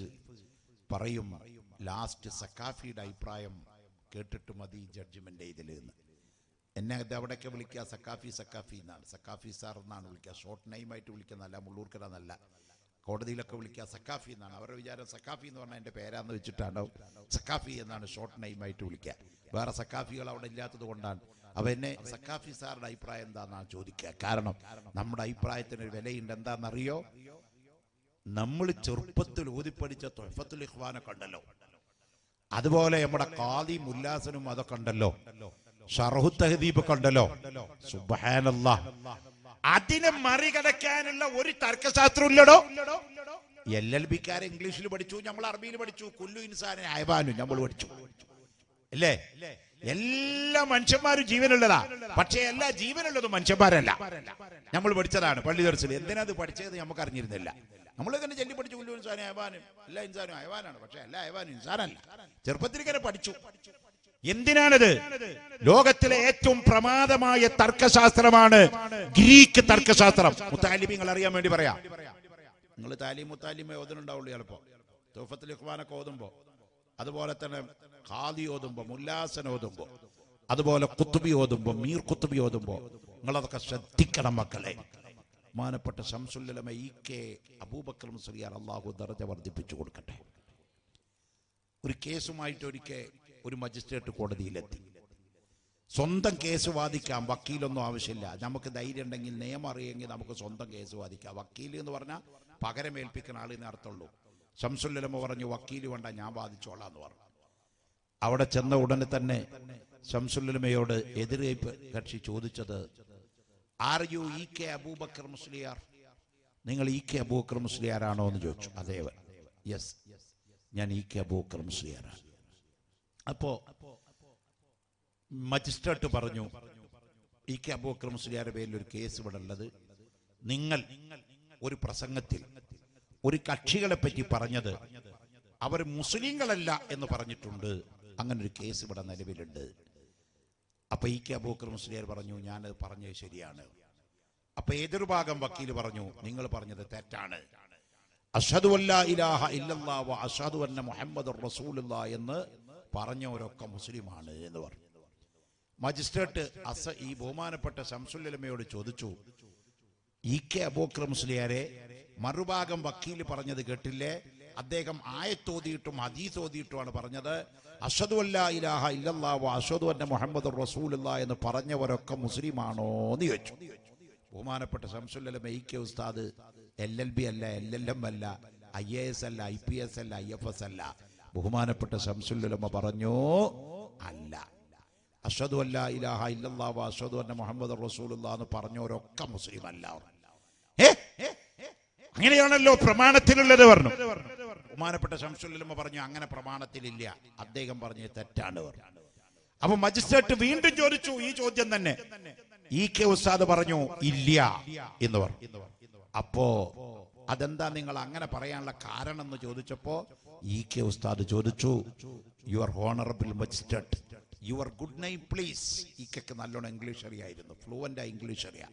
പറയും, ലാസ്റ്റ് സക്കാഫിയുടെ അഭിപ്രായം കേട്ടിട്ട് മതി ജഡ്ജ്മെൻ്റ് ഇതിൽ നിന്ന്. എന്നെ അവിടെയൊക്കെ വിളിക്കുക സക്കാഫി, സക്കാഫി എന്നാണ്, സക്കാഫി സാർ എന്നാണ് വിളിക്കുക. ഷോർട്ട് നെയിമായിട്ട് വിളിക്കുന്നതല്ല, മുള്ളൂർക്കരന്നല്ല. കോടതിയിലൊക്കെ വിളിക്കുക സക്കാഫി എന്നാണ്. അവരുടെ വിചാരം സക്കാഫി എന്ന് പറഞ്ഞാൽ എൻ്റെ പേരാന്ന് വെച്ചിട്ടാണ്. സക്കാഫി എന്നാണ് ഷോർട്ട് നെയിമായിട്ട് വിളിക്കുക. വേറെ സക്കാഫികൾ അവിടെ ഇല്ലാത്തത് കൊണ്ടാണ്. അപ്പം എന്നെ സക്കാഫി സാറുടെ അഭിപ്രായം എന്താണെന്നാണ് ചോദിക്കുക. കാരണം നമ്മുടെ അഭിപ്രായത്തിന് ഒരു വിലയുണ്ട്. എന്താണെന്നറിയോ, നമ്മൾ ചെറുപ്പത്തിൽ ഓതിപ്പടിച്ച ത്വഫത്തുൽ ഇഖ്വാനൊക്കെ ഉണ്ടല്ലോ, അതുപോലെ നമ്മുടെ ഖാദി മുല്ലാസനും അതൊക്കെ ഉണ്ടല്ലോ, ഷർഹു തഹ്ദീബ് ഒക്കെ ഉണ്ടല്ലോ. സുബ്ഹാനല്ലാഹ്, അതിനെ മറികടക്കാനുള്ള ഒരു തർക്കശാസ്ത്രം ഇല്ലടോ. LLBക്കാരെ ഇംഗ്ലീഷിൽ പഠിച്ചു, നമ്മൾ അറബിയിൽ പഠിച്ചു, കുല്ലു ഇൻസാനെ അയവാനും നമ്മൾ പഠിച്ചു അല്ലേ. എല്ലാ മനുഷ്യന്മാരും ജീവനുള്ളതാ, പക്ഷേ എല്ലാ ജീവനുള്ളതും മനുഷ്യന്മാരല്ല. നമ്മൾ പഠിച്ചതാണ് പള്ളി ദർസിൽ. എന്തിനത് പഠിച്ചത് നമുക്ക് അറിഞ്ഞിരുന്നില്ല. നമ്മൾ തന്നെ ചെല്ലി പഠിച്ചു കുല്ലു ഇൻസാനും അയവാനും, എല്ലാ ഇൻസാനും അയവാനാണ്, പക്ഷെ എല്ലാ അയവാനും ഇൻസാനല്ല. ചെറുപ്പത്തിലിങ്ങനെ പഠിച്ചു. എന്തിനാണത്? ലോകത്തിലെ ഏറ്റവും പ്രമാദമായ തർക്കശാസ്ത്രമാണ് ഗ്രീക്ക് തർക്കശാസ്ത്രം. മുത്താലിമിങ്ങൾ അറിയാൻ വേണ്ടി പറയാം. നിങ്ങൾ താലിം മുത്താലിമേ ഓതുന്നുണ്ടാവുള്ളൂ. ചിലപ്പോ തൗഫത്തുൽ ഇഖ്വാനൊക്കെ ഓതുമ്പോ, അതുപോലെ തന്നെ ഖാദി ഓതുമ്പോ, മുല്ലാസൻ ഓതുമ്പോ, അതുപോലെ ഖുത്ബി ഓതുമ്പോ, മീർ ഖുത്ബി ഓതുമ്പോ നിങ്ങളതൊക്കെ ശ്രദ്ധിക്കണം മക്കളെ. മാനപ്പെട്ട ശംസുല്ലമ E.K. അബൂബക്കർ മുസ്ലിയാർ അല്ലാഹു ദർജ വർദ്ധിപ്പിച്ചു കൊടുക്കട്ടെ, ഒരു കേസുമായിട്ട് ഒരിക്കൽ ഒരു മജിസ്ട്രേറ്റ് കോടതിയിലെത്തി. സ്വന്തം കേസ് വാദിക്കാം, വക്കീലൊന്നും ആവശ്യമില്ല. നമുക്ക് ധൈര്യം ഉണ്ടെങ്കിൽ, നിയമം അറിയെങ്കിൽ നമുക്ക് സ്വന്തം കേസ് വാദിക്കാം. വക്കീൽ എന്ന് പറഞ്ഞാൽ പകരമേൽപ്പിക്കുന്ന ആളിനെ അർത്ഥമുള്ളൂ. ശംസുല്ലമ പറഞ്ഞു വക്കീൽ വേണ്ട, ഞാൻ വാദിച്ചോളാം എന്ന് പറഞ്ഞു. അവിടെ ചെന്ന ഉടനെ തന്നെ ശംസുല്ലമയോട് എതിരേൽപ്പ് കക്ഷി ചോദിച്ചത്, are U E.K. Abubakar Musliyar, നിങ്ങൾ E.K. അബൂബക്കർ മുസ്ലിയാരാണോ എന്ന് ചോദിച്ചു. അതേ, യെസ് ഞാൻ E.K. അബൂബക്കർ മുസ്ലിയാരാണ്. അപ്പോ മജിസ്ട്രേറ്റ് പറഞ്ഞു, E.K. അബൂബക്കർ മുസ്ലിയാരുടെ പേരിൽ ഒരു കേസ് ഇവിടെ ഉള്ളത്. നിങ്ങൾ ഒരു പ്രസംഗത്തിൽ ഒരു കക്ഷികളെ പറ്റി പറഞ്ഞത് അവർ മുസ്ലിങ്ങളല്ല എന്ന് പറഞ്ഞിട്ടുണ്ട്. അങ്ങനൊരു കേസ് ഇവിടെ നിലവിലുണ്ട്. അപ്പൊ E.K. അബൂബക്കർ മുസ്ലിയാർ പറഞ്ഞു, ഞാനത് പറഞ്ഞത് ശരിയാണ്. അപ്പൊ എതിർഭാഗം വക്കീൽ പറഞ്ഞു, നിങ്ങൾ പറഞ്ഞത് തെറ്റാണ്, അഷ്ഹദു അല്ലാ ഇലാഹ ഇല്ലല്ലാഹ് വ അഷ്ഹദു അന്ന മുഹമ്മദുർ റസൂലുള്ളാഹ് എന്ന് പറഞ്ഞവരൊക്കെ മുസ്ലിമാണ് എന്ന് പറഞ്ഞു. മജിസ്ട്രേറ്റ് ഈ ബഹുമാനപ്പെട്ട ശംസുല്ലമയോട് ചോദിച്ചു, E.K. അബൂബക്കർ മുസ്ലിയാരെ മറുഭാഗം വക്കീൽ പറഞ്ഞത് കേട്ടില്ലേ? അദ്ദേഹം ആയത്തോതിയിട്ടും ഹദീസ് ഓതിയിട്ടുമാണ് പറഞ്ഞത്. അഷ്ഹദു അല്ലാ ഇലാഹ ഇല്ലല്ലാഹ് വ അഷ്ഹദു അന്ന മുഹമ്മദുർ റസൂലുള്ളാഹ് എന്ന് പറഞ്ഞവരൊക്കെ മുസ്ലിമാണോ എന്ന് ചോദിച്ചു. ബഹുമാനപ്പെട്ട ശംസുല്ലമ E.K. ഉസ്താദ് LLB അല്ല, LLM അല്ല, IAS അല്ല, IPS അല്ല, IFS അല്ല, ബഹുമാനപ്പെട്ട ശംസുൽ ഉലമ പറഞ്ഞു അല്ല, അശ്ഹദു അല്ലാ ഇലാഹ ഇല്ലല്ലാഹു വ അശ്ഹദു അന്ന മുഹമ്മദുർ റസൂലുള്ളാഹ് എന്ന് പറഞ്ഞവരൊക്കെ മുസ്ലിം അല്ല. അങ്ങനെയാണല്ലോ പ്രമാണത്തിലുള്ളത് പറഞ്ഞു. ബഹുമാനപ്പെട്ട ശംസുൽ ഉലമ പറഞ്ഞു അങ്ങനെ പ്രമാണത്തിലില്ല, അദ്ദേഹം പറഞ്ഞ തെറ്റാണ് പറഞ്ഞു. അപ്പൊ മജിസ്ട്രേറ്റ് വീണ്ടും ചോദിച്ചു ഈ ചോദ്യം തന്നെ. ഇ കെ ഉസ്താദ് പറഞ്ഞു ഇല്ല എന്ന് പറഞ്ഞു. അപ്പോ അതെന്താ നിങ്ങൾ അങ്ങനെ പറയാനുള്ള കാരണം എന്ന് ചോദിച്ചപ്പോ ഇ കെ ഉസ്താദ് ചോദിച്ചു, your honourable magistrate, your good name please. E കെക്ക് നല്ലോണം ഇംഗ്ലീഷ് അറിയായിരുന്നു, ഫ്ലുവൻ്റായി ഇംഗ്ലീഷ് അറിയാം.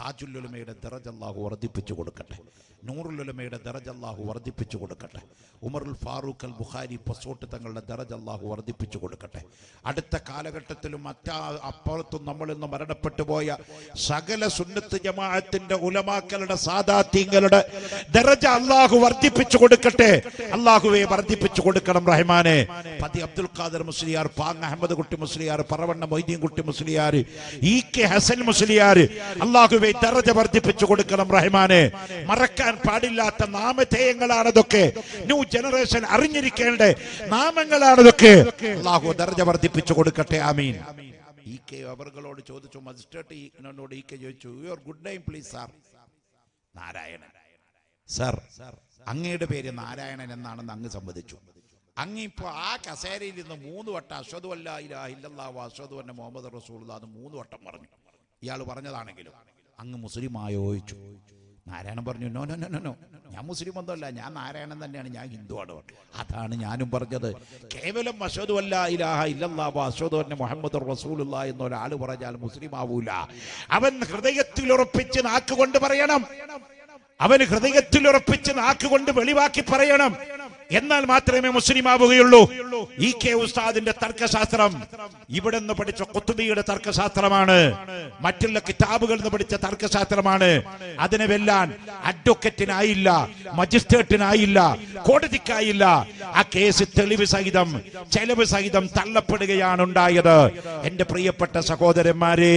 താജുൽ ഉലമയുടെ ദർജ അല്ലാഹു വർദ്ധിപ്പിച്ചു കൊടുക്കട്ടെ. നൂറുൽ ഉലമയുടെ ദർജ അല്ലാഹു വർദ്ധിപ്പിച്ചു കൊടുക്കട്ടെ. ഉമറുൽ ഫാറൂഖ് അൽ ബുഖാരി പസോട്ട് തങ്ങളുടെ ദർജ അല്ലാഹു വർദ്ധിപ്പിച്ചു കൊടുക്കട്ടെ. അടുത്ത കാലഘട്ടത്തിലും അപ്പുറത്തും നമ്മളിന്ന് മരണപ്പെട്ടു പോയ സകല സുന്നത്ത് ജമാഅത്തിന്റെ ഉലമാക്കളുടെ സാദാത്യങ്ങളുടെ ദർജ അല്ലാഹു വർദ്ധിപ്പിച്ചു കൊടുക്കട്ടെ. അല്ലാഹുവേ വർദ്ധിപ്പിച്ചു കൊടുക്കണം റഹ്മാനെ. പതി അബ്ദുൽ ഖാദർ മുസ്ലിയാർ, പാങ് അഹമ്മദ് കുട്ടി മുസ്ലിയാർ, പറവണ്ണ മൊയ്തീൻ കുട്ടി മുസ്ലിയാർ, ഇ കെ ഹസൻ മുസ്ലിയാർ, അല്ലാഹുവേ ദർജ വർദ്ധിപ്പിച്ചു കൊടുക്കണം റഹ്മാനെ. മറക്കാൻ പാടില്ലാത്ത നാമധേയങ്ങളാണതൊക്കെ, ന്യൂ ജനറേഷൻ അറിഞ്ഞിരിക്കേണ്ട നാമങ്ങളാണതൊക്കെ. അല്ലാഹു ദർജ വർദ്ധിപ്പിച്ചു കൊടുക്കട്ടെ. ആമീൻ. ഇ കെ അവർകളോട് ചോദിച്ചു, മജിസ്ട്രേറ്റിനോട് ഇ കെ ചോദിച്ചു, your good name please sir. Narayanan sir, അങ്ങയുടെ പേര് നാരായണൻ എന്നാണെന്ന് അങ്ങ് സമ്മതിച്ചു. അങ്ങിപ്പോ ആ കസേരയിൽ നിന്ന് 3 വട്ടം അശ്ഹദു അല്ലാ ഇലാഹ ഇല്ലല്ലാഹു വ അശ്ഹദു അന്ന മുഹമ്മദ് റസൂലുള്ളാഹ് എന്ന് 3 വട്ടം പറഞ്ഞു. ഇയാൾ പറഞ്ഞതാണെങ്കിലും അങ്ങ് മുസ്ലിമായോ ചോദിച്ചു. നാരായണൻ പറഞ്ഞു, നോ നോ നോ നോ, ഞാൻ മുസ്ലിം ഒന്നുമല്ല, ഞാൻ നാരായണൻ തന്നെയാണ്, ഞാൻ ഹിന്ദുവാണ്. അതാണ് ഞാനും പറഞ്ഞത്. കേവലം അശ്ഹദു അല്ലാ ഇലാഹ ഇല്ലല്ലാഹു വ അശ്ഹദു അന്ന മുഹമ്മദുർ റസൂലുള്ളാഹി എന്ന ഒരാൾ പറഞ്ഞാൽ മുസ്ലിം ആവൂല. അവൻ ഹൃദയത്തിൽ ഉറപ്പിച്ച് നാക്കുകൊണ്ട് പറയണം, അവൻ ഹൃദയത്തിൽ ഉറപ്പിച്ച് നാക്കുകൊണ്ട് വെളിവാക്കി പറയണം, എന്നാൽ മാത്രമേ മുസ്ലിം ആവുകയുള്ളൂ. ഇ കെ ഉസ്താദിന്റെ തർക്കശാസ്ത്രം ഇവിടെ നിന്ന് പഠിച്ച ഖുത്ബിയുടെ തർക്കശാസ്ത്രമാണ്, മറ്റുള്ള കിതാബുകളിൽ നിന്ന് പഠിച്ച തർക്കശാസ്ത്രമാണ്. അതിനെ വെല്ലാൻ അഡ്വക്കറ്റിനായില്ല, മജിസ്ട്രേറ്റിനായില്ല, കോടതിക്കായില്ല. ആ കേസ് തെളിവ് സഹിതം ചെലവ് സഹിതം തള്ളപ്പെടുകയാണ് ഉണ്ടായത് എന്റെ പ്രിയപ്പെട്ട സഹോദരന്മാരെ.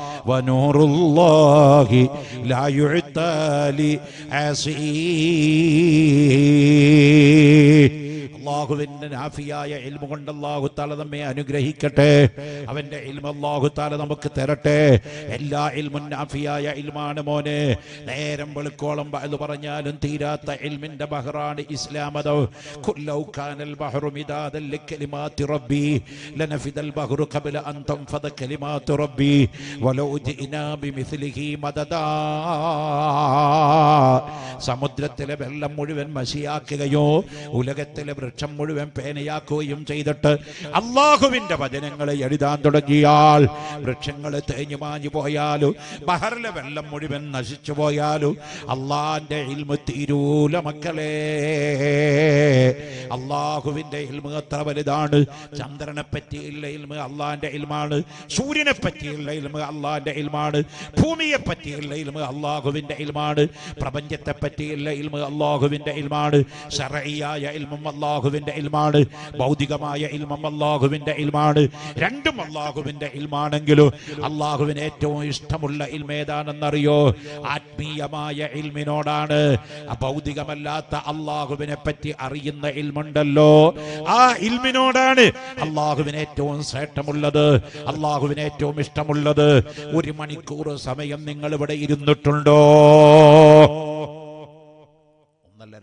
ونور الله لا يعتلي عصي. അല്ലാഹുവിന്റെ നാഫിയായ ഇൽമു കൊണ്ട് അല്ലാഹു തആല നമ്മെ അനുഗ്രഹിക്കട്ടെ. അവന്റെ ഇൽമു അല്ലാഹു തആല നമുക്ക് തരട്ടെ. എല്ലാ ഇൽമും നാഫിയായ ഇൽമാണ് മോനെ. നേരം വെളുക്കോളം അത് പറഞ്ഞാലും തീരാത്ത ഇൽമിന്റെ ബഹറാണ് ഇസ്ലാം. അത് കുല്ലൗ കാനൽ ബഹറു മിദാദൻ ലികലിമാതി റബ്ബി ലനഫിദൽ ബഹറു ഖബല അൻ തൻഫദ കലിമാതു റബ്ബി വലൗ ജിനാ ബിമിസ്ലിഹി മദദാ. സമുദ്രത്തിലെ വെള്ളം മുഴുവൻ മഷിയാക്കുകയോ ഉലകത്തിലെ വൃക്ഷം മുഴുവൻ പേനയാക്കുകയും ചെയ്തിട്ട് അള്ളാഹുവിന്റെ വചനങ്ങളെ എഴുതാൻ തുടങ്ങിയാൽ, വൃക്ഷങ്ങൾ തേഞ്ഞു മാഞ്ഞു പോയാലും ബഹറിലെ വെള്ളം മുഴുവൻ നശിച്ചു പോയാലും അള്ളാന്റെ ഇൽമു തീരൂല മക്കളെ. അള്ളാഹുവിന്റെ ഇൽമു അത്ര വലുതാണ്. ചന്ദ്രനെ പറ്റിയുള്ള ഇൽമു അള്ളാന്റെ ഇൽമാണ്, സൂര്യനെ പറ്റിയുള്ള ഇൽമു അള്ളാന്റെ ഇൽമാണ്, ഭൂമിയെ പറ്റിയുള്ള ഇൽമു അള്ളാഹുവിന്റെ ഇൽമാണ്, പ്രപഞ്ചത്തെ പറ്റിയുള്ള ഇൽമു അള്ളാഹുവിന്റെ ഇൽമാണ്, ശറഈയായ ഇൽമും അല്ലാഹുവിന്റെ ഇൽമാണ്, ഭൗതികമായ ഇൽമും അല്ലാഹുവിന്റെ ഇൽമാണ്. രണ്ടും അല്ലാഹുവിന്റെ ഇൽമാണെങ്കിലും അല്ലാഹുവിന് ഏറ്റവും ഇഷ്ടമുള്ള ഇൽമ ഏതാണെന്നറിയോ? ആത്മീയമായ ഇൽമിനോടാണ്. ഭൗതികമല്ലാത്ത അല്ലാഹുവിനെ പറ്റി അറിയുന്ന ഇൽമുണ്ടല്ലോ, ആ ഇൽമിനോടാണ് അല്ലാഹുവിന് ഏറ്റവും ശ്രേഷ്ഠമുള്ളത്, അല്ലാഹുവിന് ഏറ്റവും ഇഷ്ടമുള്ളത്. 1 മണിക്കൂർ സമയം നിങ്ങൾ ഇവിടെ ഇരുന്നിട്ടുണ്ടോ?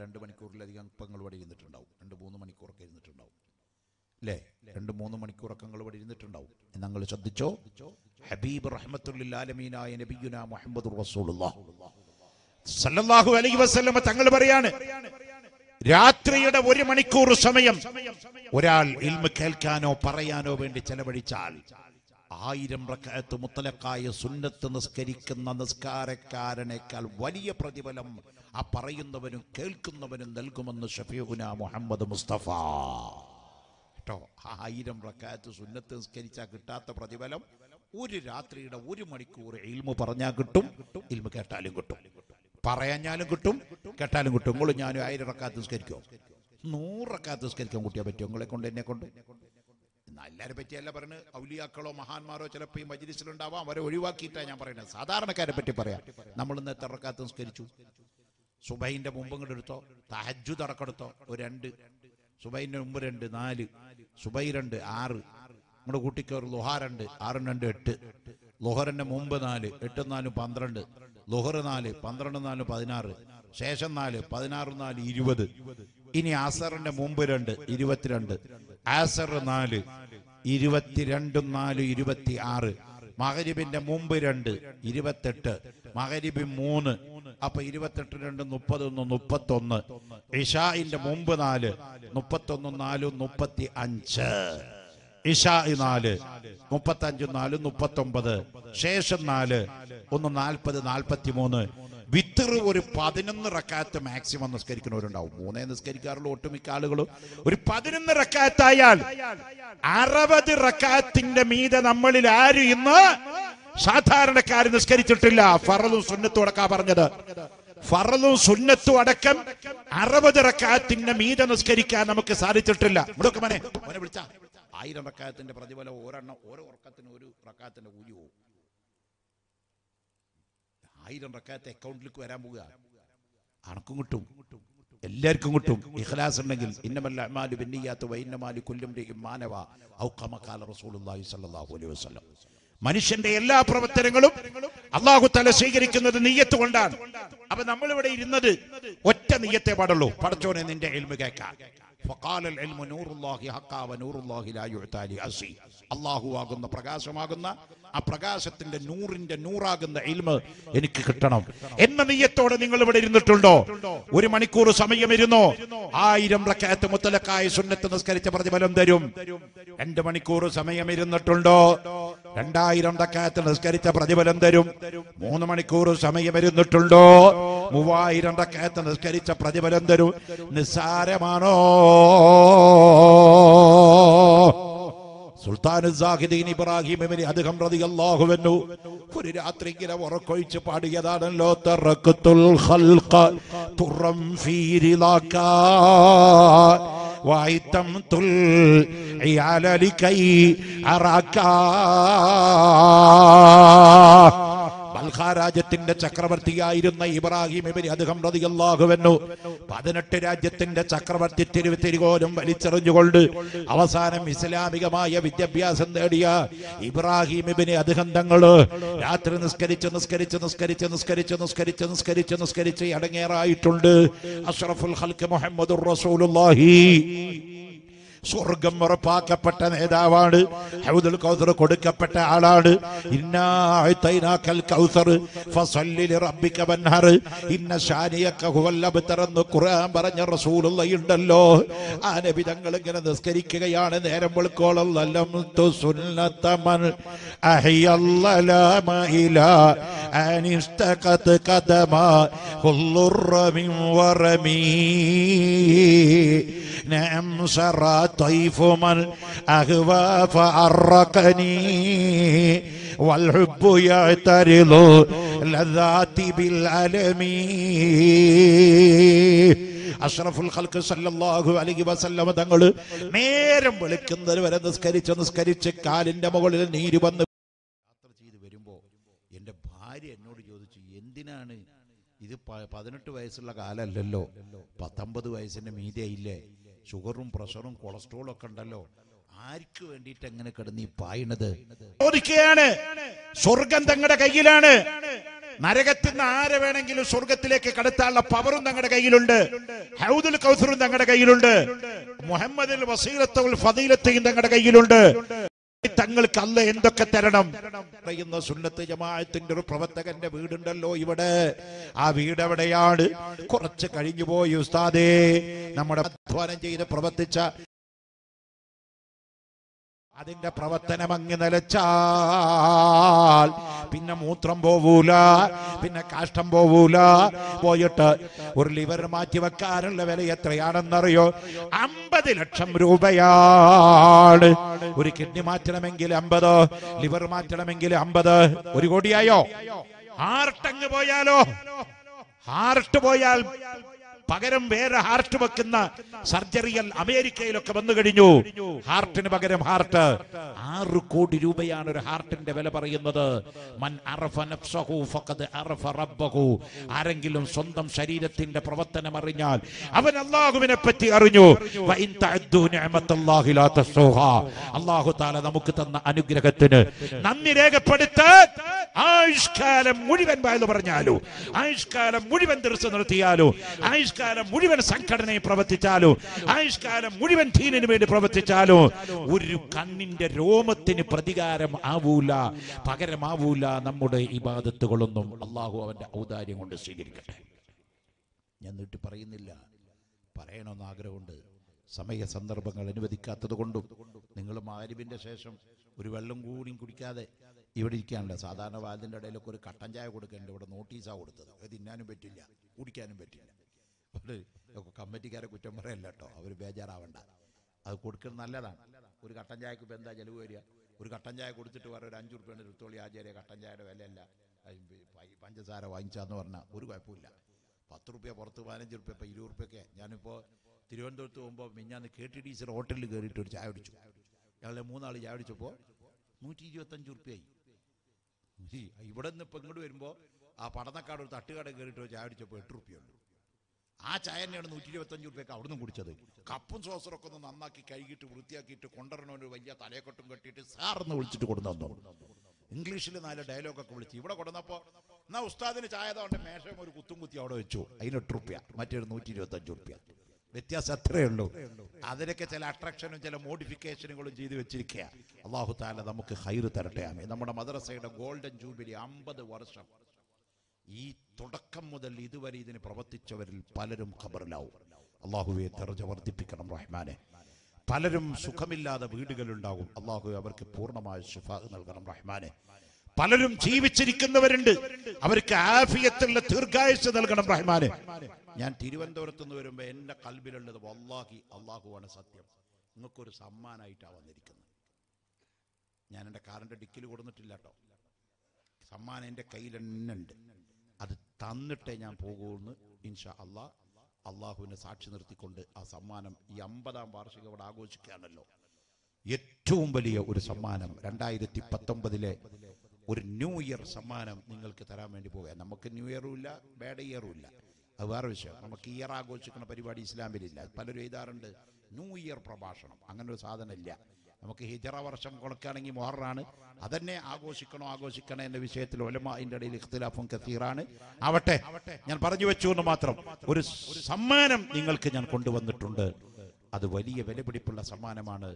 2 മണിക്കൂറിലധികം നിങ്ങൾ ഇവിടെ ഇരുന്നിട്ടുണ്ടാവും. 2-3 മണിക്കൂറൊക്കെ ഇരുന്നിട്ടുണ്ടാവും അല്ലേ? 2-3 മണിക്കൂറൊക്കെ നിങ്ങൾ ഇവിടെ ഇരുന്നിട്ടുണ്ടാവും. നിങ്ങൾ ശ്രദ്ധിച്ചോ? ഹബീബ് റഹ്മത്തുൽ ആലമീനായ നബിയുനാ മുഹമ്മദുർ റസൂലുള്ളാഹി സല്ലല്ലാഹു അലൈഹി വസല്ലം തങ്ങൾ പറയാണ്, രാത്രിയുടെ 1 മണിക്കൂർ സമയം ഒരാൾ ഇൽമു കേൾക്കാനോ പറയാനോ വേണ്ടി ചെലവഴിച്ചാൽ ആയിരം റക്അത്ത് മുത്തലഖായ സുന്നത്ത് നിസ്കരിക്കുന്ന നിസ്കാരക്കാരനേക്കാൾ വലിയ പ്രതിഫലം ആ പറയുന്നവനും കേൾക്കുന്നവനും നൽകുമെന്ന് ഷഫീഉനാ മുഹമ്മദ് മുസ്തഫ. കേട്ടോ, 1000 റക്അത്ത് സുന്നത്ത് നിസ്കരിച്ചാൽ കിട്ടാത്ത പ്രതിഫലം ഒരു രാത്രിയുടെ ഒരു മണിക്കൂർ ഇൽമു പറഞ്ഞാൽ കിട്ടും, ഇൽമു കേട്ടാലും കിട്ടും, പറയാഞ്ഞാലും കിട്ടും, കേട്ടാലും കിട്ടും. നിങ്ങൾ ഞാനും 1000 റക്അത്ത് നിസ്കരിക്കോ 100 റക്അത്ത് നിസ്കരിക്കാൻ കൂട്ടിയാൽ പറ്റുമോ? നിങ്ങളെ കൊണ്ട് എന്നെ കൊണ്ട് എല്ലാവരെ പറ്റിയല്ല പറഞ്ഞ്. ഔലിയാക്കളോ മഹാന്മാരോ ചിലപ്പോൾ ഈ മജ്‌ലിസിലുണ്ടാവാം, അവരെ ഒഴിവാക്കിയിട്ടാണ് ഞാൻ പറയുന്നത്. സാധാരണക്കാരെ പറ്റി പറയാം. നമ്മൾ ഇന്ന് എത്ര റക്അത്ത് നിസ്കരിച്ചു? സുബൈന്റെ മുമ്പ് ഇങ്ങോട്ട് എടുത്തോ, തഹജ്ജുദ് അടക്കെടുത്തോ, ഒരു 2, സുബൈന്റെ മുമ്പ് 2, 4, സുബൈ 2, 6, നമ്മുടെ കൂട്ടിക്കോറ് ലുഹാ 2, 6, 2, 8, ലുഹറിന്റെ മുമ്പ് 4, 8, 4, 12, ലുഹർ 4, 12, 4, 16, ശേഷം 4, 16, 4, 20. ഇനി അസറിന്റെ മുമ്പ് 2, 22, അസർ 4, 22, 4, 26, മഗ്‌രിബിന്റെ മുമ്പ് 2, 28, മഗ്‌രിബ് 3, അപ്പൊ 28, 2, 30, 1, 31, ഇശാഇന്റെ മുമ്പ് 4, 31, 4, 35, ഇശാഇ 4, 35, 4, 39, ശേഷം 4, 1, 40, 43. വിത്തർ ഒരു 11 റക്കാത്ത് മാക്സിമം നിസ്കരിക്കുന്നവരുണ്ടാവും. 3 നിസ്കരിക്കാറുള്ള ഒട്ടുമിക്ക ആളുകളും ഒരു 11 റക്കാത്തായാൽ 60 റക്കാത്തിന്റെ മീതെ നമ്മളിൽ ആരും ഇന്ന് സാധാരണക്കാർ നിസ്കരിച്ചിട്ടില്ല. ഫർളും സുന്നത്തും അടക്കം പറഞ്ഞത് ഫർളും സുന്നത്തും അടക്കം 60 റക്കാത്തിന്റെ മീതെ നിസ്കരിക്കാൻ നമുക്ക് സാധിച്ചിട്ടില്ല. വിളിച്ച 1000 റക്കാത്തിന്റെ പ്രതിഫലം ഒരെണ്ണം ഓരോ ഉറക്കത്തിന് ഒരു റക്കാത്തിന്റെ കൂലി പോകും. 1000 റക്കാത്ത് അക്കൗണ്ടിലേക്ക് വരാൻ പോകുക. അണക്കും കിട്ടും, എല്ലാവർക്കും കിട്ടും, ഇഖ്ലാസ് ഉണ്ടെങ്കിൽ. ഇന്നമൽ അഅ്മാലു ബിന്നിയ്യാത്ത് വഇന്നമാ ലികുല്ലി ഇംരിഇൻ മാ നവാ ഔ കമാ ഖാല റസൂലുള്ളാഹി സ്വല്ലല്ലാഹു അലൈഹി വസല്ലം. മനുഷ്യന്റെ എല്ലാ പ്രവർത്തനങ്ങളും അല്ലാഹു തആല സ്വീകരിക്കുന്നത് നിയ്യത്ത് കൊണ്ടാണ്. അപ്പോൾ നമ്മൾ ഇവിടെ ഇരുന്നത് ഒറ്റ നിയ്യത്തേ പാടുള്ളൂ, പടച്ചോനെ നിന്റെ ഇൽമു കേൾക്കാൻ. فقال العلم نور الله حقا ونور الله لا يعطى لعصي. അല്ലാഹു ആകുന്ന പ്രകാശമാകുന്ന ആ പ്രകാശത്തിന്റെ നൂറിന്റെ നൂറാകുന്ന ഇൽമ് എനിക്ക് കിട്ടണം എന്ന നിയ്യത്തോടെ നിങ്ങൾ ഇവിടെ ഇരുന്നിട്ടുണ്ടോ? 1 മണിക്കൂർ സമയം ഇരുന്നോ? 1000 റക്അത്ത് മുത്തലഖായ സുന്നത്ത് നിസ്കരിച്ച പ്രതിഫലം തരും. 2 മണിക്കൂർ സമയം ഇരുന്നിട്ടുണ്ടോ? 2000 റക്അത്ത് നിസ്കരിച്ച പ്രതിഫലം തരും. 3 മണിക്കൂർ സമയം ഇരുന്നിട്ടുണ്ടോ? 3000 റക്അത്ത് നിസ്കരിച്ച പ്രതിഫലം തരും. നിസ്സാരമാണോ? ഒരു രാത്രി ഇങ്ങനെ ഉറക്കൊഴിച്ച് പാടിയതാണല്ലോ, തറഖത്തുൽ ഖൽഖ തുറം ഫീരിലാക വൈതംതുൽ ഇയാല ലികൈ അറാക. ബൽഖാരാജ്യത്തിന്റെ ചക്രവർത്തിയായിരുന്ന ഇബ്രാഹിം ഇബ്നു അദ്ഹം റളിയല്ലാഹു അൻഹു 18 രാജ്യത്തിന്റെ ചക്രവർത്തി തിരുവോരം വലിച്ചെറിഞ്ഞുകൊണ്ട് അവസാനം ഇസ്ലാമികമായ വിദ്യാഭ്യാസം നേടിയ ഇബ്രാഹിം ഇബ്നു അദ്ഹം തങ്ങൾ രാത്രി നിസ്കരിച്ച് നിസ്കരിച്ച് നിസ്കരിച്ച് നിസ്കരിച്ച് നിസ്കരിച്ച് നിസ്കരിച്ച് നിസ്കരിച്ച് അടങ്ങേറായിട്ടുണ്ട്. അഷ്റഫുൽ ഖൽഖ് മുഹമ്മദുർ റസൂലുള്ളാഹി സ്വർഗം ഉറപ്പാക്കപ്പെട്ട നേതാവാണ്, ഹൗദുൽ കൗസർ കൊടുക്കപ്പെട്ട ആളാണ്. ഇന്നാ അഅതൈനാകൽ കൗസർ ഫസല്ലി ലിറബ്ബിക വൻഹർ ഇന്ന ശാനിയക ഹുവൽ അബ്തർ എന്ന് ഖുർആൻ പറഞ്ഞ റസൂലുള്ളാഹി ഉണ്ടല്ലോ, ആ നബി തങ്ങൾ ഇങ്ങനെ നിസ്കരിക്കുകയാണ് നേരം വെളുക്കോളം. ലം തുസുന്നത മൻ അഹിയല്ലലാമ ഇലാ അനിസ്തഖത് ഖദമ ഹുല്ലുറമിൻ വറമീ നഅം സറ طيف من أغوى فعرقني والحب يعترض لذاتي بالعلم. അഷ്റഫുൽ ഖൽഖ് സല്ലല്ലാഹു അലൈഹി വസല്ലം തങ്ങൾ നേരം വിളിക്കുന്നത് വരെ നിസ്കരിച്ച് നിസ്കരിച്ച് കാലിന്റെ മുകളിൽ നീര് വന്ന് യാത്ര ചെയ്ത് വരുമ്പോൾ എൻ്റെ ഭാര്യ എന്നോട് ചോദിച്ചു, എന്തിനാണ് ഇത് 18 വയസ്സുള്ള കാലമല്ലല്ലോ, 19 വയസ്സിൻ്റെ മീതെയില്ലേ, ഷുഗറും പ്രഷറും കൊളസ്ട്രോളും ഒക്കെ ഉണ്ടല്ലോ, ആർക്ക് വേണ്ടിയിട്ട് എങ്ങനെ കിടന്ന് ഈ പായണത്? ചോദിക്കുകയാണ്. സ്വർഗം തങ്ങളുടെ കയ്യിലാണ്, നരകത്തിൽ നിന്ന് ആരെ വേണമെങ്കിലും സ്വർഗത്തിലേക്ക് കടത്താനുള്ള പവറും തങ്ങളുടെ കയ്യിലുണ്ട്, ഹൗദുൽ കൗസറും തങ്ങളുടെ കയ്യിലുണ്ട്, മുഹമ്മദിൽ വസീലത്തുൽ ഫദീലത്തും തങ്ങളുടെ കയ്യിലുണ്ട്. തങ്ങൾക്ക് അല്ല എന്തൊക്കെ തരണം പറയുന്ന സുന്നത്ത് ജമാഅത്തിന്റെ ഒരു പ്രവർത്തകന്റെ വീടുണ്ടല്ലോ ഇവിടെ, ആ വീട് എവിടെയാണ്? കുറച്ച് കഴിഞ്ഞു പോയി ഉസ്താദേ, നമ്മുടെ അധ്വാനം ചെയ്ത് പ്രവർത്തിച്ച അതിന്റെ പ്രവർത്തനം അങ്ങ് നിലച്ചാൽ പിന്നെ മൂത്രം പോവൂല, പിന്നെ കാഷ്ടം പോവൂല. പോയിട്ട് ഒരു ലിവർ മാറ്റി വെക്കാനുള്ള വില എത്രയാണെന്നറിയോ? 50 ലക്ഷം രൂപയാണ്. ഒരു കിഡ്നി മാറ്റണമെങ്കിൽ 50, ലിവർ മാറ്റണമെങ്കിൽ 50. 1 കോടിയായോ? ഹാർട്ടങ്ങ് പോയാലോ? ഹാർട്ട് പോയാൽ പകരം വേറെ ഹാർട്ട് വെക്കുന്ന സർജറികൾ അമേരിക്കയിലൊക്കെ വന്നു കഴിഞ്ഞു. ഹാർട്ടിന് പകരം ഹാർട്ട്. 6 കോടി രൂപയാണ് ഒരു ഹാർട്ടിന്റെ വില പറയുന്നത്. മൻ അറഫ നഫ്സഹു ഫഖദ് അറഫ റബ്ബഹു. ആരെങ്കിലും സ്വന്തം ശരീരത്തിന്റെ പ്രവർത്തനം അറിഞ്ഞാൽ അവൻ അല്ലാഹുവിനെ പറ്റി അറിഞ്ഞു. വ ഇൻ തഅദ്ദു നിഅമത്തല്ലാഹി ലാ തഹ്സുഹാ. അല്ലാഹു തആല നമുക്ക് തന്ന അനുഗ്രഹത്തിന് നന്ദി രേഖപ്പെടുത്താൻ ആയുഷ്കാലം മുഴുവൻ വായിൽ പറഞ്ഞാലോ, ആയുഷ്കാലം മുഴുവൻ ദർസ് നടത്തിയാലോ, ആയുഷ്കാലം മുഴുവൻ സംഘടനയെ പ്രവർത്തിച്ചാലോ, ആയുഷ്കാലം മുഴുവൻ ദീനിനു വേണ്ടി പ്രവർത്തിച്ചാലോ ഒരു കണ്ണിന്റെ രോമത്തിന് പ്രതികാരം ആവൂല, പകരമാവൂല നമ്മുടെ ഇബാദത്തുകളൊന്നും. അള്ളാഹു അവന്റെ ഔദാര്യം കൊണ്ട് സ്വീകരിക്കട്ടെ. ഞാൻ നീട്ടി പറയുന്നില്ല, പറയണമെന്ന് ആഗ്രഹമുണ്ട്. സമയ സന്ദർഭങ്ങൾ അനുവദിക്കാത്തത് കൊണ്ടും നിങ്ങൾ മഗ്‌രിബിന്റെ ശേഷം ഒരു വെള്ളം കൂടി കുടിക്കാതെ ഇവിടെ ഇരിക്കാനുള്ള, സാധാരണ വാതിൻ്റെ ഇടയിലൊക്കെ ഒരു കട്ടൻ ചായ കൊടുക്കേണ്ട, ഇവിടെ നോട്ടീസാണ് കൊടുത്തത്. അത് തിന്നാനും പറ്റില്ല, കുടിക്കാനും പറ്റില്ല. കമ്മിറ്റിക്കാരെ കുറ്റം പറയല്ല കേട്ടോ, അവർ ബേജാറാവണ്ട. അത് കൊടുക്കുന്നത് നല്ലതാണ്. ഒരു കട്ടൻ ചായക്ക് ഇപ്പം എന്താ ചിലവ് വരിക? ഒരു കട്ടൻ ചായ കൊടുത്തിട്ട് വേറെ ഒരു 5 രൂപയാണ് എടുത്തോളി. ആചാര്യ കട്ടൻ ചായയുടെ വിലയല്ല, പഞ്ചസാര വാങ്ങിച്ചാന്ന് പറഞ്ഞാൽ ഒരു കുഴപ്പമില്ല. 10 രൂപ പുറത്ത്, 15 രൂപ, ഇപ്പം 20 രൂപയ്ക്ക്. ഞാനിപ്പോൾ തിരുവനന്തപുരത്ത് പോകുമ്പോൾ മിഞ്ഞാന്ന് KTDC ഹോട്ടലിൽ കയറിയിട്ട് ഒരു ചായ കുടിച്ചു. ഞങ്ങളെ 3 ആൾ ചായ കുടിച്ചപ്പോൾ 125 രൂപയായി. ഇവിടെ നിന്ന് ഇപ്പം ഇങ്ങോട്ട് വരുമ്പോൾ ആ പടന്നക്കാട് ഒരു തട്ടുകട കയറിയിട്ട് ഒരു ചായ കുടിച്ചപ്പോൾ 8 രൂപയുണ്ട്. ആ ചായ തന്നെയാണ് 125 രൂപയ്ക്ക് അവിടുന്ന് കുടിച്ചത്. കപ്പും സോസറൊക്കെ ഒന്ന് നന്നാക്കി കഴുകിയിട്ട് വൃത്തിയാക്കിയിട്ട് കൊണ്ടുവരണോന് വലിയ തലയെക്കൊട്ടും കെട്ടിയിട്ട് സാറെന്ന് വിളിച്ചിട്ട് കൊണ്ടുവന്നു. ഇംഗ്ലീഷിൽ 4 ഡയലോഗൊക്കെ വിളിച്ച് ഇവിടെ കൊണ്ടുവന്നപ്പോൾ എന്നാൽ ഉസ്താദിന് ചായ അതുകൊണ്ട് മേശം ഒരു കുത്തും കുത്തി അവിടെ വെച്ചു. അതിന് 8 രൂപ, മറ്റൊരു 125 രൂപ. വ്യത്യാസം അത്രയേ ഉള്ളൂ. അതിനൊക്കെ ചില അട്രാക്ഷനും ചില മോഡിഫിക്കേഷനുകളും ചെയ്ത് വെച്ചിരിക്കുക. അള്ളാഹു താല നമുക്ക് ഹൈറ് തരട്ടെ. നമ്മുടെ മദ്രസയുടെ ഗോൾഡൻ ജൂബിലി 50 വർഷം. ഈ തുടക്കം മുതൽ ഇതുവരെ ഇതിന് പ്രവർത്തിച്ചവരിൽ പലരും ഖബറിലാവും. അള്ളാഹുവെ ദർജ വർദ്ധിപ്പിക്കണം റഹ്മാനെ. പലരും സുഖമില്ലാതെ വീടുകളിലുണ്ടാകും. അള്ളാഹുവെ അവർക്ക് പൂർണ്ണമായ ശിഫാഅ് നൽകണം റഹ്മാനെ. പലരും ജീവിച്ചിരിക്കുന്നവരുണ്ട്, അവർക്ക് ആഫിയത്തുള്ള ദീർഘായുസ് നൽകണം റഹ്മാനെ. ഞാൻ തിരുവനന്തപുരത്ത് നിന്ന് വരുമ്പോൾ എൻ്റെ കൽബിലുള്ളത് വല്ലാഹി അള്ളാഹുവാണ് സത്യം. നിങ്ങൾക്കൊരു സമ്മാനമായിട്ടാണ് വന്നിരിക്കുന്നത്. ഞാൻ എൻ്റെ കാറിൻ്റെ ഡിക്കിൽ കൊടുത്തിട്ടില്ല കേട്ടോ. സമ്മാനം എൻ്റെ കയ്യിലെണ്ണുണ്ട്. അത് തന്നിട്ടേ ഞാൻ പോകുമെന്ന് ഇൻഷാ അള്ളാഹ് അള്ളാഹുവിനെ സാക്ഷി നിർത്തിക്കൊണ്ട് ആ സമ്മാനം ഈ 50-ാം വാർഷികം ഇവിടെ ആഘോഷിക്കുകയാണല്ലോ. ഏറ്റവും വലിയ ഒരു സമ്മാനം 2019 ഒരു ന്യൂ ഇയർ സമ്മാനം നിങ്ങൾക്ക് തരാൻ വേണ്ടി പോകുക. നമുക്ക് ന്യൂ ഇയറും ഇല്ല, ബാഡ് ഇയറും ഇല്ല, അത് വേറെ വിഷയം. നമുക്ക് ഇയർ ആഘോഷിക്കുന്ന പരിപാടി ഇസ്ലാമിലില്ല. പലരും എഴുതാറുണ്ട് ന്യൂ ഇയർ പ്രഭാഷണം, അങ്ങനെ ഒരു സാധനം ഇല്ല. നമുക്ക് ഹിജറ വർഷം കൊടുക്കുകയാണെങ്കിൽ മുഹറാണ്, അതന്നെ ആഘോഷിക്കണോ എന്ന വിഷയത്തിൽ ഉലമാഇന്റെ ഇടയിൽ ഇഖ്തിലാഫും കസീറാണ്. ആവട്ടെ, ഞാൻ പറഞ്ഞു വെച്ചു എന്ന് മാത്രം. ഒരു സമ്മാനം നിങ്ങൾക്ക് ഞാൻ കൊണ്ടുവന്നിട്ടുണ്ട്. അത് വലിയ വിലപിടിപ്പുള്ള സമ്മാനമാണ്.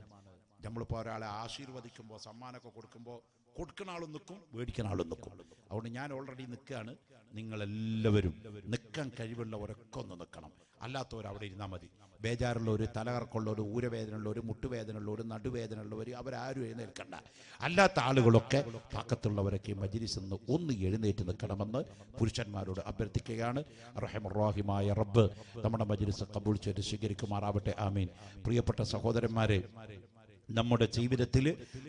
നമ്മളിപ്പോൾ ഒരാളെ ആശീർവദിക്കുമ്പോൾ സമ്മാനമൊക്കെ കൊടുക്കുമ്പോൾ കൊടുക്കുന്ന ആളും നിൽക്കും, മേടിക്കുന്ന ആളും നിൽക്കും. അതുകൊണ്ട് ഞാൻ ഓൾറെഡി നിൽക്കുകയാണ്. നിങ്ങളെല്ലാവരും നിൽക്കാൻ കഴിവുള്ളവരൊക്കെ ഒന്ന് നിൽക്കണം. അല്ലാത്തവർ അവിടെ ഇരുന്നാൽ മതി. ബേജാറുള്ളവർ, തലകറക്കമുള്ളവർ, ഊരവേദനയുള്ളവർ, മുട്ടുവേദനയുള്ളവർ, നടുവേദനയുള്ളവർ, അവരാരും എഴുന്നേൽക്കണ്ട. അല്ലാത്ത ആളുകളൊക്കെ താക്കത്തുള്ളവരൊക്കെ മജ്‌ലിസിൽ നിന്ന് ഒന്ന് എഴുന്നേറ്റ് നിൽക്കണമെന്ന് പുരുഷന്മാരോട് അഭ്യർത്ഥിക്കുകയാണ്. റഹീമായ റബ്ബ് നമ്മുടെ മജ്‌ലിസ് ഖബൂൽ ചെയ്ത് സ്വീകരിക്കുമാറാവട്ടെ. ആമീൻ. പ്രിയപ്പെട്ട സഹോദരന്മാരെ, നമ്മുടെ ജീവിതത്തിൽ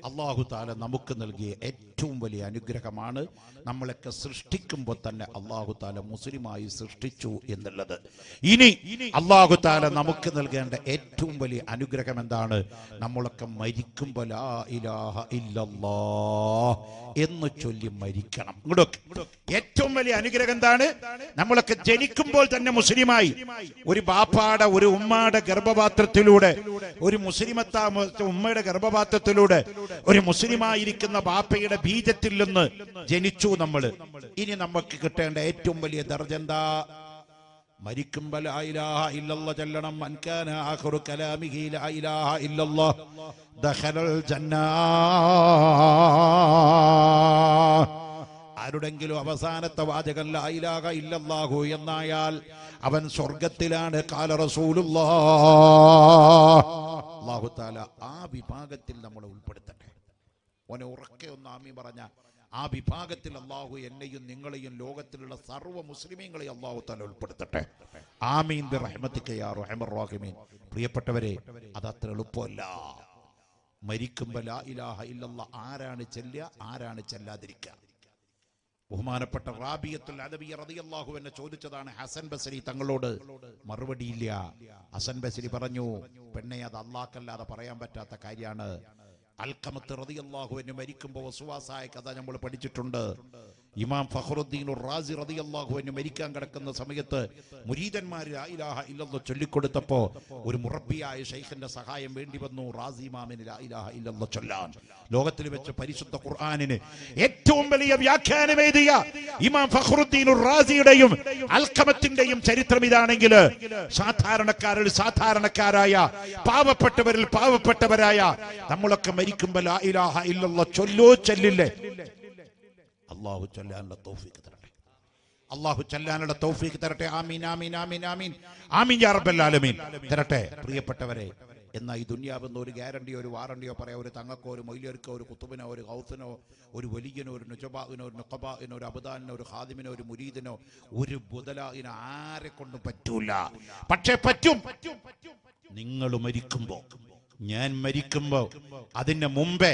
അല്ലാഹു തആല നമുക്ക് നൽകിയ ഏറ്റവും വലിയ അനുഗ്രഹമാണ് നമ്മളൊക്കെ സൃഷ്ടിക്കുമ്പോൾ തന്നെ അല്ലാഹു തആല മുസ്ലിമായി സൃഷ്ടിച്ചു എന്നുള്ളത്. ഇനി അല്ലാഹു തആല നമുക്ക് നൽകേണ്ട ഏറ്റവും വലിയ അനുഗ്രഹം എന്താണ്? നമ്മളൊക്കെ മരിക്കുമ്പോൾ ലാ ഇലാഹ ഇല്ലല്ലാഹ് എന്ന് ചൊല്ലി മരിക്കണം. ഏറ്റവും വലിയ അനുഗ്രഹം എന്താണ്? നമ്മളൊക്കെ ജനിക്കുമ്പോൾ തന്നെ മുസ്ലിമായി. ഒരു ബാപ്പാടെ, ഒരു ഉമ്മാടെ ഗർഭപാത്രത്തിലൂടെ, ഒരു മുസ്ലിമത്താ ഉമ്മയുടെ ഗർഭപാത്രത്തിലൂടെ ഒരു മുസ്ലിമായിരിക്കുന്ന ബാപ്പയുടെ ബീജത്തിൽ നിന്ന് ജനിച്ചു നമ്മൾ. ഇനി നമുക്ക് കിട്ടേണ്ട ഏറ്റവും വലിയ ദർജ എന്താ? മരിക്കുമ്പോൾ ലാ ഇലാഹ ഇല്ലല്ലാഹ് ചൊല്ലണം. മൻ കാന ആഖിറു കലാമിഹി ലാ ഇലാഹ ഇല്ലല്ലാഹ് ദഖലൽ ജന്ന. ആരുടെങ്കിലും അവസാനത്തെ വാചകം ലാ ഇലാഹ ഇല്ലല്ലാഹു എന്നായാൽ അവൻ സ്വർഗത്തിലാണ്. ഖാല റസൂലുള്ളാഹ് അല്ലാഹു തആല ആ വിഭാഗത്തിൽ നമ്മളെ ഉൾപ്പെടുത്തട്ടെ. ഓനെ ഉറക്കെ ഒന്ന് ആമീൻ പറഞ്ഞ ആ വിഭാഗത്തിൽ അല്ലാഹു എന്നെയും നിങ്ങളെയും ലോകത്തിലുള്ള സർവ്വ മുസ്ലിമീങ്ങളെയും അല്ലാഹു തആല ഉൾപ്പെടുത്തട്ടെ. ആമീൻ ബി റഹ്മതിക യാ റഹീമർ റഹീമീൻ. പ്രിയപ്പെട്ടവരെ, അതത്ര എളുപ്പമല്ല. മരിക്കുമ്പോൾ ലാ ഇലാഹ ഇല്ലല്ലാഹ് ആരാണ് ചൊല്ലുക, ആരാണ് ചൊല്ലാതിരിക്കുക? ബഹുമാനപ്പെട്ട റാബിയത്തുൽ അദവി റളിയല്ലാഹു അൻഹു ചോദിച്ചതാണ് ഹസൻ ബസരി തങ്ങളോട്, മറുപടിയില്ല. ഹസൻ ബസരി പറഞ്ഞു, പെണ്ണെ അത് അല്ലാഹ്ക്കല്ലാതെ പറയാൻ പറ്റാത്ത കാര്യമാണ്. അൽഖമത്ത് റളിയല്ലാഹു അൻഹു മരിക്കുമ്പോൾ വസ്വാസായ കഥ നമ്മൾ പഠിച്ചിട്ടുണ്ട്. ഇമാം ഫഖറുദ്ദീൻ റാസി റളിയല്ലാഹു അൻഹു മരിക്കാൻ കിടക്കുന്ന സമയത്ത് മുരീദന്മാർ ലാ ഇലാഹ ഇല്ലല്ലാഹ് ചൊല്ലിക്കൊടുത്തപ്പോൾ ഒരു മുറബ്ബിയായ ശൈഖിന്റെ സഹായം വേണ്ടി വന്നു റാസി ഇമാമിന് ലാ ഇലാഹ ഇല്ലല്ലാഹ് ചൊല്ലാൻ. ലോകത്തിൽ വെച്ച് പരിശുദ്ധ ഖുർആനിന് ഏറ്റവും വലിയ വ്യാഖ്യാനം എഴുതിയ ഇമാം ഫഖറുദ്ദീൻ റാസിയുടെയും അൽഖമത്തിന്റെയും ചരിത്രം ഇതാണെങ്കിൽ, സാധാരണക്കാരിൽ സാധാരണക്കാരായ പാവപ്പെട്ടവരിൽ പാവപ്പെട്ടവരായ നമ്മളൊക്കെ മരിക്കുമ്പോൾ ലാ ഇലാഹ ഇല്ലല്ലാഹ് ചൊല്ലോ ചൊല്ലില്ലേ? അല്ലാഹു ചൊല്ലാനുള്ള തൗഫീഖ് തരട്ടെ, അല്ലാഹു ചൊല്ലാനുള്ള തൗഫീഖ് തരട്ടെ. ആമീൻ ആമീൻ ആമീൻ ആമീൻ ആമീൻ യാ റബ്ബൽ ആലമീൻ തരട്ടെ. പ്രിയപ്പെട്ടവരെ, എന്നാൽ ഈ ദുനിയാവ് എന്നൊരു ഗ്യാരണ്ടിയോ ഒരു വാറണ്ടിയോ പറയാം. ഒരു തങ്ങൾക്കോ ഒരു മൊയ്ലിയർക്കോ ഒരു കുത്തുബിനോ ഒരു ഹൗസിനോ ഒരു വലിയനോ ഒരു നുജബാവിനോ ഒരു നുഖബാവിനോ ഒരു അബുദാനിനോ ഒരു ഹാദിമിനോ ഒരു മുരീദിനോ ഒരു ബുദലാഇനോ ആരെ കൊണ്ടും പറ്റൂല. പക്ഷേ പറ്റും, നിങ്ങൾ മരിക്കുമ്പോ, ഞാൻ മരിക്കുമ്പോ, അതിന് മുമ്പേ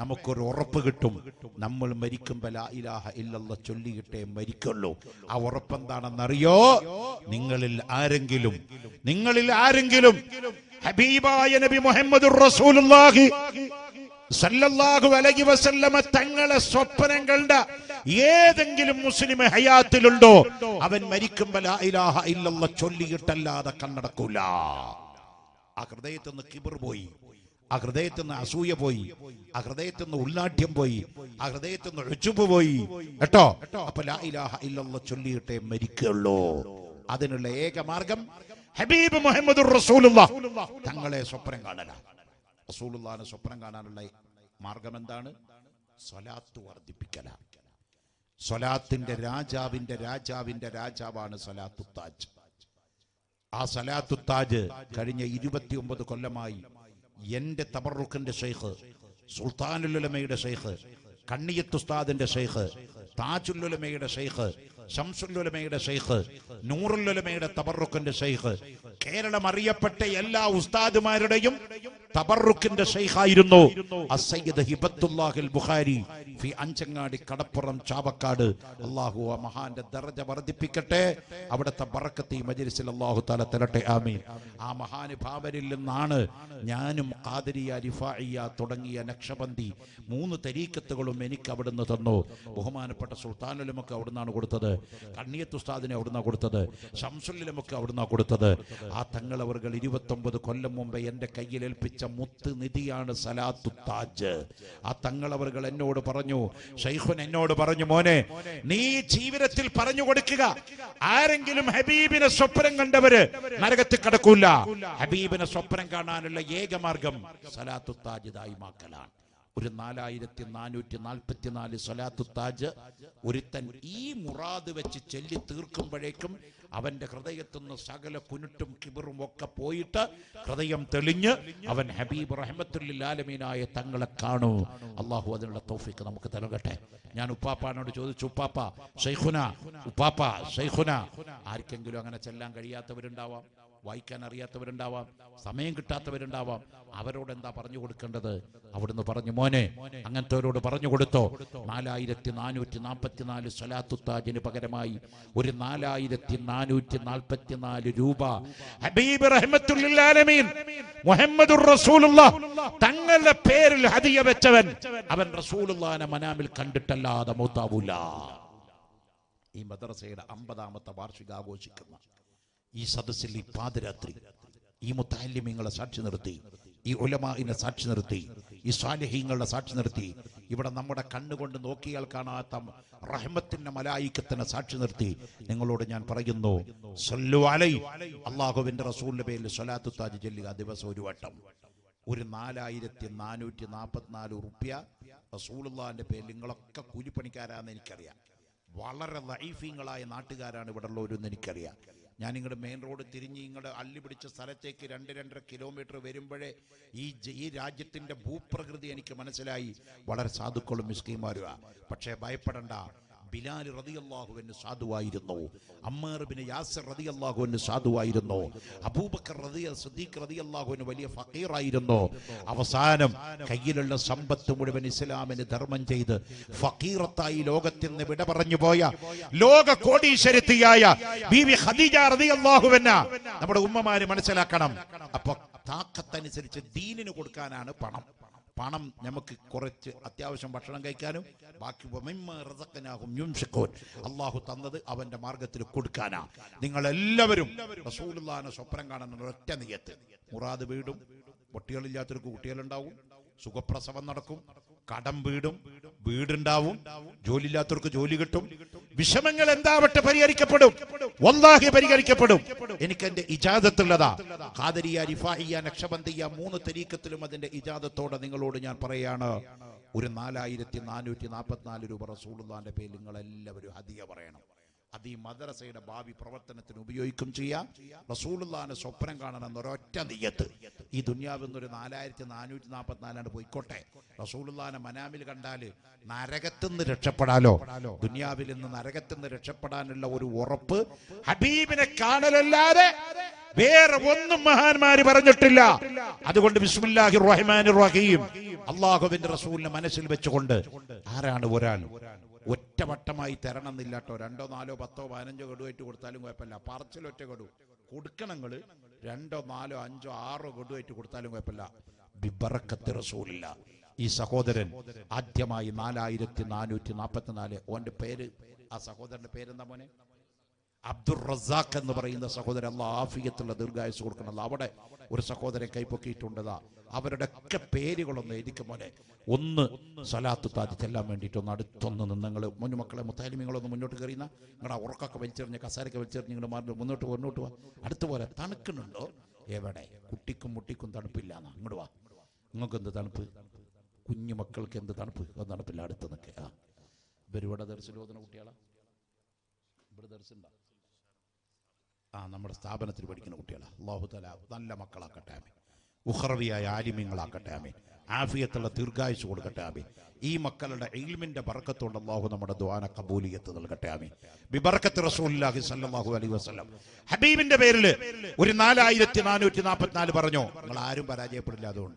നമുക്കൊരു ഉറപ്പ് കിട്ടും. നമ്മൾ മരിക്കുമ്പോ ലാ ഇലാഹ ഇല്ലല്ലാഹ് ചൊല്ലിയിട്ടേ മരിക്കുള്ളൂ. ആ ഉറപ്പെന്താണെന്നറിയോ? നിങ്ങളിൽ ആരെങ്കിലും ഹബീബായ നബി മുഹമ്മദുർ റസൂലുള്ളാഹി സല്ലല്ലാഹു അലൈഹി വസല്ലമ തങ്ങളെ സ്വപ്നം കണ്ട ഏതെങ്കിലും മുസ്ലിം ഹയാത്തിലുണ്ടോ, അവൻ മരിക്കുമ്പോ ലാ ഇലാഹ ഇല്ലല്ലാഹ് ചൊല്ലിയിട്ടല്ലാതെ കണ്ണടക്കൂല. ആ ഹൃദയത്തിൽ നിന്ന് കിബർ പോയി, ആ ഹൃദയത്തിൽ നിന്ന് അസൂയ പോയി, ആ ഹൃദയത്തിൽ നിന്ന് ഉൾനാട്യം പോയി, ആ ഹൃദയത്തിൽ നിന്ന് ഉച്ചുപ്പ് പോയി കേട്ടോ. അപ്പൊ ലാ ഇലാഹ ഇല്ലല്ലാഹ് ചൊല്ലിയിട്ടേ മരിക്കുള്ളൂ. അതിനുള്ള ഏക മാർഗം ഹബീബ് മുഹമ്മദുർ റസൂലുള്ളാഹി തങ്ങളെ സ്വപ്നം കാണല. റസൂലുള്ളാഹിനെ സ്വപ്നം കാണാനുള്ള മാർഗം എന്താണ്? സ്വലാത്ത് വർദ്ധിപ്പിക്കല. സ്വലാത്തിന്റെ രാജാവിന്റെ രാജാവിന്റെ രാജാവാണ് സ്വലാത്തു താജ്. ആ സലാത്തു താജ് കഴിഞ്ഞ 29 കൊല്ലമായി എന്റെ തബറുക്കിന്റെ ഷെയ്ഖ്, സുൽത്താനുൽ ഉലമയുടെ ഷെയ്ഖ്, കണ്ണിയത്ത് ഉസ്താദിന്റെ ഷെയ്ഖ്, താജുൽ ഉലമയുടെ ഷെയ്ഖ്, ശംസുൽ ഉലമയുടെ ഷെയ്ഖ്, നൂറുൽ ഉലമയുടെ തബറുക്കിന്റെ ഷെയ്ഖ്, കേരളം അറിയപ്പെട്ട എല്ലാ ഉസ്താദുമാരുടെയും തബറുക്കിന്റെ ഷെയ്ഖായിരുന്നു അസ്സയ്യിദ് ഹിബത്തുല്ലാഹിൽ ബുഖാരി ഫി അഞ്ചങ്ങാടി കടപ്പുറം ചാവക്കാട്. അല്ലാഹു ആ മഹാന്റെ ദർജ വർദ്ധിപ്പിക്കട്ടെ. അവിടുത്തെ ബറക്കത്ത് ഈ മജ്‌ലിസിൽ അല്ലാഹു തആല തരട്ടെ. ആമീൻ. ആ മഹാനുഭാവരിൽ നിന്നാണ് ഞാനും ഖാദിരിയ, റിഫാഇയ തുടങ്ങിയ നക്ഷബന്ദി 3 തരീഖത്തുകളും എനിക്ക് അവിടുന്ന് തന്നു. ബഹുമാനപ്പെട്ട സുൽത്താനുലുമൊക്കെ അവിടുന്നാണ് കൊടുത്തത്, കണ്ണിയത്ത് ഉസ്താദിനെ അവിടുന്നാണ് കൊടുത്തത്, ശംസുലുമൊക്കെ അവിടുന്നാണ് കൊടുത്തത്. ആ തങ്ങളവർകൾ 29 കൊല്ലം മുമ്പ് എന്റെ കയ്യിൽ ഏൽപ്പിച്ച മുത്ത് നിധിയാണ് സലാത്തു താജ്. ആ തങ്ങളവർകൾ എന്നോട് പറഞ്ഞു, ശൈഖുൻ എന്നോട് പറഞ്ഞു, മോനെ നീ ജീവിതത്തിൽ പറഞ്ഞു കൊടുക്കുക, ആരെങ്കിലും ഹബീബിനെ സ്വപ്നം കണ്ടവര് നരകത്തിൽ കടക്കൂല. ഹബീബിനെ സ്വപ്നം കാണാനുള്ള ഏക മാർഗം സലാത്തു താജ് ദായിമാക്കലാണ്. ഒരു 4444 സലാത്തു താജ് ഒരുത്തൻ ഈ മുറാദ് വെച്ച് ചൊല്ലി തീർക്കുമ്പോഴേക്കും അവന്റെ ഹൃദയത്തുനിന്ന് സകല കുനുട്ടും കിബറും ഒക്കെ പോയിട്ട് ഹൃദയം തെളിഞ്ഞ് അവൻ ഹബീബ് റഹ്മത്തുൽ ആലമീനായ തങ്ങളെ കാണൂ. അല്ലാഹു അതിനുള്ള തൗഫീഖ് നമുക്ക് തരട്ടെ. ഞാൻ ഉപ്പാപ്പാനോട് ചോദിച്ചു, ഉപ്പാപ്പ ശൈഖുന, ഉപ്പാപ്പ ശൈഖുന, ആർക്കെങ്കിലും അങ്ങനെ ചെല്ലാൻ കഴിയാത്തവരുണ്ടാവാം, വായിക്കാൻ അറിയാത്തവരുണ്ടാവാം, സമയം കിട്ടാത്തവരുണ്ടാവാം, അവരോട് എന്താ പറഞ്ഞു കൊടുക്കേണ്ടത്? അവിടുന്ന് പറഞ്ഞു, മോനെ അങ്ങനത്തെവരോട് പറഞ്ഞു കൊടുത്തോ, 4444 സലാത്തു താജിന് പകരമായി ഒരു 4444 രൂപ ഹബീബ് റഹ്മത്തുൽ ആലമീൻ മുഹമ്മദുർ റസൂലുള്ളാഹി തങ്ങളുടെ പേരിൽ ഹദിയ വെച്ചവൻ അവൻ റസൂലുള്ളാഹിനെ മനാമിൽ കണ്ടിട്ടല്ലാതെ മൗതാവൂല. ഈ മദ്രസയുടെ 50ാമത്തെ വാർഷികം ആഘോഷിക്കുന്ന ഈ സദസ്സിൽ ഈ പാതിരാത്രി ഈ മുത്തഅല്ലിമീങ്ങളെ സാക്ഷി നിർത്തി, ഈ ഉലമാഇനെ സാക്ഷി നിർത്തി, ഈ സാലിഹീങ്ങളുടെ സാക്ഷി നിർത്തി, ഇവിടെ നമ്മുടെ കണ്ണുകൊണ്ട് നോക്കിയാൽ കാണാത്ത റഹ്മത്തിന്റെ മലായിക്കത്തിനെ സാക്ഷി നിർത്തി നിങ്ങളോട് ഞാൻ പറയുന്നു, സല്ലു അലൈഹി, അല്ലാഹുവിന്റെ റസൂലിന്റെ പേരിൽ സ്വലാത്തു താജ് ചൊല്ലുക ദിവസം ഒരു വട്ടം. ഒരു 4444 റുപ്യ റസൂലുള്ളാഹിന്റെ പേരിൽ. നിങ്ങളൊക്കെ കൂലിപ്പണിക്കാരാണെന്ന് എനിക്കറിയാം, വളരെ ലൈഫീങ്ങളായ നാട്ടുകാരാണ് ഇവിടെ ഉള്ളവരെന്ന് എനിക്കറിയാം. Yaninga main road, Tiringa, Alibich, Sarateki, 100 kilometer, Verimbade, E. Rajit in the Bupragradi and Kamanasalai, Water Sadu Kolomiski Maria, Pache Baipadanda. Bilal radiyallahu anhu സാധുവായിരുന്നു Ammar Ibnu Yasir radiyallahu anhu സാധുവായിരുന്നു Abubakar Siddique radiyallahu anhu വലിയ ഫഖീറായിരുന്നു അവസാനം കയ്യിലുള്ള സമ്പത്ത് മുഴുവൻ ഇസ്ലാമിന് ധർമ്മം ചെയ്തു ഫഖീറത്തായി ലോകത്തിൽ നിന്ന് വിട പറഞ്ഞു പോയ ലോക കോടീശ്വരത്തിയായ ബീവി ഖദീജ radiyallahu anha നമ്മുടെ ഉമ്മമാരെ മനസ്സിലാക്കണം അപ്പോൾ താക്കത്ത് അനുസരിച്ച് ദീനിന് കൊടുക്കാനാണ് പണം Panam, Namaki, Koret, Athiavasham, Bashangaikanu, Bakimma, Razakana, Yumshikot, Allahu Tanda, Avenda Margaret Kudkana, Ningal Leverum, Rasulana, Soprangan, and Rataniet, Murad Vidum, Botilaturku, Telandau, Sukoprasavanarakum, Kadam Vidum, Videndavum, Jolilaturku, Joligatum, Vishamangal and Dava Tapari Kapodum, Wallahi Perigari Kapodum, Enikan the Ijaza Tulada, Kadaria, Rifahi, and Akshabandia, Munatarika Tulma, and the Ijaza Toda, Parayana, Urinala, Idatinanu, Tinapatnali, Rasulullah, and the Palingal, Hadi Avarano. At the mother said a Babi Provatan at Nubio Kumchia, Rasulullah, and Soprangan, and the Rotan Yet, Idunia, and Anut Napatan, and Boycote, Rasulullah, and Manamil Gandali, Naregatan the Chapadalo, Duniavil and Naregatan the Chapadan and Lauru Warop, Habib in a Kanal Lade, where one Mahan Mari Baranatilla, at the Bismillah, Rahman, Rahim, Allah of Rasul, Manasil Bechonda, Aran Uran. Whatamai Terran the Lator and Donalo Bato and Jogo to Urtaluapella, Parcelo Tegodu, Kudkanangal, Rando Malo Anjo Aro Godu to Urtaluapella, Bibarakaterasula, Isakoderan, Atyama, Imala, Idatinanu, Tinapatanale, one the paid Asakodan the paid in the money. Abdul Razak and the Brain, the Sakoda Allah, Fiatla Durga is working a lavada, or Sakoda and Kaipoki Tundada. After a capedical on the Edicamone, one Salatuta, the Telamenti, Tonaton, and Nangal, Monumacalamotelimingo of the Monotarina, and our work of venture, Nakasaka, turning the Monoto, Noto, Atua, Tanakundo, Evade, Kuticum, Muticum, Tanapilana, Mudua, Nogan the Tanpu, Kunimakal came the Tanpu, Tanapilata. Very what others know than Utella? Brother Simba. Number Staban at the Vatican Hotel, Lahutala, Than Lamakalakatami, Ukarvia, Adiming Lakatami, Afiatala Turga is Wodakatami, E. Makala, Ilmin, the Barakaton, the Law of the Madaduana, Kabuli at the Lakatami, Bibarakat Rasulullah, Sallallahu Alaihi Wasallam, Habib in the Berle, Urinala, Tinanu, Tinapat Nalbarano, Malaru Baraja Purladon,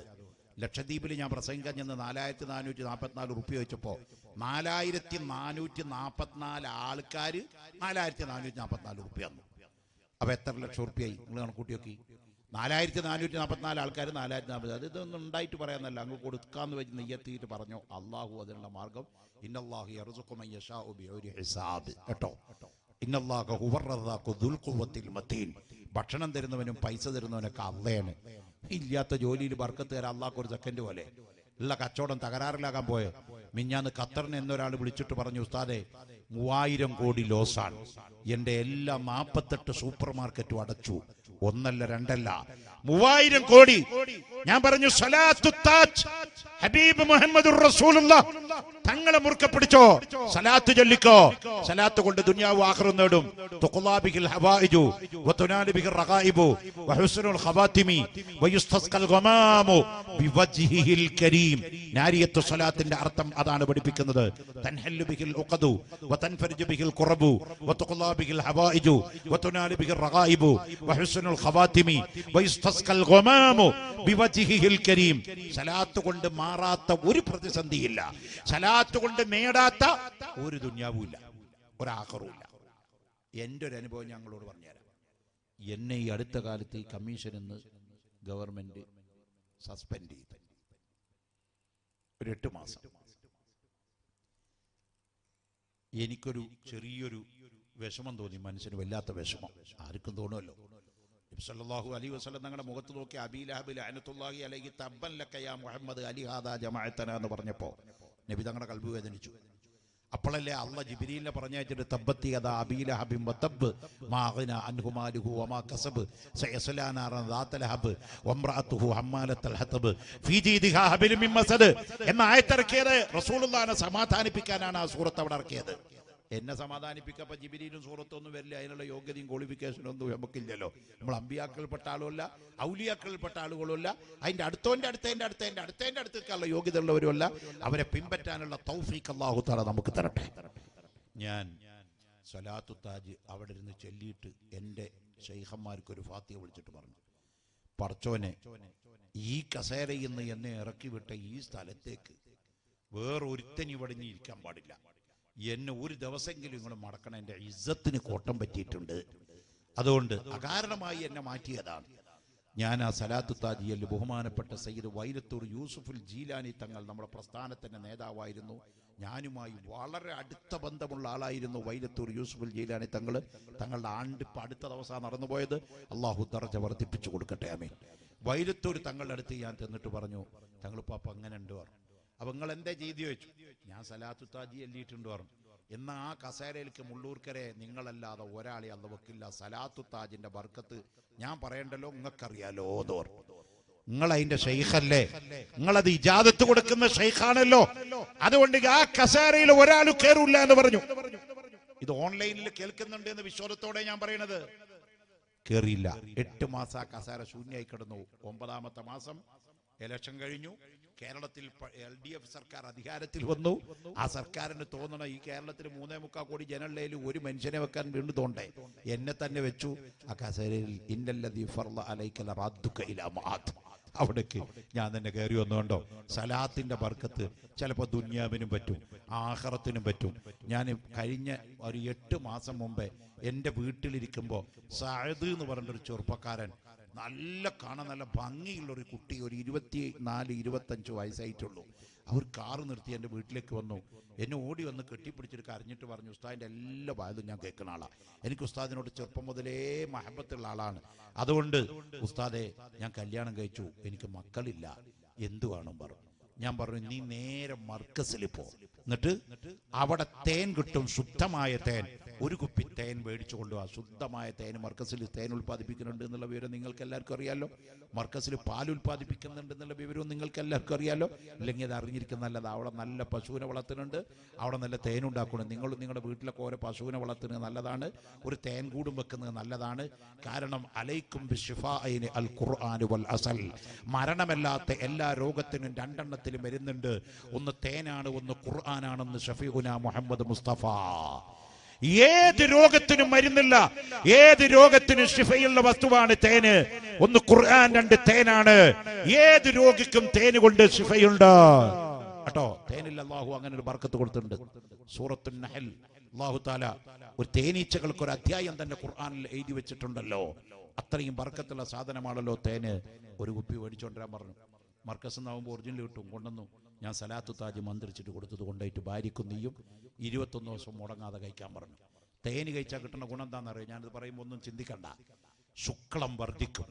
Lachadibil in Abrasangan and Nala, Tinanu, Tinapat Nalupio Chapo, Mala, Tinanu, Tinapat Nala, Alkari, Mala, Tinanu, Tinapat Nalupian. A better lecture pay, Leon Kutuki. Nalai to Nalutinapatna Alcaran, Alad, don't die to Parana Lango, could convey in the Yeti to Parano, Allah, who was in La Margo, in Allah, he also come and Yasha will be already Isab at all. In Allah, who were rather Kudulkuvatil Matin, Batanan there in the Venom Paisa, there in a car lane. Iliata Joli, Barkata, Allah, or the Kendole, Lacachon, Tagara, Lagaboy, Minyan Katan, and the Alibulichu to Parano Stade. Why don't go to Losan? Yendella Mapat to supermarket to Adachu, one Larandella. Why don't go to Nambaranu Salah to touch Habib Muhammad Rasulullah Tangala Murkapucho, Salah to Jalico, Salah to Gondunia Wakronodum, Tokola Big Havaju, Watonali Big Rakaibu, Wahusun Havatimi, Wayustas Kalgamamo, Bivaji Hill Karim, Nariat to Salat in the Artam Adana Bikanda, Tan Helubikil Okadu, وتنفرج به الكرب وتقلى به الحوائج وتنال به الرغائب وحسن الخواتم ويستسقى الغمام بوجهه الكريم صلاة كند مارات ഒരു പ്രതിസന്ധിയില്ല صلاة كند നേടാത്ത ഒരു ദുനിയാവില്ല ഒരു ആഖിറുമില്ല എൻ്റെ ഒരു അനുഭവം ഞങ്ങളോട് പറഞ്ഞു തരാം എന്നെ ഈ അടുത്ത കാലത്തെ കമ്മീഷൻ എന്ന് ഗവൺമെന്റ് സസ്പെൻഡ് ചെയ്തു ഒരു 8 മാസം Yenikuru, Cheriuru, Vesamando, the Manson Velata Vesamo, Arikondonolo. If Salah, who Ali was Salananga Mogatuka, Abila, Anatola, Alegita, Banlakaya, Mohammed Ali Hada, Jamaitana, and the Barnapo, Nebidanga Kalbu and the Nichu. Apollo, Allah, Jibirilla, Paranaja, Tabati, Abila, Habim Batab, Marina, and Humadi, who Ama Kasab, Sayasalana, Randatal Hab, Wamratu, who Hamala Tal Hatab, Fiji, the Habilim Masada, and Aitar Kere, Rasulullah, Samatani Picana, Surata Arcade. എന്നെ സമാധാനിപ്പിക്കപ്പ ജിബിരിയിലും സൂറത്തൊന്നും വരില്ല, അതിനുള്ള യോഗ്യതയും ക്വാളിഫിക്കേഷനും ഒന്നും നമുക്കില്ലല്ലോ. നമ്മൾ അമ്പിയാക്കളിൽപ്പെട്ട ആളുമല്ല, ഔലിയാക്കളിൽപ്പെട്ട ആളുകളുമല്ല, അതിൻ്റെ അടുത്തേൻ്റെ അടുത്ത് നിൽക്കാനുള്ള യോഗ്യത ഉള്ളവരുമല്ല. അവരെ പിൻപറ്റാനുള്ള തൗഫീഖ് അല്ലാഹു തആല നമുക്ക് തരട്ടെ. ഞാൻ സ്വലാത്തു താജ് അവിടെ ഇരുന്ന് ചൊല്ലിയിട്ട് എൻ്റെ ശൈഖന്മാർക്കൊരു ഫാത്തിഹ വിളിച്ചിട്ട് പറഞ്ഞു, പറച്ചോനെ, ഈ കസേരയിൽ നിന്ന് എന്നെ ഇറക്കി വിട്ട ഈ സ്ഥലത്തേക്ക് വേറൊരുത്തനി ഇവിടുന്ന് ഇരിക്കാൻ പാടില്ല, എന്നെ ഒരു ദിവസമെങ്കിലും നിങ്ങൾ മടക്കണം, എൻ്റെ ഇസ്സത്തിന് കോട്ടം പറ്റിയിട്ടുണ്ട്, അതുകൊണ്ട് അകാരണമായി എന്നെ മാറ്റിയതാണ്. ഞാൻ ആ സലാത്തു താജിയിൽ ബഹുമാനപ്പെട്ട സയ്യിദ് വൈരത്തൂർ യൂസുഫുൽ ജീലാനി തങ്ങൾ നമ്മുടെ പ്രസ്ഥാനത്തിൻ്റെ നേതാവായിരുന്നു. ഞാനുമായി വളരെ അടുത്ത ബന്ധമുള്ള ആളായിരുന്നു വൈരത്തൂർ യൂസുഫുൽ ജീലാനി തങ്ങൾ. തങ്ങളുടെ ആണ്ടിപ്പം അടുത്ത ദിവസമാണ് നടന്നുപോയത്. അള്ളാഹു ദർജ വർദ്ധിപ്പിച്ചു കൊടുക്കട്ടെ, ആമീൻ. വൈരത്തൂർ തങ്ങളുടെ അടുത്ത് ഞാൻ ചെന്നിട്ട് പറഞ്ഞു, തങ്ങളിപ്പോൾ അപ്പം അങ്ങനെ ഉണ്ട് പറഞ്ഞു. അപ്പം നിങ്ങൾ എന്താ ചെയ്തു വെച്ചു? ഞാൻ സലാത്തു താജി എല്ലിയിട്ടുണ്ട് പറഞ്ഞു. എന്നാൽ ആ കസേരയിലേക്ക് മുള്ളൂർക്കരെ നിങ്ങളല്ലാതെ ഒരാളെ അന്ന് വെക്കില്ല, സലാത്തു താജിൻ്റെ ബർക്കത്ത് ഞാൻ പറയണ്ടല്ലോ, നിങ്ങൾക്കറിയാലോ ദോർ, നിങ്ങൾ അതിൻ്റെ ഷെയ്ഖല്ലേ, നിങ്ങളത് ഇജാദത്ത് കൊടുക്കുന്ന ഷെയ്ഖാണല്ലോ, അതുകൊണ്ട് ആ കസേരയിൽ ഒരാൾ കയറില്ല എന്ന് പറഞ്ഞു. ഇത് ഓൺലൈനിൽ കേൾക്കുന്നുണ്ട് എന്ന് വിശ്വാസത്തോടെ ഞാൻ പറയണത്. കയറിയില്ല. 8 മാസം ആ കസേര ശൂന്യായി കിടന്നു. 9-ാമത്തെ മാസം ഇലക്ഷൻ കഴിഞ്ഞു. കേരളത്തിൽ LDF സർക്കാർ അധികാരത്തിൽ വന്നു. ആ സർക്കാരിന് തോന്നണം ഈ കേരളത്തിൽ 3.25 കോടി ജനങ്ങളിൽ ഒരു മനുഷ്യനെ വെക്കാൻ വീണ്ടും തോണ്ടേ, എന്നെ തന്നെ വെച്ചു. ആ കസേരയിൽ അവിടേക്ക് ഞാൻ തന്നെ കയറി വന്നുകൊണ്ടോ. സലാത്തിൻ്റെ ബർക്കത്ത് ചിലപ്പോൾ ദുന്യാവിനും പറ്റും, ആഖിറത്തിനും പറ്റും. ഞാൻ കഴിഞ്ഞ ഒരു 8 മാസം മുമ്പേ എൻ്റെ വീട്ടിലിരിക്കുമ്പോൾ സഅദ് എന്ന് പറഞ്ഞൊരു ചെറുപ്പക്കാരൻ, നല്ല കാണാൻ നല്ല ഭംഗിയുള്ളൊരു കുട്ടി, ഒരു 24-25 വയസ്സായിട്ടുള്ളൂ, അവർ കാറ് നിർത്തി എൻ്റെ വീട്ടിലേക്ക് വന്നു. എന്നെ ഓടി വന്ന് കെട്ടിപ്പിടിച്ചിട്ട് കരഞ്ഞിട്ട് പറഞ്ഞു, ഉസ്താദിൻ്റെ എല്ലാ വായതും ഞാൻ കേൾക്കുന്ന ആളാണ്, എനിക്ക് ഉസ്താദിനോട് ചെറുപ്പം മുതലേ മഹബത്തുള്ള ആളാണ്, അതുകൊണ്ട് ഉസ്താദെ ഞാൻ കല്യാണം കഴിച്ചു, എനിക്ക് മക്കളില്ല, എന്തുവാണെന്ന് പറഞ്ഞു. ഞാൻ പറഞ്ഞു, നീ നേരെ മർക്കസിൽ പോ, എന്നിട്ട് അവിടെ തേൻ കിട്ടും, ശുദ്ധമായ തേൻ, ഒരു കുപ്പി തേൻ മേടിച്ചു കൊണ്ടുപോകാം. ശുദ്ധമായ തേൻ മർക്കസിൽ തേൻ ഉൽപ്പാദിപ്പിക്കുന്നുണ്ട് എന്നുള്ള വിവരം നിങ്ങൾക്ക് എല്ലാവർക്കും അറിയാമല്ലോ. മർക്കസിൽ പാൽ ഉൽപ്പാദിപ്പിക്കുന്നുണ്ട് എന്നുള്ള വിവരവും നിങ്ങൾക്ക് എല്ലാവർക്കും അറിയാമല്ലോ. അല്ലെങ്കിൽ അത് അറിഞ്ഞിരിക്കുന്നതല്ലത്. അവിടെ നല്ല പശുവിനെ വളർത്തുന്നുണ്ട്, അവിടെ നല്ല തേൻ ഉണ്ടാക്കണം. നിങ്ങളും നിങ്ങളുടെ വീട്ടിലൊക്കെ ഓരോ പശുവിനെ വളർത്തുന്നത് നല്ലതാണ്, ഒരു തേൻ കൂടും വെക്കുന്നത് നല്ലതാണ്. കാരണം അലൈക്കും ബിശിഫാഇനി അൽ ഖുർആൻ വൽ അസൽ, മരണമല്ലാത്ത എല്ലാ രോഗത്തിനും 2 എണ്ണത്തിലും വരുന്നുണ്ട്, ഒന്ന് തേനാണ്, ഒന്ന് ഖുർആനാണെന്ന് ഷഫീഉനാ മുഹമ്മദ് മുസ്തഫ. ഏത് രോഗത്തിനും മരുന്നില്ല, ഏത് രോഗത്തിനും ശിഫയുള്ള വസ്തുവാണ് തേന്. ഒന്ന് ഖുർആൻ, 2 തേനാണ്. ഏത് രോഗിക്കും തേന് കൊണ്ട് ശിഫയുണ്ട് കേട്ടോ. തേനിൽ അല്ലാഹു അങ്ങനെ ഒരു ബർക്കത്ത് കൊടുത്തിട്ടുണ്ട്. സൂറത്തുൻ നഹൽ അല്ലാഹു തആല ഒരു തേനീച്ചകൾക്ക് ഒരു അധ്യായം തന്നെ ഖുർആനിൽ എഴുതി വെച്ചിട്ടുണ്ടല്ലോ. അത്രയും ബർക്കത്തുള്ള സാധനമാണല്ലോ തേന്. ഒരു കുപ്പി മേടിച്ചുകൊണ്ടിരാൻ പറഞ്ഞു. മർക്കസ് എന്നാവുമ്പോൾ ഒറിജിനൽ കിട്ടും, കൊണ്ടുവന്നു. ഞാൻ സലാത്തു താജ് മന്ത്രിച്ചിട്ട് കൊടുത്തത് കൊണ്ടായിട്ട് ഭാര്യക്കും നീയും 21 ദിവസം മുടങ്ങാതെ കഴിക്കാൻ പറഞ്ഞു. തേന് കഴിച്ചാൽ കിട്ടുന്ന ഗുണം എന്താണെന്നറിയാം. ഞാനിത് പറയുമ്പോൾ ഒന്നും ചിന്തിക്കണ്ട. ശുക്ലം വർദ്ധിക്കും,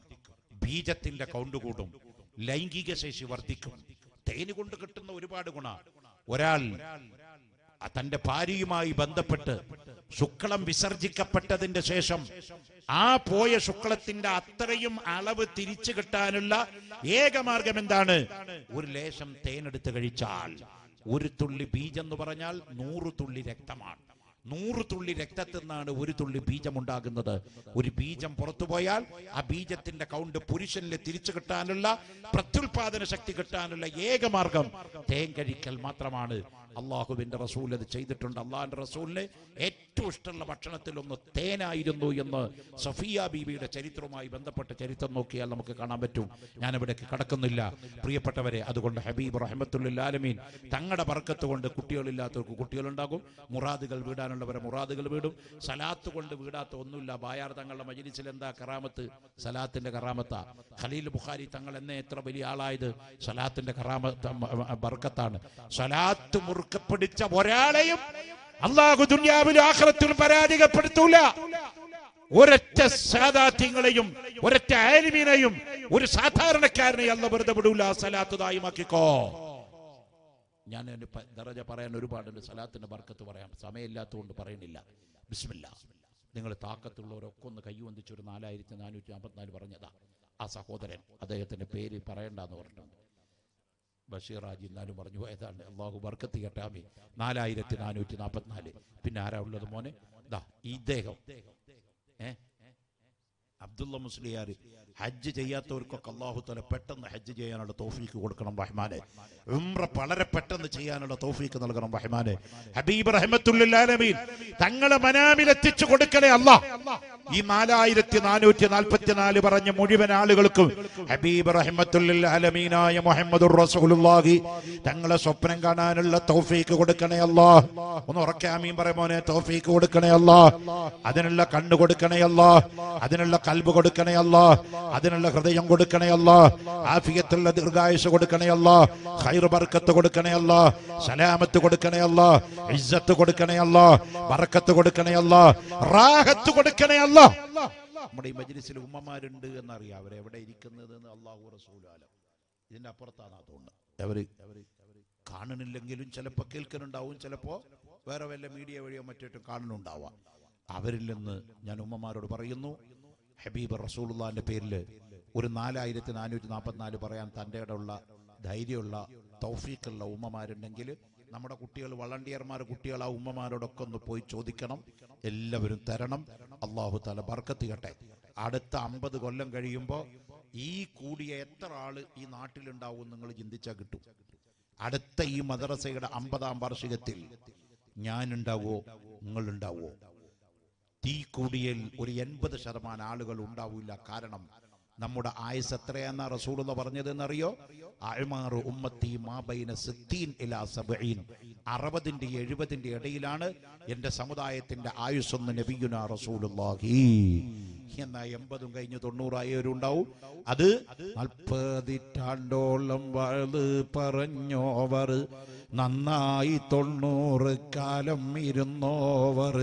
ബീജത്തിൻ്റെ കൗണ്ട് കൂടും, ലൈംഗിക ശേഷി വർദ്ധിക്കും. തേന് കൊണ്ട് കിട്ടുന്ന ഒരുപാട് ഗുണ. ഒരാൾ തൻ്റെ ഭാര്യയുമായി ബന്ധപ്പെട്ട് ശുക്ലം വിസർജിക്കപ്പെട്ടതിൻ്റെ ശേഷം ആ പോയ ശുക്ലത്തിന്റെ അത്രയും അളവ് തിരിച്ചു കിട്ടാനുള്ള ഏകമാർഗം എന്താണ്? ഒരു ലേശം തേനെടുത്ത് കഴിച്ചാൽ. 1 തുള്ളി ബീജം എന്ന് പറഞ്ഞാൽ 100 തുള്ളി രക്തമാണ്. 100 തുള്ളി രക്തത്തിൽ നിന്നാണ് 1 തുള്ളി ബീജം ഉണ്ടാകുന്നത്. ഒരു ബീജം പുറത്തു പോയാൽ ആ ബീജത്തിന്റെ കൗണ്ട് പുരുഷനിൽ തിരിച്ചു കിട്ടാനുള്ള, പ്രത്യുൽപാദന ശക്തി കിട്ടാനുള്ള ഏകമാർഗം തേൻ കഴിക്കൽ മാത്രമാണ്. അള്ളാഹുവിൻ്റെ റസൂൽ അത് ചെയ്തിട്ടുണ്ട്. അള്ളാഹിൻ്റെ റസൂലിന് ഏറ്റവും ഇഷ്ടമുള്ള ഭക്ഷണത്തിൽ ഒന്ന് തേനായിരുന്നു എന്ന് സഫിയ ബീബിയുടെ ചരിത്രവുമായി ബന്ധപ്പെട്ട ചരിത്രം നോക്കിയാൽ നമുക്ക് കാണാൻ പറ്റും. ഞാനിവിടേക്ക് കടക്കുന്നില്ല പ്രിയപ്പെട്ടവരെ. അതുകൊണ്ട് ഹബീബ് റഹ്മത്തുൽ ആലമീൻ തങ്ങളുടെ ബർക്കത്ത് കൊണ്ട് കുട്ടികളില്ലാത്തവർക്ക് കുട്ടികളുണ്ടാകും, മുറാദുകൾ വീടാനുള്ളവരെ മുറാദുകൾ വീടും. സലാത്ത് കൊണ്ട് വീടാത്ത ഒന്നുമില്ല. ബായാർ തങ്ങളുടെ മജ്‌ലിസിൽ എന്താ കറാമത്ത്? സലാത്തിൻ്റെ കറാമത്ത. ഖലീൽ ബുഖാരി തങ്ങൾ എന്നെ എത്ര വലിയ ആളായത് സലാത്തിൻ്റെ കറാമത്ത് ബർക്കത്താണ്. സലാത്ത് പിടിച്ച ഒരാളെയും അല്ലാഹു ദുനിയാവിലും ആഖിറത്തിലും പരാജയപ്പെടുത്തൂല. ഒരൊറ്റ സാദാത്യങ്ങളെയും ഒരൊറ്റ ആലിമീനെയും ഒരു സാധാരണക്കാരനെയും അല്ലാഹു വെറുതെ വിടൂല. സലാത്ത് ദായിമാക്കിക്കോ. ഞാൻ എൻ്റെ ദറജ പറയാൻ ഒരുപാടുണ്ട്. സലാത്തിന്റെ ബർക്കത്ത് പറയാം, സമയമില്ലാത്തതുകൊണ്ട് പറയുന്നില്ല. ബിസ്മില്ല, നിങ്ങൾ താക്കത്തുള്ളവരൊക്കെ ഒന്ന് കൈവന്തിച്ച് ഒരു 4454 പറഞ്ഞതാ ആ സഹോദരൻ. അദ്ദേഹത്തിന്റെ പേര് പറയണ്ടെന്ന് പറഞ്ഞിട്ടുണ്ട്. ബഷീറാജി എന്നാലും പറഞ്ഞു ഏതാണ് അള്ളാഹു ബർക്കത്ത് ചെയ്യട്ടെ 4444. പിന്നെ ആരാ ഉള്ളത് മോനെ? ദാ ഈ ദേഹം അബ്ദുള്ള മുസ്ലിയാർ. ഹജ്ജ് ചെയ്യാത്തവർക്കൊക്കെ അള്ളാഹു തആല പെട്ടെന്ന് ഹജ്ജ് ചെയ്യാനുള്ള തൗഫീക്ക് കൊടുക്കണം റഹ്മാനെ. ഉംറ വളരെ പെട്ടെന്ന് ചെയ്യാനുള്ള തൗഫീക്ക് നൽകണം റഹ്മാനെ. ഹബീബ് റഹ്മത്തുൽ ലിൽ ആലമീൻ തങ്ങളെ മനാമിൽ എത്തിച്ചു കൊടുക്കണേ അല്ലാഹ്. ഈ 4444 പറഞ്ഞ മുഴുവൻ ആളുകൾക്കും ഹബീബ് റഹ്മത്തുൽ ലിൽ ആലമീനായ മുഹമ്മദുർ റസൂലുള്ളാഹി തങ്ങളെ സ്വപ്നം കാണാനുള്ള തൗഫീക്ക് കൊടുക്കണേ അല്ലാഹ്. ഒന്ന് ഉറക്കെ ആമീൻ പറയുമോനെ. തൗഫീക്ക് കൊടുക്കണേ അല്ലാഹ്. അതിനുള്ള കണ്ണ് കൊടുക്കണേ അല്ലാഹ്. അതിനുള്ള കൽബ് കൊടുക്കണേ അല്ലാഹ്. അതിനുള്ള ഹൃദയം കൊടുക്കണേ അല്ലാഹ്. ആഫിയത്തുള്ള ദീർഘായുസ് കൊടുക്കണേ അല്ലാഹ്. ഖൈർ ബർക്കത്ത് കൊടുക്കണേ അല്ലാഹ്. സലാമത്ത് കൊടുക്കണേ അല്ലാഹ്. ഇസ്സത്ത് കൊടുക്കണേ അല്ലാഹ്. ബർക്കത്ത് കൊടുക്കണേ അല്ലാഹ്. റാഹത്ത് കൊടുക്കണേ അല്ലാഹ്. നമ്മുടെ ഈ മജ്‌ലിസിൽ ഉമ്മമാരുണ്ട് എന്നറിയാം. അവർ എവിടെ ഇരിക്കുന്നതെന്ന് അല്ലാഹു റസൂൽ ആലം. ഇതിന്റെ അപ്പുറത്താണ്. അതുകൊണ്ട് അവര് കാണുന്നില്ലെങ്കിലും ചിലപ്പോൾ കേൾക്കുന്നുണ്ടാവും. ചിലപ്പോൾ വേറെ വല്ല മീഡിയ വഴിയോ മറ്റേറ്റും കാണുന്നുണ്ടാവാം. അവരിൽ നിന്ന് ഞാൻ ഉമ്മമാരോട് പറയുന്നു, ഹബീബ് റസൂലുള്ളാഹിന്റെ പേരിൽ ഒരു 4444 പറയാൻ തൻ്റെ ഇടമുള്ള ധൈര്യമുള്ള തൗഫീഖുള്ള ഉമ്മമാരുണ്ടെങ്കിൽ നമ്മുടെ കുട്ടികൾ വളണ്ടിയർമാർ കുട്ടികൾ ആ ഉമ്മമാരോടൊക്കെ ഒന്ന് പോയി ചോദിക്കണം. എല്ലാവരും തരണം. അള്ളാഹു തആല ബർക്കത്ത് ചെയ്യട്ടെ. അടുത്ത 50 കൊല്ലം കഴിയുമ്പോൾ ഈ കൂടിയ എത്ര ആള് ഈ നാട്ടിലുണ്ടാവും നിങ്ങൾ ചിന്തിച്ചാൽ കിട്ടും. അടുത്ത ഈ മദ്രസയുടെ 50-ാം വാർഷികത്തിൽ ഞാനുണ്ടാവോ നിങ്ങളുണ്ടാവോ? തീ കൂടിയൽ ഒരു 80% ആളുകൾ ഉണ്ടാവില്ല. കാരണം നമ്മുടെ ആയുസ് എത്രയാന്നാ റസൂലുള്ള പറഞ്ഞതെന്നറിയോ? അഅ്മാറു ഉമ്മത്തി മാ ബൈന 60 ഇലാ 70. 60-70 ഇടയിലാണ് എൻ്റെ സമുദായത്തിന്റെ ആയുസ് എന്ന് നബിയുനാ റസൂലുള്ളാഹി. എന്നാ 80 കഴിഞ്ഞ് 90 ഉണ്ടാവും. അത് 40 നൂറ്റാണ്ടോളം വാഴ്ന്ന് പറഞ്ഞോവർ, നന്നായി 90 കാലം ഇരുന്നോവർ.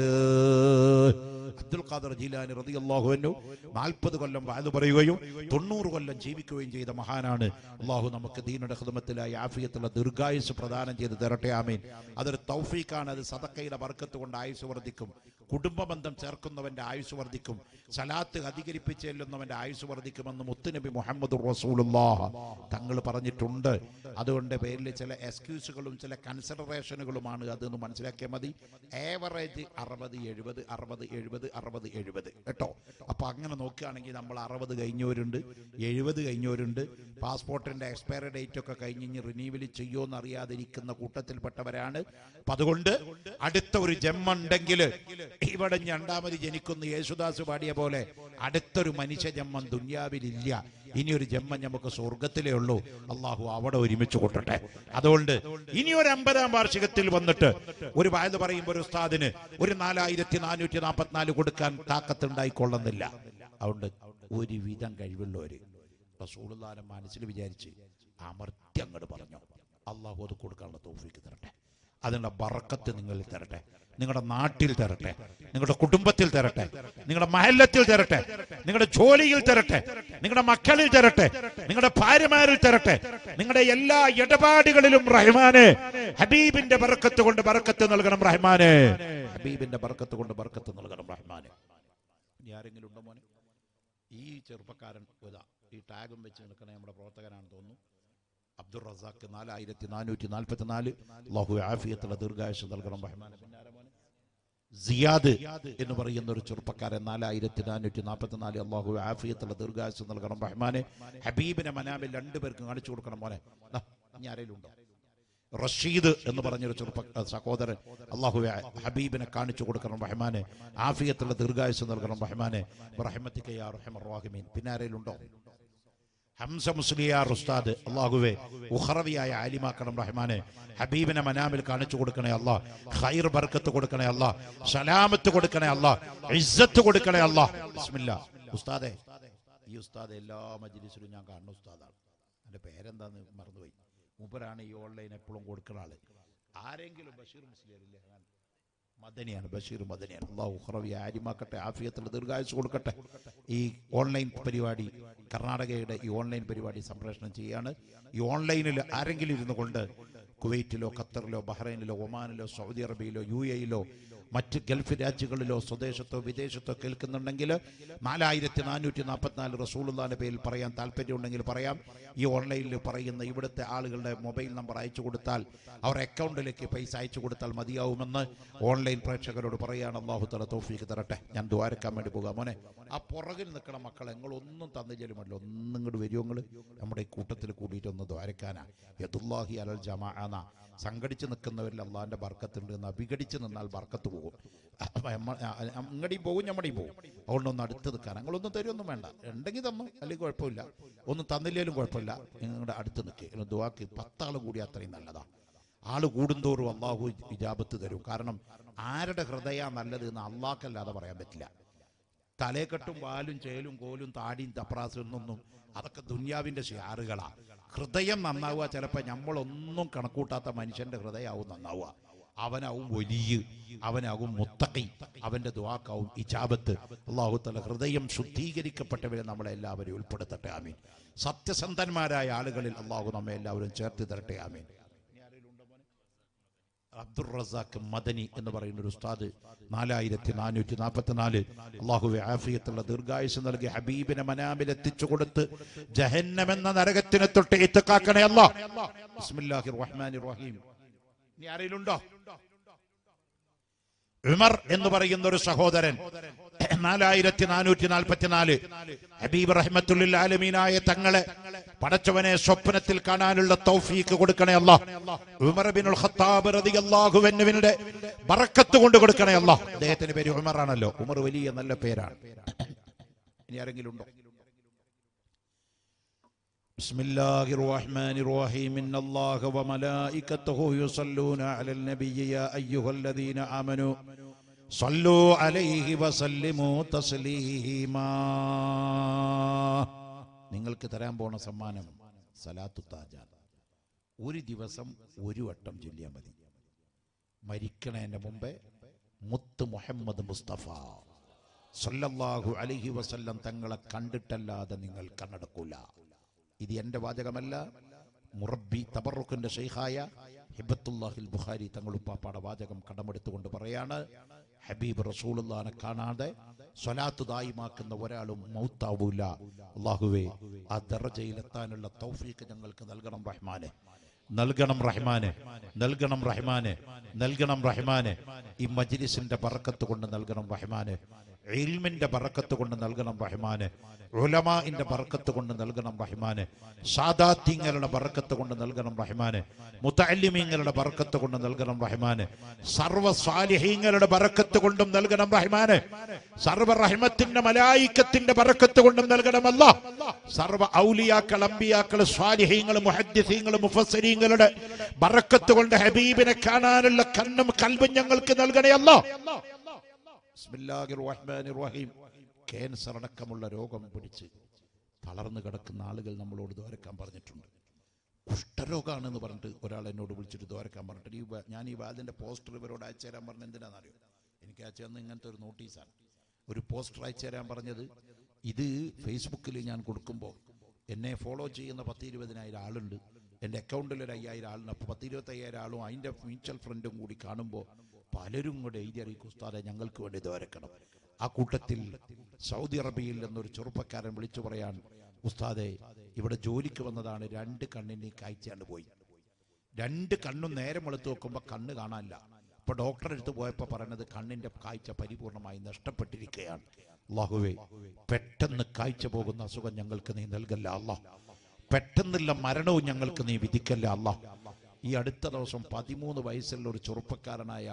അബ്ദുൽ ഖാദർ ജീലാനി റളിയല്ലാഹു അൻഹു 40 കൊല്ലം വാഴ്ന്ന് പറയുകയും 90 കൊല്ലം ജീവിക്കുകയും ചെയ്ത മഹാനാണ്. അള്ളാഹു നമുക്ക് ദീനിന്റെ ഖിദ്മത്തിലായി ആഫിയത്തുള്ള ദീർഘായുസ് പ്രദാനം ചെയ്ത് തരട്ടെ. ആമീൻ. അതൊരു തൗഫീഖാണ്. അത് സദഖയുടെ ബർക്കത്ത് കൊണ്ട് ആയുസ് വർദ്ധിക്കും. കുടുംബബന്ധം ചേർക്കുന്നവൻ്റെ ആയുസ് വർദ്ധിക്കും. സലാത്ത് അധികരിപ്പിച്ച് ചെല്ലുന്നവൻ്റെ ആയുസ് വർദ്ധിക്കുമെന്ന് മുത്തുനബി മുഹമ്മദുർ റസൂലുള്ളാഹി തങ്ങൾ പറഞ്ഞിട്ടുണ്ട്. അതുകൊണ്ട് പേരിൽ ചില എക്സ്ക്യൂസുകളും ചില കൺസിഡറേഷനുകളുമാണ് അതെന്ന് മനസ്സിലാക്കിയാൽ മതി. ഏവറേജ് 60 കേട്ടോ. അപ്പോൾ അങ്ങനെ നോക്കുകയാണെങ്കിൽ നമ്മൾ 60 കഴിഞ്ഞവരുണ്ട്, 70 കഴിഞ്ഞവരുണ്ട്, പാസ്പോർട്ടിൻ്റെ എക്സ്പയറി ഡേറ്റ് ഒക്കെ കഴിഞ്ഞ് ഇനി റിന്യൂവൽ ചെയ്യുമോയെന്ന് അറിയാതിരിക്കുന്ന കൂട്ടത്തിൽപ്പെട്ടവരാണ്. അപ്പം അതുകൊണ്ട് അടുത്ത ഒരു ജന്മമുണ്ടെങ്കിൽ ഇവിടെ 2ാമത് ജനിക്കുന്ന യേശുദാസ് പാടിയ പോലെ അടുത്തൊരു മനുഷ്യ ജന്മം ദുനിയാവിലില്ല. ഇനിയൊരു ജന്മം നമുക്ക് സ്വർഗത്തിലേ ഉള്ളൂ. അള്ളാഹു അവിടെ ഒരുമിച്ച് കൊട്ടട്ടെ. അതുകൊണ്ട് ഇനി ഒരു 50-ാം വാർഷികത്തിൽ വന്നിട്ട് ഒരു വയത് പറയുമ്പോൾ ഒരു ഉസ്താദിന് ഒരു 4444 കൊടുക്കാൻ താക്കത്തുണ്ടായിക്കൊള്ളുന്നില്ല. അതുകൊണ്ട് ഒരു വിധം കഴിവുള്ളവര് റസൂലുള്ളാഹിനെ മനസ്സിൽ വിചാരിച്ച് അമർത്തി അങ്ങോട്ട് പറഞ്ഞു. അള്ളാഹു അത് കൊടുക്കാനുള്ള തൗഫീക്ക് തരട്ടെ. അതിനുള്ള ബർക്കത്ത് നിങ്ങളിൽ തരട്ടെ. നിങ്ങളുടെ നാട്ടിൽ തരട്ടെ. നിങ്ങളുടെ കുടുംബത്തിൽ തരട്ടെ. നിങ്ങളുടെ മഹല്ലത്തിൽ തരട്ടെ. നിങ്ങളുടെ ജോലിയിൽ തരട്ടെ. നിങ്ങളുടെ മക്കളിൽ തരട്ടെ. നിങ്ങളുടെ ഭാര്യമാരിൽ തരട്ടെ. നിങ്ങളുടെ എല്ലാ ഇടപാടുകളിലും റഹ്മാനെ ഹബീബിന്റെ ബർക്കത്ത് കൊണ്ട് ബർക്കത്ത് നൽകണം റഹ്മാനെ. ഹബീബിന്റെ ബർക്കത്ത് കൊണ്ട് ബർക്കത്ത് നൽകണം റഹ്മാനെ. ഇനി ആരെങ്കിലും ഉണ്ടോ മോനെ? ഈ ചെറുപ്പക്കാരൻ ഈ ടാഗും വെച്ച് നിൽക്കണേ നമ്മുടെ പ്രവർത്തകനാണെന്ന് തോന്നുന്നു. അബ്ദുൾ റസാഖ് 4444. അല്ലാഹു ആഫിയത്തുള്ള ദീർഘായുസ് നൽകണം റഹ്മാനെ. സിയാദ് എന്ന് പറയുന്ന ഒരു ചെറുപ്പക്കാരൻ 4444. അല്ലാഹു ആഫിയത്തുള്ള ദീർഘായുസ് നൽകണം റഹ്മാനെ. ഹബീബിനെ മനാമിൽ 2 പേർക്കും കാണിച്ചു കൊടുക്കണം മോനെ. ഇനി ആരെങ്കിലും ഉണ്ടോ? റഷീദ് എന്ന് പറഞ്ഞൊരു ചെറുപ്പ സഹോദരൻ അല്ലാഹു ഹബീബിനെ കാണിച്ചു കൊടുക്കണം റഹ്മാനെ. ആഫിയത്തുള്ള ദീർഘായുസ് നൽകണം റഹ്മാനെ. റഹ്മത്തിക യാ അർഹമർ റഹീമീൻ. പിന്നെ ആരെങ്കിലും ഉണ്ടോ? ഹംസ മുസ്ലിയാർ ഉസ്താദ് അല്ലാഹുവേ ഉഖറവിയായ ആലിമാക്കണം റഹ്മാനെ. ഹബീബിനെ മനാമിൽ കാണിച്ചു കൊടുക്കണേ അല്ലാഹ്. ഖൈർ ബർക്കത്ത് കൊടുക്കണേ അല്ലാഹ്. സലാമത്ത് കൊടുക്കണേ അല്ലാഹ്. ഇസ്സത്ത് കൊടുക്കണേ അല്ലാഹ്. ബിസ്മില്ലാഹ്. ഉസ്താദേ, ഈ ഉസ്താദ് എല്ലാ മജ്‌ലിസിലും ഞാൻ കാണുന്ന ഉസ്താദാണ്. എൻ്റെ പേരെന്താന്ന് മറന്നുപോയി. മൂപ്പരാണ് ഈ ഓൺലൈൻ എപ്പോഴും കൊടുക്കുന്ന ആള്. ആരെങ്കിലും ബഷീർ മുസ്ലിയാർ ഇല്ലേ? Madanian, Bashir Madanian, Allah, Horovia, Adimakata, Afiat, the guys, Ulkata, E. Online Perivadi, Karnataka, E. Online Perivadi, Suppression, Chiana, E. Online Arangil in the Golda, Kuwaitilo, Qatarlo, Bahrainilo, Omanilo, Saudi Arabia, UAElo, Matu Gelfidachilo, Sodeshato, Videshato, Kilkan Nangila, Malay, the Tinanutinapatna, Rasulullah, Nabil, Parayan, Talpedio, Nangil Parayam, E. Online Parayan, the Ibrat, Algal, mobile number Aichugutal, our account, Lekipais, Aichugutal, Madia, Online. പ്രേക്ഷകരോട് പറയാൻ അല്ലാഹു തആല തൗഫീഖ് തരട്ടെ ഞാൻ ദുആർക്കാൻ വേണ്ടി പോകാം മോനെ ആ പുറകിൽ നിൽക്കുന്ന മക്കളെ നിങ്ങൾ ഒന്നും തന്നില്ലല്ലോ ഒന്നും ഇങ്ങോട്ട് വരിയോ നിങ്ങൾ നമ്മുടെ ഈ കൂട്ടത്തിൽ കൂടിയിട്ട് ഒന്ന് ദുആർക്കാനാ യദുല്ലാഹി അലൽ ജമാഅന സംഗടിച്ച് നിൽക്കുന്നവരിൽ അല്ലാഹുവിന്റെ ബർക്കത്ത് ഉണ്ട് എന്ന് വിഘടിച്ച് നിന്നാൽ ബർക്കത്ത് പോകും അങ്ങടി പോകും നമ്മടി പോകും അതുകൊണ്ട് ഒന്ന് അടുത്ത് നിൽക്കാൻ നിങ്ങൾ ഒന്നും തരുമൊന്നും വേണ്ട ഉണ്ടെങ്കിൽ തന്നു അല്ലെങ്കിൽ കുഴപ്പമില്ല ഒന്നും തന്നില്ലേലും കുഴപ്പമില്ല നിങ്ങളുടെ അടുത്ത് നിൽക്കുക ദുആക്ക് 10 ആൾ കൂടി അത്രയും നല്ലതാണ് ആൾ കൂടുന്തോറും അല്ലാഹു ഇജാബത്ത് തരും കാരണം ആരുടെ ഹൃദയം നല്ലതെന്ന് അല്ലാഹ്ക്കല്ലാതെ പറയാൻ പറ്റില്ല തലയെക്കെട്ടും വാലും ചേലും കോലും താടിയും തപ്രാസൊന്നും അതൊക്കെ ദുനിയാവിന്റെ ഷിയാറുകളാ ഹൃദയം നന്നാവുക ചിലപ്പോൾ നമ്മൾ ഒന്നും കണക്കൂട്ടാത്ത മനുഷ്യന്റെ ഹൃദയമാവും നന്നാവുക അവനാവും വലിയ അവനാവും മുത്തഖി അവന്റെ ദുആക്കാവും ഇജാബത്ത് അല്ലാഹു തആല ഹൃദയം ശുദ്ധീകരിക്കപ്പെട്ടവരെ നമ്മളെ എല്ലാവരെയും ഉൾപ്പെടുത്തട്ടെ ആമീൻ സത്യസന്ധന്മാരായ ആളുകളിൽ അല്ലാഹു നമ്മെ എല്ലാവരും ചേർത്ത് തരട്ടെ ആമീൻ Abdul Razak Madani in the Barin Rustad, Nala Tinanu Tinapatanali, Allahu Afiat, Ladurgais and the Habib in a Manamil at Tichukulat, Jahennaman Naragatina Takakanella, Bismillah Rahman Rahim Niarilunda Umar in the Barin Rusahodaran, Nala Tinanu Tinalpatinali, Habib Rahmatul Alamina Tangale. പടച്ചവനെ സ്വപ്നത്തിൽ കാണാനുള്ള തൗഫീഖ് കൊടുക്കണേ അല്ലാഹ് ഉമർ ഇബ്നുൽ ഖത്താബ് റളിയല്ലാഹു അൻഹുവിന്റെ ബറക്കത്ത് കൊണ്ട് കൊടുക്കണേ അല്ലാഹ് അദ്ദേഹത്തിന്റെ പേര് ഉമർ ആണല്ലോ ഉമർ വലിയ നല്ല പേരാണ് ഇനി ആരെങ്കിലും ഉണ്ടോ ബിസ്മില്ലാഹിർ റഹ്മാനിർ റഹീം ഇന്നല്ലാഹ വമലായികത്തുഹു യുസല്ലൂന അലൽ നബിയ്യ യാ അയ്യുഹല്ലദീന ആമനൂ സല്ലൂ അലൈഹി വസല്ലിമൂ തസ്ലീമാ നിങ്ങൾക്ക് തരാൻ പോകുന്ന സമ്മാനം സലാത്തു താജാൻ ഒരു ദിവസം ഒരു വട്ടം ചൊല്ലിയാൽ മതി മരിക്കണേന്റെ മുമ്പേ മുത്ത് മുഹമ്മദ് മുസ്തഫ സല്ലല്ലാഹു അലൈഹി വസല്ലം തങ്ങളെ കണ്ടിട്ടല്ലാതെ നിങ്ങൾ കണ്ണടക്കൂല ഇത് എൻ്റെ വാചകമല്ല മുറബ്ബി തബറുക്കിന്റെ ശൈഖായ ഹിബത്തുല്ലാഹിൽ ബുഖാരി തങ്ങൾ ഉപ്പാപ്പാടെ വാചകം കടമെടുത്തുകൊണ്ട് പറയാണ് ഹബീബ് റസൂലുള്ളാഹിനെ കാണാതെ സ്വലാത്ത് ദായിമാക്കുന്ന ഒരാളും മൗത്താവൂല അല്ലാഹുവേ ആ ദർജയിലെത്താനുള്ള തൗഫീഖ് ഞങ്ങൾക്ക് നൽകണം റഹ്മാനെ നൽകണം റഹ്മാനെ നൽകണം റഹ്മാനെ നൽകണം റഹ്മാനെ ഈ മജ്ലിസിന്റെ ബറക്കത്ത് കൊണ്ട് നൽകണം റഹ്മാനെ ഇൽമിന്റെ ബറക്കത്ത് കൊണ്ട് നൽകണം റഹ്മാനെ ഉലമാഇന്റെ ബറക്കത്ത് കൊണ്ട് നൽകണം റഹ്മാനെ സാദാത്തിങ്ങളുടെ ബറക്കത്ത് കൊണ്ട് നൽകണം റഹ്മാനെ മുതഅല്ലിമീങ്ങളുടെ ബറക്കത്ത് കൊണ്ട് നൽകണം റഹ്മാനെ സർവ്വ സാലിഹീങ്ങളുടെ ബറക്കത്ത് കൊണ്ടും നൽകണം റഹ്മാനെ സർവ്വ റഹ്മത്തിന്റെ മലായികത്തിന്റെ ബറക്കത്ത് കൊണ്ടും നൽകണം അല്ലാഹ് സർവ്വ ഔലിയാക്കൾ അംബിയാക്കൾ സാലിഹീങ്ങൾ മുഹദ്ദിസീങ്ങൾ മുഫസ്സിരീങ്ങളുടെ ബറക്കത്ത് കൊണ്ട് ഹബീബിനെ കാണാനുള്ള കണ്ണും ഖൽബും ഞങ്ങൾക്ക് നൽകണേ അല്ലാഹ് ബിസ്മില്ലാഹിർ റഹ്മാനിർ റഹീം ക്യാൻസർ അടക്കമുള്ള രോഗം പിടിച്ച് തളർന്നു കിടക്കുന്ന ആളുകൾ നമ്മളോട് ദ്വാരക്കാൻ പറഞ്ഞിട്ടുണ്ട് കുഷ്ഠരോഗമാണെന്ന് പറഞ്ഞിട്ട് ഒരാൾ എന്നോട് വിളിച്ചിട്ട് ദ്വാരക്കാൻ പറഞ്ഞിട്ട് ഞാൻ ഈ വാതിൻ്റെ പോസ്റ്റർ ഇവരോട് അയച്ചു തരാൻ പറഞ്ഞ എന്തിനാണെന്നറിയോ എനിക്ക് അയച്ചു തന്ന ഇങ്ങനത്തെ ഒരു നോട്ടീസാണ് ഒരു പോസ്റ്റർ അയച്ചു തരാൻ പറഞ്ഞത് ഇത് ഫേസ്ബുക്കിൽ ഞാൻ കൊടുക്കുമ്പോൾ എന്നെ ഫോളോ ചെയ്യുന്ന 10-20,000 ആളുണ്ട് എൻ്റെ അക്കൗണ്ടിൽ ഒരു 5000 ആളുണ്ട് അപ്പോൾ 10-20,000 ആളും അതിൻ്റെ മ്യൂച്വൽ ഫ്രണ്ടും കൂടി കാണുമ്പോൾ പലരും കൂടെ എഴുതി അറിയിക്കും ഉസ്താദെ ഞങ്ങൾക്ക് വേണ്ടി ദ്വാരക്കണം ആ കൂട്ടത്തിൽ സൗദി അറേബ്യയിൽ നിന്നൊരു ചെറുപ്പക്കാരൻ വിളിച്ചു പറയാൻ ഉസ്താദെ ഇവിടെ ജോലിക്ക് വന്നതാണ് 2 കണ്ണിന് കാഴ്ചയാണ് പോയി 2 കണ്ണും നേരം വെളുത്ത് നോക്കുമ്പോൾ കണ്ണ് കാണാനില്ല അപ്പോൾ ഡോക്ടറെ അടുത്ത് പോയപ്പോൾ പറഞ്ഞത് കണ്ണിൻ്റെ കാഴ്ച പരിപൂർണമായി നഷ്ടപ്പെട്ടിരിക്കുകയാണ് അല്ലാഹുവേ പെട്ടെന്ന് കാഴ്ച പോകുന്ന അസുഖം ഞങ്ങൾക്ക് നീ നൽകല്ല അല്ലാഹ് പെട്ടെന്നുള്ള മരണവും ഞങ്ങൾക്ക് നീ വിധിക്കല്ല അല്ലാഹ് ഈ അടുത്ത ദിവസം 13 വയസ്സുള്ള ഒരു ചെറുപ്പക്കാരനായ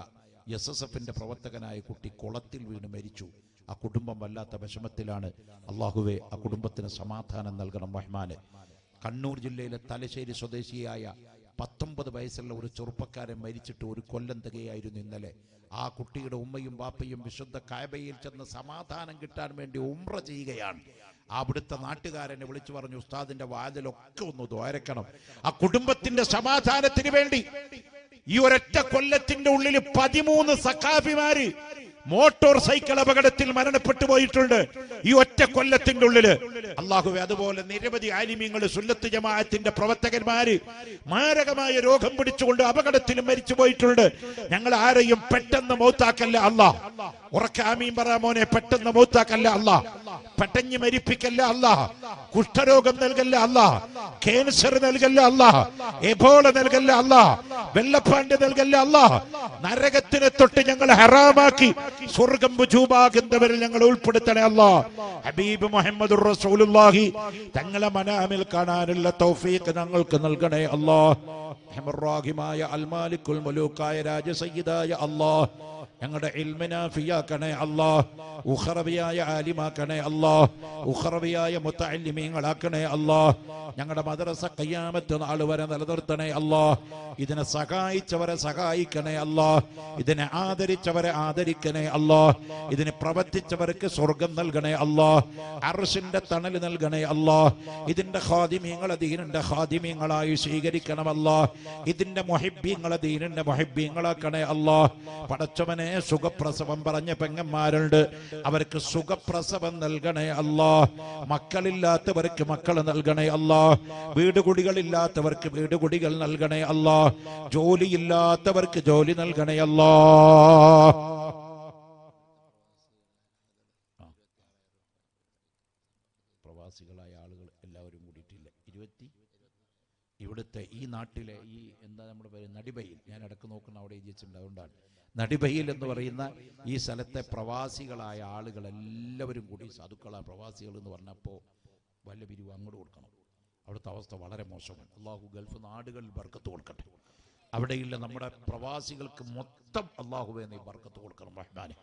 SSFന്റെ പ്രവർത്തകനായ കുട്ടി കുളത്തിൽ വീണ് മരിച്ചു ആ കുടുംബം വല്ലാത്ത വിഷമത്തിലാണ് അല്ലാഹുവേ ആ കുടുംബത്തിന് സമാധാനം നൽകണം റഹ്മാനെ കണ്ണൂർ ജില്ലയിലെ തലശ്ശേരി സ്വദേശിയായ 19 വയസ്സുള്ള ഒരു ചെറുപ്പക്കാരൻ മരിച്ചിട്ട് 1 കൊല്ലം തികയായിരുന്നു ഇന്നലെ ആ കുട്ടിയുടെ ഉമ്മയും ബാപ്പയും വിശുദ്ധ കഅബയിൽ ചെന്ന് സമാധാനം കിട്ടാൻ വേണ്ടി ഉംറ ചെയ്യുകയാണ് അവിടുത്തെ നാട്ടുകാരനെ വിളിച്ചു പറഞ്ഞു ഉസ്താദിന്റെ വാതിലൊക്കെ ഒന്ന് ദ്വാരക്കണം ആ കുടുംബത്തിന്റെ സമാധാനത്തിന് വേണ്ടി ഈ ഒരൊറ്റ കൊല്ലത്തിന്റെ ഉള്ളിൽ 13 സഖാഫിമാര് മോട്ടോർ സൈക്കിൾ അപകടത്തിൽ മരണപ്പെട്ടു പോയിട്ടുണ്ട് ഈ ഒറ്റ കൊല്ലത്തിന്റെ ഉള്ളില്. അല്ലാഹുവേ, അതുപോലെ നിരവധി ആലിമീങ്ങൾ, സുന്നത്ത് ജമാഅത്തിന്റെ പ്രവർത്തകന്മാര് മാരകമായ രോഗം പിടിച്ചുകൊണ്ട് അപകടത്തിൽ മരിച്ചു പോയിട്ടുണ്ട്. ഞങ്ങൾ ആരെയും പെട്ടെന്ന് മൗത്താക്കല്ല അല്ലാ. ഉറക്കെ ആമീൻ പറ മോനെ. പെട്ടെന്ന് മൗത്താക്കല്ല അല്ലാ. പെട്ടെന്ന് മരിപ്പിക്കല്ല അല്ലാ. കുഷ്ഠരോഗം നൽകല്ല അല്ലാ. ക്യാൻസർ നൽകല്ല അല്ലാ. എബോള നൽകല്ല അല്ലാ. വെള്ളപ്പാണ്ട് നൽകല്ല അല്ലാ. നരകത്തിനെ തൊട്ട് ഞങ്ങൾ ഹറാമാക്കി സ്വർഗം ഭുജൂഭാഗന്തവരിൽ ഞങ്ങൾ ഉൾപ്പെടുത്തണേ അല്ലാ. ഹബീബ് മുഹമ്മദുർ റസൂലുള്ളാഹി തങ്ങളെ മനാമിൽ കാണാനുള്ള തൗഫീഖ് ഞങ്ങൾക്ക് നൽകണേ അല്ലാ. റഹീമായ അൽമാലിക്കുൽ മുലൂക്കായ രാജസയ്യിദായ അല്ലാ ഞങ്ങളുടെ ഇൽമിനാഫിയാക്കണേ അല്ലാ. ഉഖറവിയായ ആലിമാക്കണേ അല്ലാ. ഉഖറവിയായ മുത്തഅല്ലിമീങ്ങളാക്കണേ അല്ലാ. ഞങ്ങളുടെ മദ്രസ ഖിയാമത്ത് നാൾ വരെ നിലനിർത്തണേ അല്ലാ. ഇതിനെ സഹായിച്ചവരെ സഹായിക്കണേ അല്ലാ. ഇതിനെ ആദരിച്ചവരെ ആദരിക്കണേ അല്ലാ. ഇതിനെ പ്രവർത്തിച്ചവർക്ക് സ്വർഗം നൽകണേ അല്ലാ. അർശിന്റെ തണൽ നൽകണേ അല്ലാ. ഇതിന്റെ ഖാദിമീങ്ങളെ ദീനിന്റെ ഖാദിമീങ്ങളായി സ്വീകരിക്കണം അല്ലാ. ഇതിന്റെ മുഹിബ്ബീങ്ങളെ ദീനിന്റെ മുഹിബ്ബീങ്ങളാക്കണേ അല്ലാ. പടച്ചവനെ, സുഖപ്രസവം പറഞ്ഞ പെങ്ങന്മാരുണ്ട്, അവർക്ക് സുഖപ്രസവം നൽകണേ അല്ലാ. മക്കളില്ലാത്തവർക്ക് മക്കൾ നൽകണേ അല്ലാ. വീടുകുടികളില്ലാത്തവർക്ക് വീടുകുടികൾ നൽകണേ അല്ലാ. ജോലിയില്ലാത്തവർക്ക് ജോലി നൽകണേ അല്ലാ. പ്രവാസികളായ ആളുകൾ എല്ലാവരും കൂടിയിട്ടില്ല, ഇവിടുത്തെ ഈ നാട്ടിലെ ഈ എന്താ നമ്മുടെ പേര്, നടിബയിൽ. ഞാൻ ഇടക്ക് നോക്കുന്ന അവിടെ എഴുതിയിട്ടുണ്ട്, അതുകൊണ്ടാണ്. നടിബയിൽ എന്ന് പറയുന്ന ഈ സ്ഥലത്തെ പ്രവാസികളായ ആളുകൾ എല്ലാവരും കൂടി സാധുക്കളായ പ്രവാസികൾ എന്ന് പറഞ്ഞപ്പോൾ വല്ല പിരിവ് അങ്ങോട്ട് കൊടുക്കണം. അവിടുത്തെ അവസ്ഥ വളരെ മോശമാണ്. അള്ളാഹു ഗൾഫ് നാടുകളിൽ ബർക്കത്ത് കൊടുക്കട്ടെ. അവിടെയുള്ള നമ്മുടെ പ്രവാസികൾക്ക് മൊത്തം അള്ളാഹുവേ നീ ബർക്കത്ത് കൊടുക്കണം റഹ്മാനെ.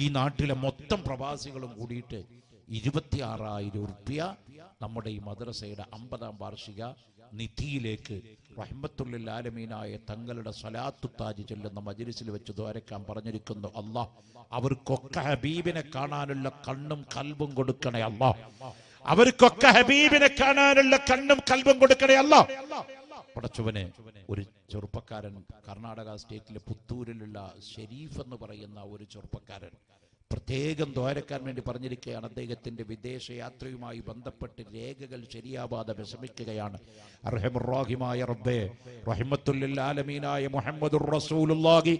ഈ നാട്ടിലെ മൊത്തം പ്രവാസികളും കൂടിയിട്ട് 26,000 രൂപ നമ്മുടെ ഈ മദ്രസയുടെ 50ാം വാർഷിക നിധിയിലേക്ക് റഹ്മത്തുൽ ആലമീനായ തങ്ങളുടെ സലാത്തു താജ് ചെല്ലുന്ന മജ്‌ലിസിൽ വെച്ച് ദ്വാരക്കാൻ പറഞ്ഞിരിക്കുന്നു. അല്ലാ, അവർക്കൊക്കെ ഹബീബിനെ കാണാനുള്ള കണ്ണും കൽബും കൊടുക്കണേ അല്ലാ. അവർക്കൊക്കെ ഹബീബിനെ കാണാനുള്ള കണ്ണും കൽബും കൊടുക്കണേ അല്ലാ. പടച്ചവനെ, ഒരു ചെറുപ്പക്കാരൻ കർണാടക സ്റ്റേറ്റിലെ പുത്തൂരിലുള്ള ഷെരീഫ് എന്ന് പറയുന്ന ഒരു ചെറുപ്പക്കാരൻ പ്രത്യേകം ദ്വാരക്കാൻ വേണ്ടി പറഞ്ഞിരിക്കുകയാണ്. അദ്ദേഹത്തിൻ്റെ വിദേശയാത്രയുമായി ബന്ധപ്പെട്ട് രേഖകൾ ശരിയാവാതെ വിഷമിക്കുകയാണ്. റഹീമായ റബ്ബേ, റഹ്മത്തുൽ ആലമീനായ മുഹമ്മദുർ റസൂലുള്ളാഹി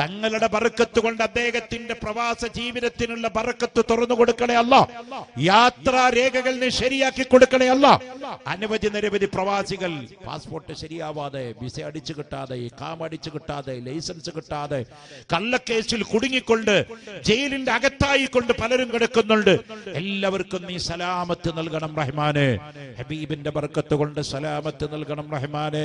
തങ്ങളുടെ ബർക്കത്ത് കൊണ്ട് അദ്ദേഹത്തിന്റെ പ്രവാസ ജീവിതത്തിനുള്ള ബർക്കത്ത് തുറന്നു കൊടുക്കണേ അല്ലാ. യാത്രാ രേഖകൾ നീ ശരിയാക്കി കൊടുക്കണേ അല്ലാ. അനവധി നിരവധി പ്രവാസികൾ പാസ്പോർട്ട് ശരിയാവാതെ, വിസ അടിച്ചു കിട്ടാതെ, ഇഖാമ അടിച്ചു കിട്ടാതെ, ലൈസൻസ് കിട്ടാതെ, കള്ളക്കേസിൽ കുടുങ്ങിക്കൊണ്ട്, ജയിലിൽ അകത്തായി കൊണ്ട് പലരും കിടക്കുന്നുണ്ട്. എല്ലാവർക്കും നീ സലാമത്ത് നൽകണം റഹ്മാനെ. ഹബീബിന്റെ ബർക്കത്ത് കൊണ്ട് സലാമത്ത് നൽകണം റഹ്മാനെ.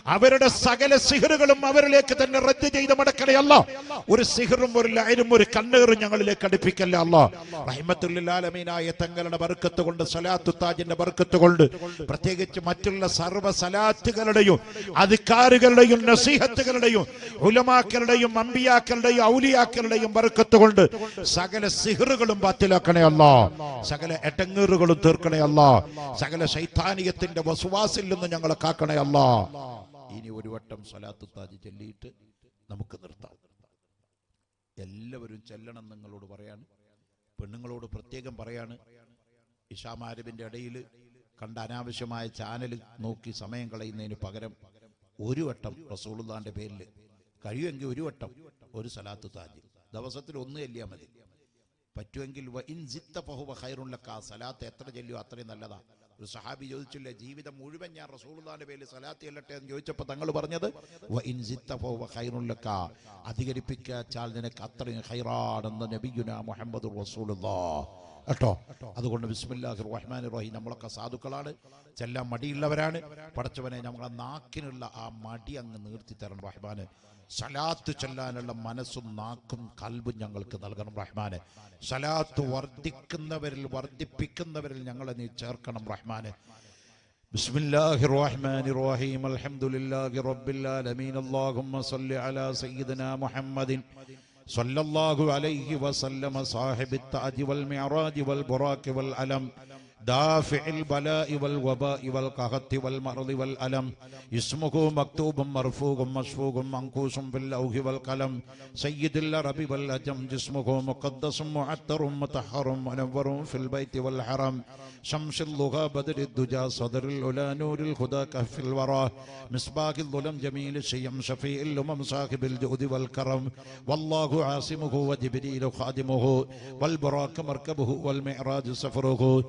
Averada Sagala Seherum, Averlek and Reddi the Madakari Allah, or Seherum Murikanda, Yangalaka de Picala Allah, Rahmatullah Mina, Yatangal and Barakatunda Salat. Taj in the Barkatold, Prategate Matilla Sarva Salat Tigaladayo, Adikarigalay, Nasiha Tigaladayo, Ulama Kaldayo, Mambia Kalday, Aulia Kalday, Barkatold, Sagala Sihurugulum Batila Kanella, Sagala Etangurugul Turkanella, Sagala Shaitani, Yatin, the Waswasil, the Yangala Kakanella. In you would what Tam Salatu Tajit elite, Namukadarta, the Liver Chelan and Nangalod Varian, Penangalod Protegam Varian. Ishamari bin Dadil, Kandana Vishama Channel, Noki Samangala in the Pagaram, Uriatam, Rasulullah and the Bail, Karu and Uriatam, Uri Salatu Taji. That was at the only Eliamadi. But you and Gilwa in Zitta for Hirun Laka, Salat, Etrajelu Atrin Alada, Sahabi Yulchilla, Jeevi, the Muribanya, Rasulullah and the Bail, Salati, and Yocha Patangal Barnada, were in Zitta for Hirun Laka, Adigari Pika, Chalden, Catherine, Hirad, and the Nebiguna, Muhammad Rasulullah. At all, other one of Bismillah, Rahman, Rohinamaka Sadukalade, Tella Madi Lavarane, Parchavan and Nakinilla, Madi and Nurtitar and Rahmane, Salat to Chelan and Manasum Nakum Kalbun Yangal Kadalgan Rahmane, Salat to Wardikan the very Wardipikan the very Yangal and Cherkanam Rahmane. Bismillah, Rahman, Rahim, Alhamdulillah, Rabbillah, Amin, Allahumma Salli ala Sayyidina Muhammadin. صلى الله عليه وسلم صاحب التاج والمعراج والبراك والعلم دافع البلاء والوباء والقهط والمرض والألم اسمه مكتوب مرفوع مشفوع منقوص باللوح والقلم سيد العرب والعجم جسمه مقدس معطر مطهر منور في البيت والحرم شمس اللغة بدر الدجى صدر العلا نور الهدى كهف الورى مصباح الظلم جميل الشيم شفيع الأمم صاحب الجود والكرم والله عاصمه وجبريل خادمه والبراك مركبه والمعراج سفره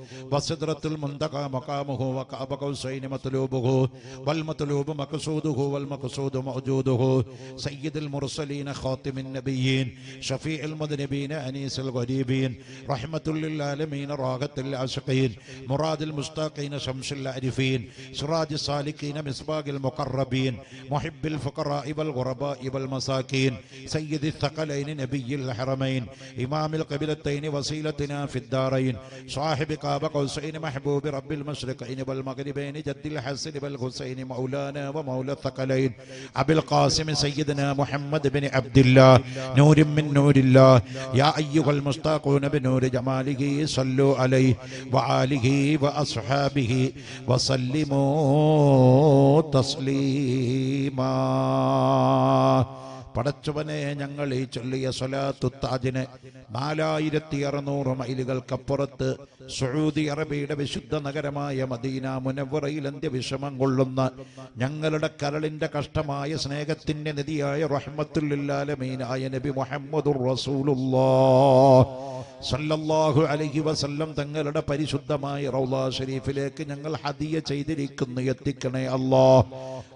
صدرة المنتقى مقامه وكعب قوسين مطلوبه والمطلوب مقصوده والمقصود موجوده سيد المرسلين خاتم النبيين شفيع المذنبين أنيس الغريبين رحمة للعالمين راغة العاشقين مراد المشتاقين شمس العارفين سراج السالكين مصباح المقربين محب الفقراء والغرباء والمساكين سيد الثقلين نبي الحرمين إمام القبلتين وسيلتنا في الدارين صاحب قاب حسين محبوب رب المشرقين والمغربين جد الحسن والحسين مولانا ومولى الثقلين أبي القاسم سيدنا محمد بن عبد الله نور من نور الله يا أيها المشتاقون بنور جماله صلوا عليه وآله وأصحابه وسلموا تسليما Padachavane, Yangali, Chuli, Sola, Tutajine, Mala, Iratiarano, Roma, illegal Kaporat, Saudi Arabia, Vishuddha Nagarama, Yamadina, whenever Island, Vishaman Goluna, Yangalada Karolinda Kastama, Snagatin, and the Rahmatullah, I mean, I and Abi Muhammadur Rasulullah. Sallallahu Alaihi Wasallam Tangalada Parishuddamaya Rawla Sharifilekku Njangal Hadiya Cheythirikkunnu Ethikkane Allah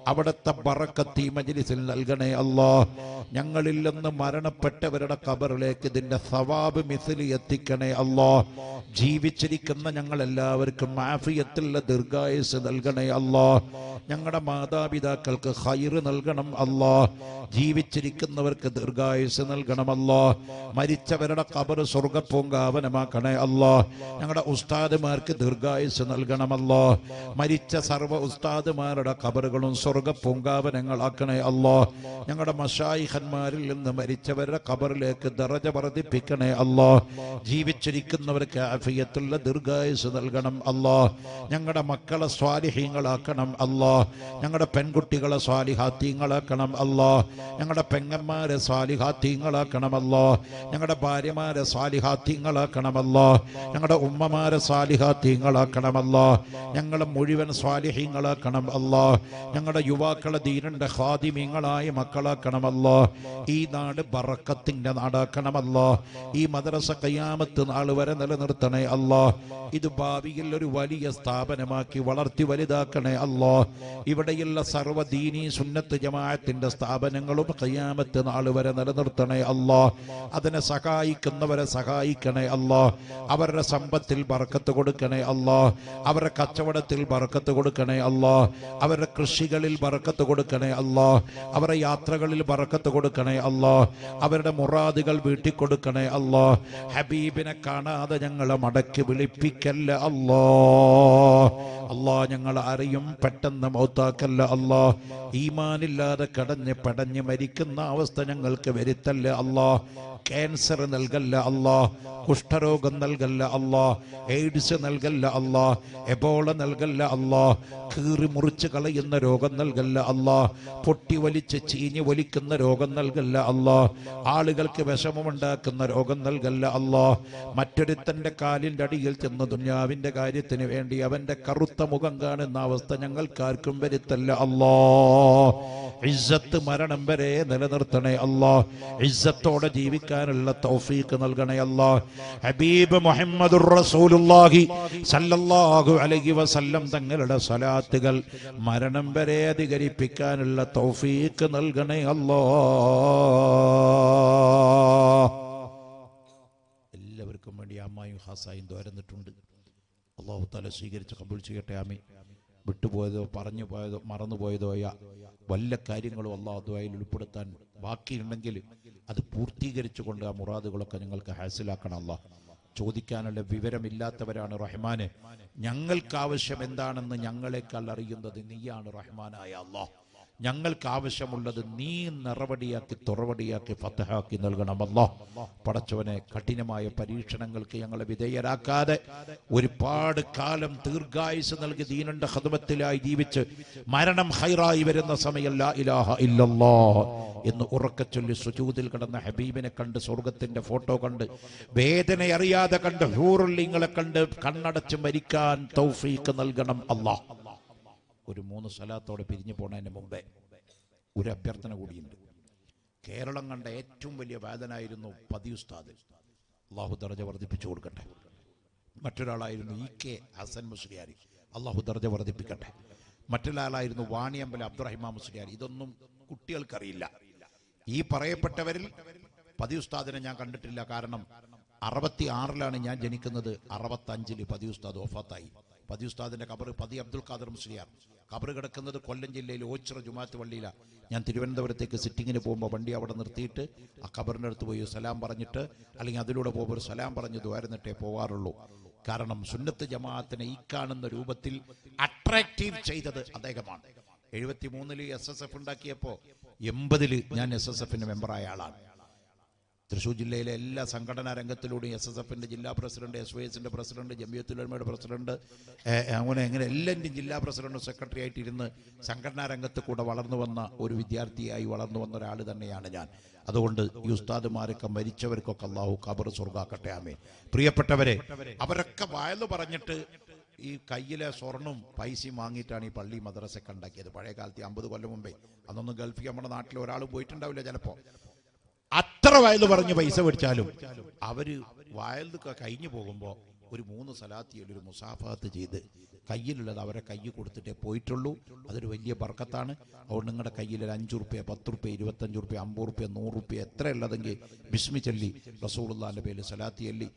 Avadutte Barakathi Majlisil Nalgane Allah Njangalil Ninnu Maranapettavarude Qabrilekku Idinte Thawab Mithil Ethikkane Allah Jeevichirikkunna Njangal Ellavarkkum Aafiyathulla Dirghayuss Nalgane Allah Njangalude Maathapitakkalkku Khayr Nalganam Allah Jeevichirikkunnavarkku Dirghayuss Nalganam Allah Marichavarude Qabr Sorgam Pongavanamakanay Allah, Nangada Ustad Mark Durgais and Alganamallah, Maricha Sarva Ustad Marada Kabaragolon Sorga Pongavan and Alakanay Allah, Nangada Mashaikh and Maril and the Marichavera Kabarlek, the Rajabarati Pikane Allah, Jeevichirikan Navarka, Fiatullah Durgais and Alganam Allah, Nangada Makala Swali Hingalakanam Allah, Nangada Pengutigala Swali Hatingalakanam Allah, Nangada Pengamara Swali Hatingalakanam Allah, Nangada Barimara Swali Hatingalakanam Tingala Kanamallah, Yangada Ummamara Saliha Tingala Kanamallah, Yangala Murivan Swali Hingala Kanamallah, Yangada Yuvakala Diran, the Khadi Mingala, Makala Kanamallah, Eda Barakatin Ada Kanamallah, E Madrasakayamatan Alvar and Elanatane Allah, Idubabi Yeluriwali Yastab and Amaki Walati Valida Kane Allah, Ivadayilla Sarvadini, Sunnat Jamaat in the Stab and Angalopakayamatan Alvar and Elanatane Allah, Adanasakai Kanavara Sakai. Kanay Allah, our Sambatil Barakatagod Kanay Allah, our Kachavadatil Barakatagod Kanay Allah, our Krishigalil Barakatagod Kanay Allah, our Yatragalil Barakatagod Kanay Allah, our Muradigal Beauty Kodukanay Allah, Habib in a Kana, the Yangala Madakibili Pikella Allah, Allah Yangala Arium, Patan the Mota Kalla Allah, Imanilla, the Kadanya Padanya American, Navas the Yangal Kaveritale Allah, Cancer and Algalla Allah. Kushtarogan Nalgalla Allah, AIDS Nalgalla Allah, Ebola Nalgalla Allah, Kiri Murchakala in the Rogan Nalgalla Allah, Putti Valichini Valikan the Rogan Nalgalla Allah, Aligal Kevesamanda Kan the Rogan Nalgalla Allah, Maturitan the Kalin Daddy Yelton Dunya, Vinda Guided in India, when the Karuta Mugangan and Navastanangal Karkum Veritala Allah, Izzat Maranambere, Nalanatane Allah, Izzatoda Divika and La Taufiq and Algana Allah. Habib Muhammadur Rasulullahi Sallallahu Alaihi Wasallam Tangalada Salatigal Maranam Bere Digari Pikan La Tawfiq Nalgane Allah Eleverkum and Yamayu Hasa in Dora and the Tund Allah Tala Sigir Kabul Sigatami, but to Boy the Paranya Boy the Marana Boy Doya, while carrying Allah Doyle Puratan, Baki Mangili. At the Purtiger Chukunda Murada Golakangal Hasila Kanala, Chodikan and Vivera Milata Verana Rahmane, Yangal Kavashabendan and the Yangale Kalarian the Niya and Rahmana Allah, Yangal Kavashamula the Nin, Rabadiaki, Torabadiaki, Fatahaki, Nalganamalla, Parachavane, Katinamaya, Parishan Angle Kiangal Videa Akade, we part Kalam Turgais and Algadin and the Hadamatilla Idivich, Maranam Hairai, wherein the Samayala Ilaha illallah. In the Urakachuli Sujudil Kadana Habib in a Kanda Sorgat in the photo Kanda Baden area the Kanda Hurlinga Kanda Kanada Chamerica and Taufi Kanalganam Allah Urimono Salat or a Pidnipona in Mumbai Ura Pertana Udin Kerala and the Etumilia Vadana in the Padiusta Lahudarajavar the Pichurgata Matala in the Ike Hassan Musriari Allah Hudarajavar the Picata Matala in the Wani and Abdurrahima Musriari don't know Kutil Karilla. E Pare Pataveril, Padiusta and Yakandilla Karanam, Arabati Arla and Yanjanikan, the Arabatangeli Padiusta do Fatai, Padiusta and the Kabur Padi Abdul Kadam Syria, Kabaraka, the Kolanjil, Ochra Jumatu Lila, Yantivan, the take a sitting in a bomb of Bandi out on the theatre, a cabernet to you, Salam Baranita, Alinadulu over Salam Baranidu and the Tepovarlo, Karanam Sundat Jamaat and Ikan and the Rubatil, attractive Chaita Adegaman. Evatimoni, SSF and Dakiapo, Yembadili, Yan SSF in member Ayala. Trishujilla, Sankana Rangatuludi, SSF in the Jilla President, Sways and the President, Jamutulan President, Lending Jilla President Secretary in the Sankana Rangatakuda Valanovana, or Vidyarti, Ivalanova, rather than Yanajan. Other wonder, you start the Marika Medichever Kokala, Cabros or Gakatami. Priya Patavere, Abaraka Vilo Baranete. Kaila Sornum, Paisi Mangitani Pali, Mother Secondaki, the Paregal, the Ambu Valumbe, and on the Gulf Yamanat Loralu, Boyton Dalapo. Atravalo Varanja Isa Chalu. Avery While the Kaini Bogombo, Urimuna Salati, Musafa, the Jede, Kayil, our Kayukur, the Poitrolu, other Velia Barkatana, or Nanga Kayil and Jurpe, Paturpe, Vatanjurpe, Amburpe, Norupe, Trella, Bismichelli, Rasulullah, Salati.